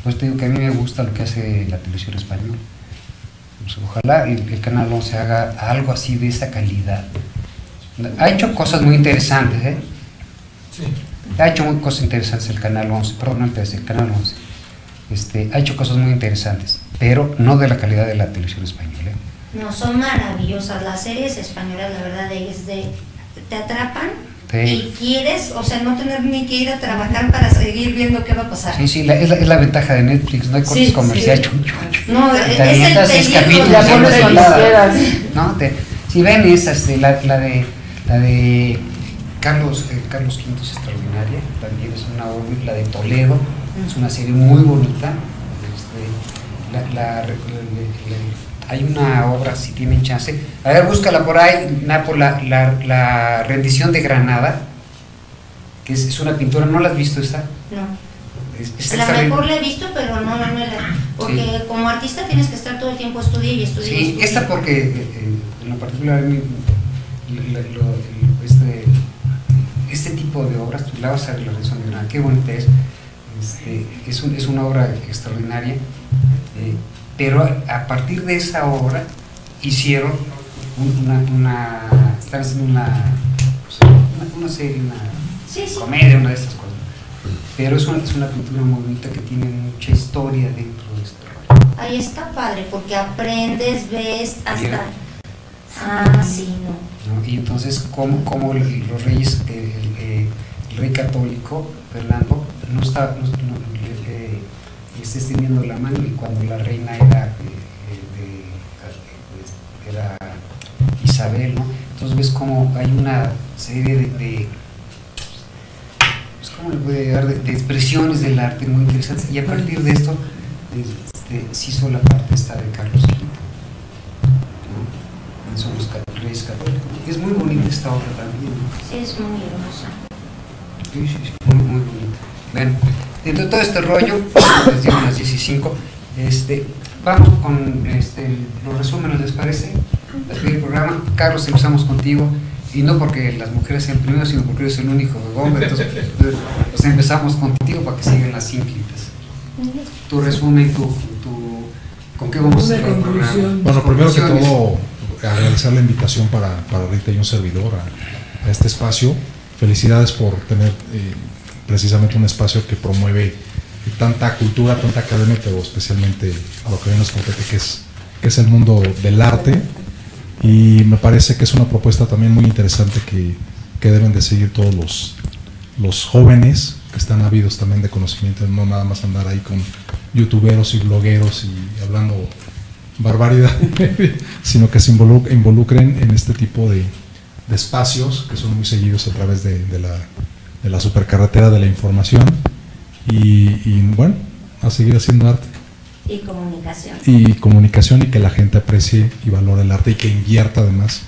pues te digo que a mí me gusta lo que hace la televisión española. Pues ojalá el, el canal once haga algo así de esa calidad. Ha hecho cosas muy interesantes, ¿eh? Sí. Ha hecho muy cosas interesantes el canal once, perdón, no el trece, el canal once. Este, ha hecho cosas muy interesantes, pero no de la calidad de la televisión española, ¿eh? No, son maravillosas las series españolas, la verdad, es de, te atrapan. Sí. Y quieres, o sea, no tener ni que ir a trabajar para seguir viendo qué va a pasar. Sí, sí, la, es, la, es la ventaja de Netflix, no hay cortes sí, comerciales. Sí. No, es, es el peligro, la la no, te, si ven esa, este, la, la de la de Carlos, eh, Carlos quinto es extraordinaria, también es una obra, la de Toledo, mm. Es una serie muy bonita. Este, la, la, la, la, la, hay una obra, si tienen chance, a ver, búscala por ahí, Napo, la, la, la rendición de Granada, que es, es una pintura, ¿no la has visto esta? No. Es, es la mejor la he visto, pero no Manuela, porque sí, como artista tienes que estar todo el tiempo estudiando y estudiando. Sí, y esta porque eh, en lo particular el, el, el, este, este tipo de obras, la vas a ver, la razón de una, qué bonita es, este, es, un, es una obra extraordinaria, eh, pero a, a partir de esa obra hicieron una, una están haciendo una, una, una serie, una sí, sí, comedia, una de estas cosas. Pero es una, es una pintura muy bonita que tiene mucha historia dentro de este rollo. Ahí está padre, porque aprendes, ves, hasta... Ah, sí, no. ¿No? Y entonces, como, como los reyes, el, el, el rey católico, Fernando, no está, no, no, le, le, le está extendiendo la mano, y cuando la reina era, de, de, de, era Isabel, ¿no? Entonces ves como hay una serie de... de ¿cómo le puede llegar? De, de expresiones del arte muy interesantes, y a partir de esto este, se hizo la parte esta de Carlos quinto, ¿no? Son los reyes católicos. Es muy bonita esta obra también, ¿no? Es muy hermosa. Sí, sí, sí, muy, muy bonita. Bueno, dentro de todo este rollo, les digo las diez y cinco, este, vamos con este, los resúmenes, ¿les parece? El programa, Carlos, empezamos contigo. Y no porque las mujeres sean primero, sino porque eres el único hombre. Entonces, pues empezamos contigo para que sigan las ínclitas. Tu resumen, tu, tu, ¿con qué vamos a hacer el programa? Bueno, primero que todo, agradecer la invitación para, para Rita y un servidor a, a este espacio. Felicidades por tener eh, precisamente un espacio que promueve tanta cultura, tanta academia, pero especialmente a lo que hoy nos compete, que es, que es el mundo del arte. Y me parece que es una propuesta también muy interesante que, que deben de seguir todos los, los jóvenes que están ávidos también de conocimiento, no nada más andar ahí con youtuberos y blogueros y hablando barbaridad, sino que se involucren en este tipo de, de espacios que son muy seguidos a través de, de, la, de la supercarretera de la información y, y bueno, a seguir haciendo arte. Y comunicación. Y comunicación, y que la gente aprecie y valore el arte y que invierta además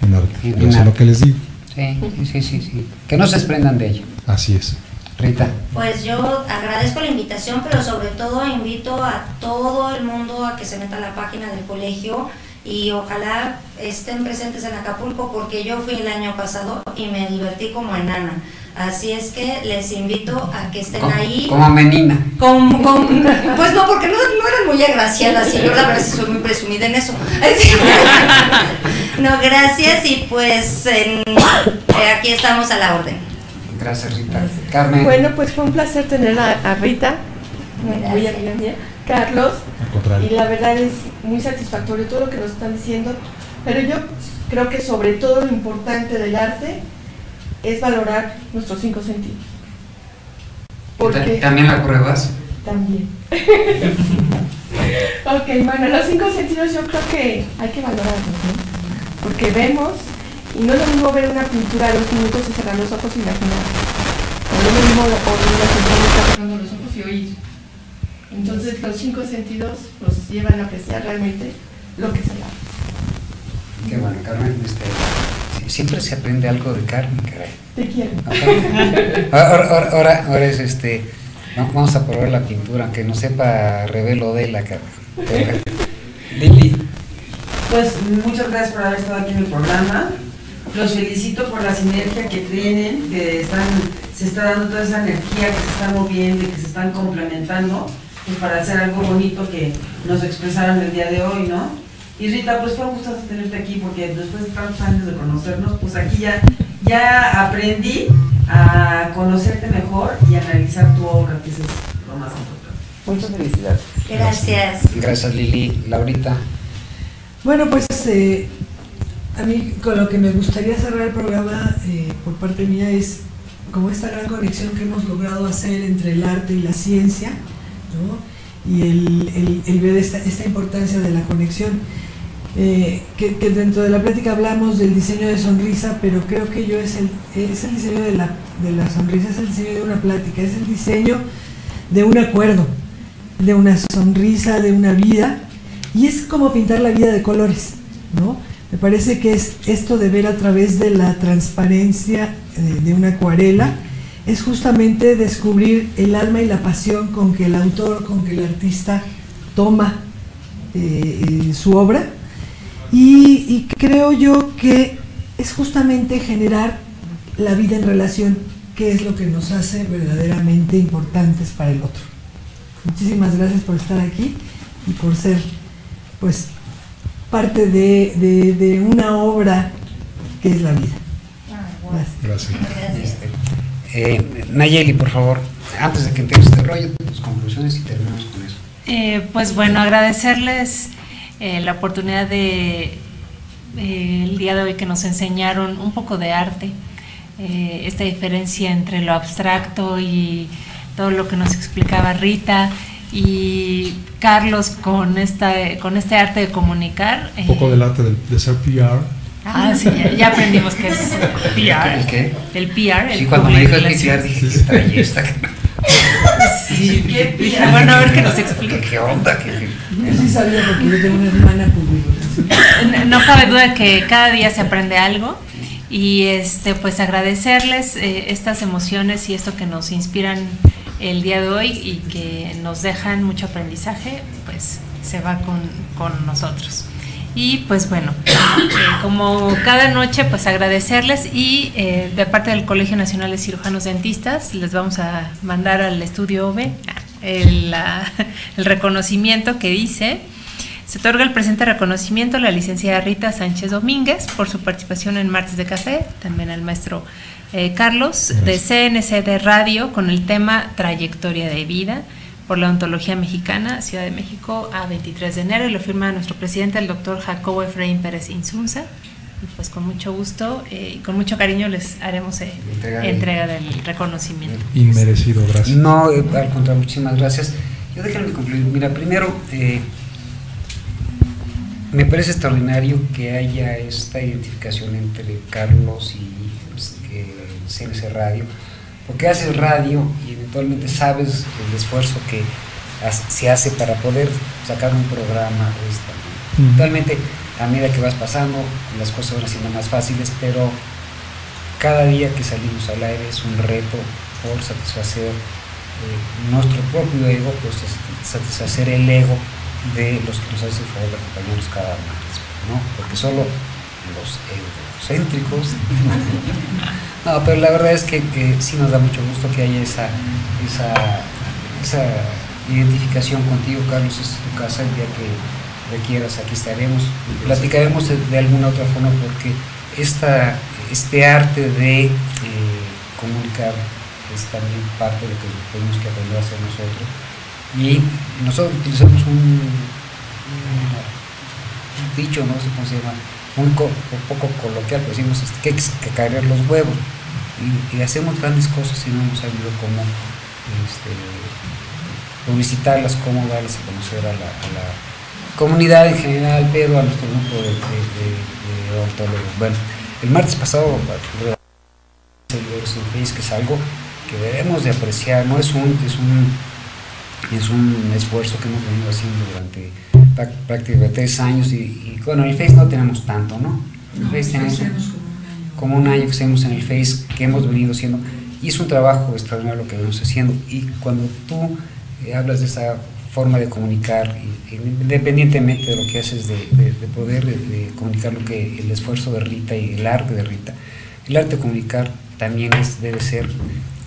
en arte. En Eso en es arte. Lo que les digo. Sí, sí, sí, sí. Que no se desprendan de ello. Así es. Rita. Pues yo agradezco la invitación, pero sobre todo invito a todo el mundo a que se meta a la página del colegio y ojalá estén presentes en Acapulco, porque yo fui el año pasado y me divertí como enana. Así es que les invito a que estén con, ahí. Como menina. Con, con, pues no, porque no, no eran muy agraciadas, y yo la verdad soy muy presumida en eso. No, gracias, y pues en, aquí estamos a la orden. Gracias, Rita. Carmen. Bueno, pues fue un placer tener a, a Rita. Muy agradable. Carlos. Y la verdad es muy satisfactorio todo lo que nos están diciendo. Pero yo creo que sobre todo lo importante del arte es valorar nuestros cinco sentidos. Porque ¿también la pruebas? También. Ok, bueno, los cinco sentidos yo creo que hay que valorarlos, ¿no? Porque vemos, y no es lo mismo ver una pintura a dos minutos y cerrar los ojos y imaginar. O no es lo mismo oír una pintura y estar cerrando los ojos y oír. Entonces los cinco sentidos nos llevan a apreciar realmente lo que se da. Qué bueno, Carmen, usted. Siempre se aprende algo de Carmen, caray. Te quiero. Okay. Ahora, ahora, ahora, ahora es este. No, vamos a probar la pintura, aunque no sepa revelo de la cara. Lili. Pues muchas gracias por haber estado aquí en el programa. Los felicito por la sinergia que tienen, que están, se está dando toda esa energía, que se está moviendo y que se están complementando, pues para hacer algo bonito que nos expresaron el día de hoy, ¿no? Y Rita, pues fue un gusto tenerte aquí, porque después de tantos años de conocernos, pues aquí ya, ya aprendí a conocerte mejor y a analizar tu obra, que eso es lo más importante. Muchas felicidades. Gracias. Gracias, Lili. Laurita. Bueno, pues eh, a mí con lo que me gustaría cerrar el programa eh, por parte mía es como esta gran conexión que hemos logrado hacer entre el arte y la ciencia, ¿no? Y el, el, el ver esta, esta importancia de la conexión. Eh, que, que dentro de la plática hablamos del diseño de sonrisa, pero creo que yo es el, es el diseño de la, de la sonrisa, es el diseño de una plática, es el diseño de un acuerdo, de una sonrisa, de una vida, y es como pintar la vida de colores, ¿no? Me parece que es esto de ver a través de la transparencia eh, de una acuarela es justamente descubrir el alma y la pasión con que el autor, con que el artista toma eh, su obra, y, y creo yo que es justamente generar la vida en relación, que es lo que nos hace verdaderamente importantes para el otro. Muchísimas gracias por estar aquí y por ser, pues, parte de, de, de una obra que es la vida. Gracias. Gracias. Eh, Nayeli, por favor, antes de que empieces este rollo, tus conclusiones y terminamos con eso. Eh, pues bueno, agradecerles eh, la oportunidad de eh, el día de hoy que nos enseñaron un poco de arte, eh, esta diferencia entre lo abstracto y todo lo que nos explicaba Rita y Carlos con esta con este arte de comunicar. Un poco eh, del arte de, de ser P R. Ah, sí, ya, ya aprendimos que es P R. ¿El qué? El P R. Sí, el cuando me dijo el P R dije, ¿qué trae esta? Sí, ¿qué P R? Bueno, a ver que nos explique. ¿Qué onda? ¿Qué? Yo sí sabía porque yo tengo una hermana pública. No cabe duda que cada día se aprende algo y este, pues agradecerles eh, estas emociones y esto que nos inspiran el día de hoy y que nos dejan mucho aprendizaje, pues se va con, con nosotros. Y pues bueno, eh, como cada noche, pues agradecerles y eh, de parte del Colegio Nacional de Cirujanos Dentistas les vamos a mandar al estudio B el, la, el reconocimiento que dice: se otorga el presente reconocimiento a la licenciada Rita Sánchez Domínguez por su participación en Martes de Café, también al maestro eh, Carlos de C N C de Radio con el tema Trayectoria de Vida, por la Ontología Mexicana, Ciudad de México, a veintitrés de enero, y lo firma nuestro presidente, el doctor Jacobo Efraín Pérez Insunza. Y pues con mucho gusto eh, y con mucho cariño les haremos eh, entrega, entrega del reconocimiento. Inmerecido, gracias. No, eh, al contrario, muchísimas gracias. Yo déjenme concluir. Mira, primero, eh, me parece extraordinario que haya esta identificación entre Carlos y eh, C N C Radio, porque haces radio y eventualmente sabes el esfuerzo que se hace para poder sacar un programa. Eventualmente, a medida que vas pasando, las cosas van siendo más fáciles, pero cada día que salimos al aire es un reto por satisfacer eh, nuestro propio ego, por satisfacer el ego de los que nos hacen el favor de acompañarnos cada martes, ¿no? Porque solo los egocéntricos. No, pero la verdad es que, que sí nos da mucho gusto que haya esa, esa, esa identificación contigo, Carlos. Es tu casa, el día que requieras aquí estaremos, platicaremos de, de alguna otra forma, porque esta, este arte de eh, comunicar es también parte de lo que tenemos que aprender a hacer nosotros, y nosotros utilizamos un, un, un dicho, no sé cómo se llama, muy co, un poco coloquial, pero decimos que hay que caer los huevos, y, y hacemos grandes cosas y no hemos sabido cómo este, publicitarlas, cómo darles a conocer a la, a la comunidad en general, pero a nuestro grupo de, de, de, de odontólogos. Bueno, el martes pasado que es algo que debemos de apreciar, no es un, es un, es un esfuerzo que hemos venido haciendo durante prácticamente tres años, y, y bueno, el Face no tenemos tanto, ¿no? El no, Face tenemos como un año que estamos en el Face, que hemos venido haciendo, y es un trabajo extraordinario lo que venimos haciendo. Y cuando tú eh, hablas de esa forma de comunicar, y, y, independientemente de lo que haces, de, de, de poder de, de comunicar lo que el esfuerzo de Rita y el arte de Rita, el arte de comunicar también es, debe ser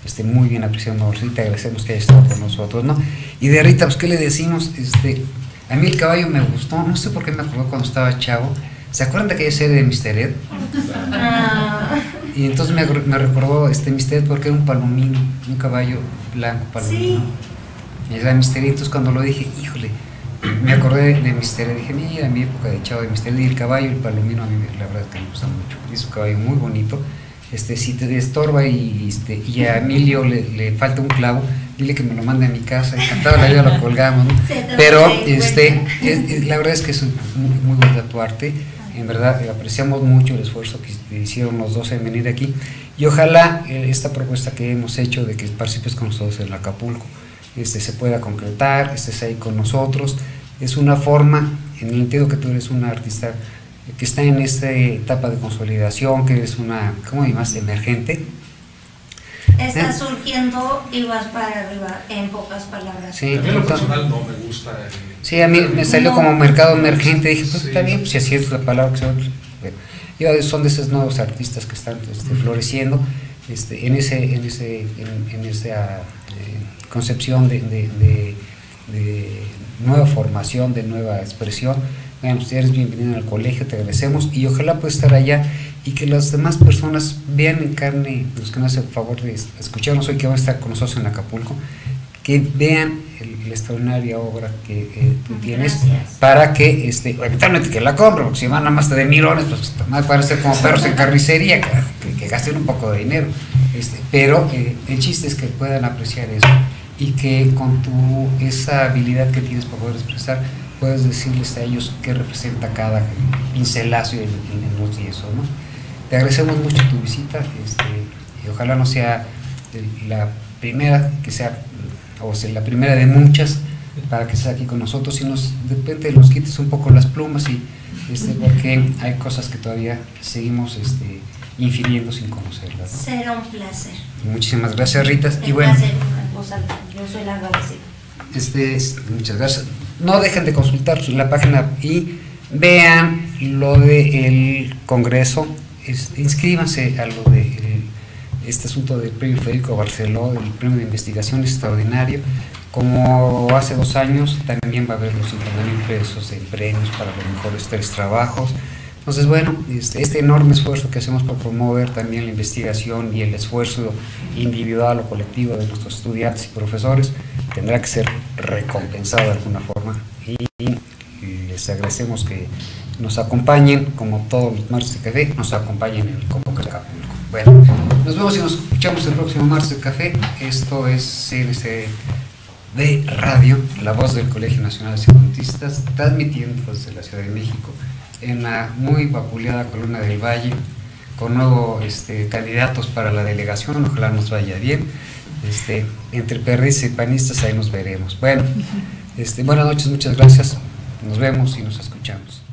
este, muy bien apreciado, ¿no? Rita, agradecemos que haya estado con nosotros, ¿no? Y de Rita, pues, ¿qué le decimos? Este... A mí el caballo me gustó, no sé por qué me acordó cuando estaba chavo. ¿Se acuerdan de aquella serie de Mister Ed? Y entonces me, me recordó este Mister Ed porque era un palomino, un caballo blanco palomino. Sí. Y era Mister Ed, entonces cuando lo dije, híjole, me acordé de Mister Ed. Dije, mira, mi época de chavo de Mister Ed, y el caballo, el palomino, a mí la verdad es que me gusta mucho. Es un caballo muy bonito. Este, si te estorba y, este, y a Emilio le, le falta un clavo, dile que me lo mande a mi casa, encantado la vida lo colgamos, ¿no? Pero este, es, es, la verdad es que es muy, muy bonita tu arte, en verdad apreciamos mucho el esfuerzo que hicieron los dos en venir aquí, y ojalá eh, esta propuesta que hemos hecho de que participes con nosotros en Acapulco este, se pueda concretar, estés ahí con nosotros. Es una forma, en el sentido que tú eres una artista que está en esta etapa de consolidación, que es una, ¿cómo llamas?, emergente, Está surgiendo y vas para arriba, en pocas palabras. Sí, a mí en lo personal no me gusta. Eh, sí, a mí me salió no, como mercado emergente, dije, pues sí, está bien, pues si así es la palabra que se va a usar. Son de esos nuevos artistas que están este, floreciendo este, en ese, en ese, en, en esa eh, concepción de, de, de, de nueva formación, de nueva expresión. Bueno, ustedes bienvenidos al colegio, te agradecemos y ojalá puedas estar allá y que las demás personas vean en carne, los que nos hacen el favor de escucharnos hoy, que van a estar con nosotros en Acapulco, que vean el, la extraordinaria obra que eh, tú tienes. Gracias. Para que, este, eventualmente que la compren, porque si van nada más de mirones, pues más van a ser como perros en carnicería, que, que gasten un poco de dinero, este, pero eh, el chiste es que puedan apreciar eso y que con tu, esa habilidad que tienes para poder expresar, puedes decirles a ellos qué representa cada pincelazo y eso, ¿no? Te agradecemos mucho tu visita, este, y ojalá no sea la primera, que sea, o sea, la primera de muchas, para que estés aquí con nosotros y nos, de repente nos quites un poco las plumas, y este, porque hay cosas que todavía seguimos este, infiriendo sin conocerlas, ¿no? Será un placer. Muchísimas gracias, Rita. Y bueno, yo soy la agradecida. Este, muchas gracias. No dejen de consultar la página y vean lo del Congreso, es, inscríbanse a lo de el, este asunto del premio Federico Barceló, el premio de investigación extraordinario. Como hace dos años, también va a haber los cincuenta mil pesos en premios para los mejores tres trabajos. Entonces, bueno, este, este enorme esfuerzo que hacemos por promover también la investigación y el esfuerzo individual o colectivo de nuestros estudiantes y profesores tendrá que ser recompensado de alguna forma. Y les agradecemos que nos acompañen, como todos los martes de café, nos acompañen en el Convoca de Acapulco. Bueno, nos vemos y nos escuchamos el próximo martes de café. Esto es C N C D Radio, la voz del Colegio Nacional de Cirujanos Dentistas, transmitiendo desde la Ciudad de México, en la muy vapuleada Columna del Valle, con nuevos este, candidatos para la delegación, ojalá nos vaya bien, este, entre perristas y panistas, ahí nos veremos. Bueno, este, buenas noches, muchas gracias, nos vemos y nos escuchamos.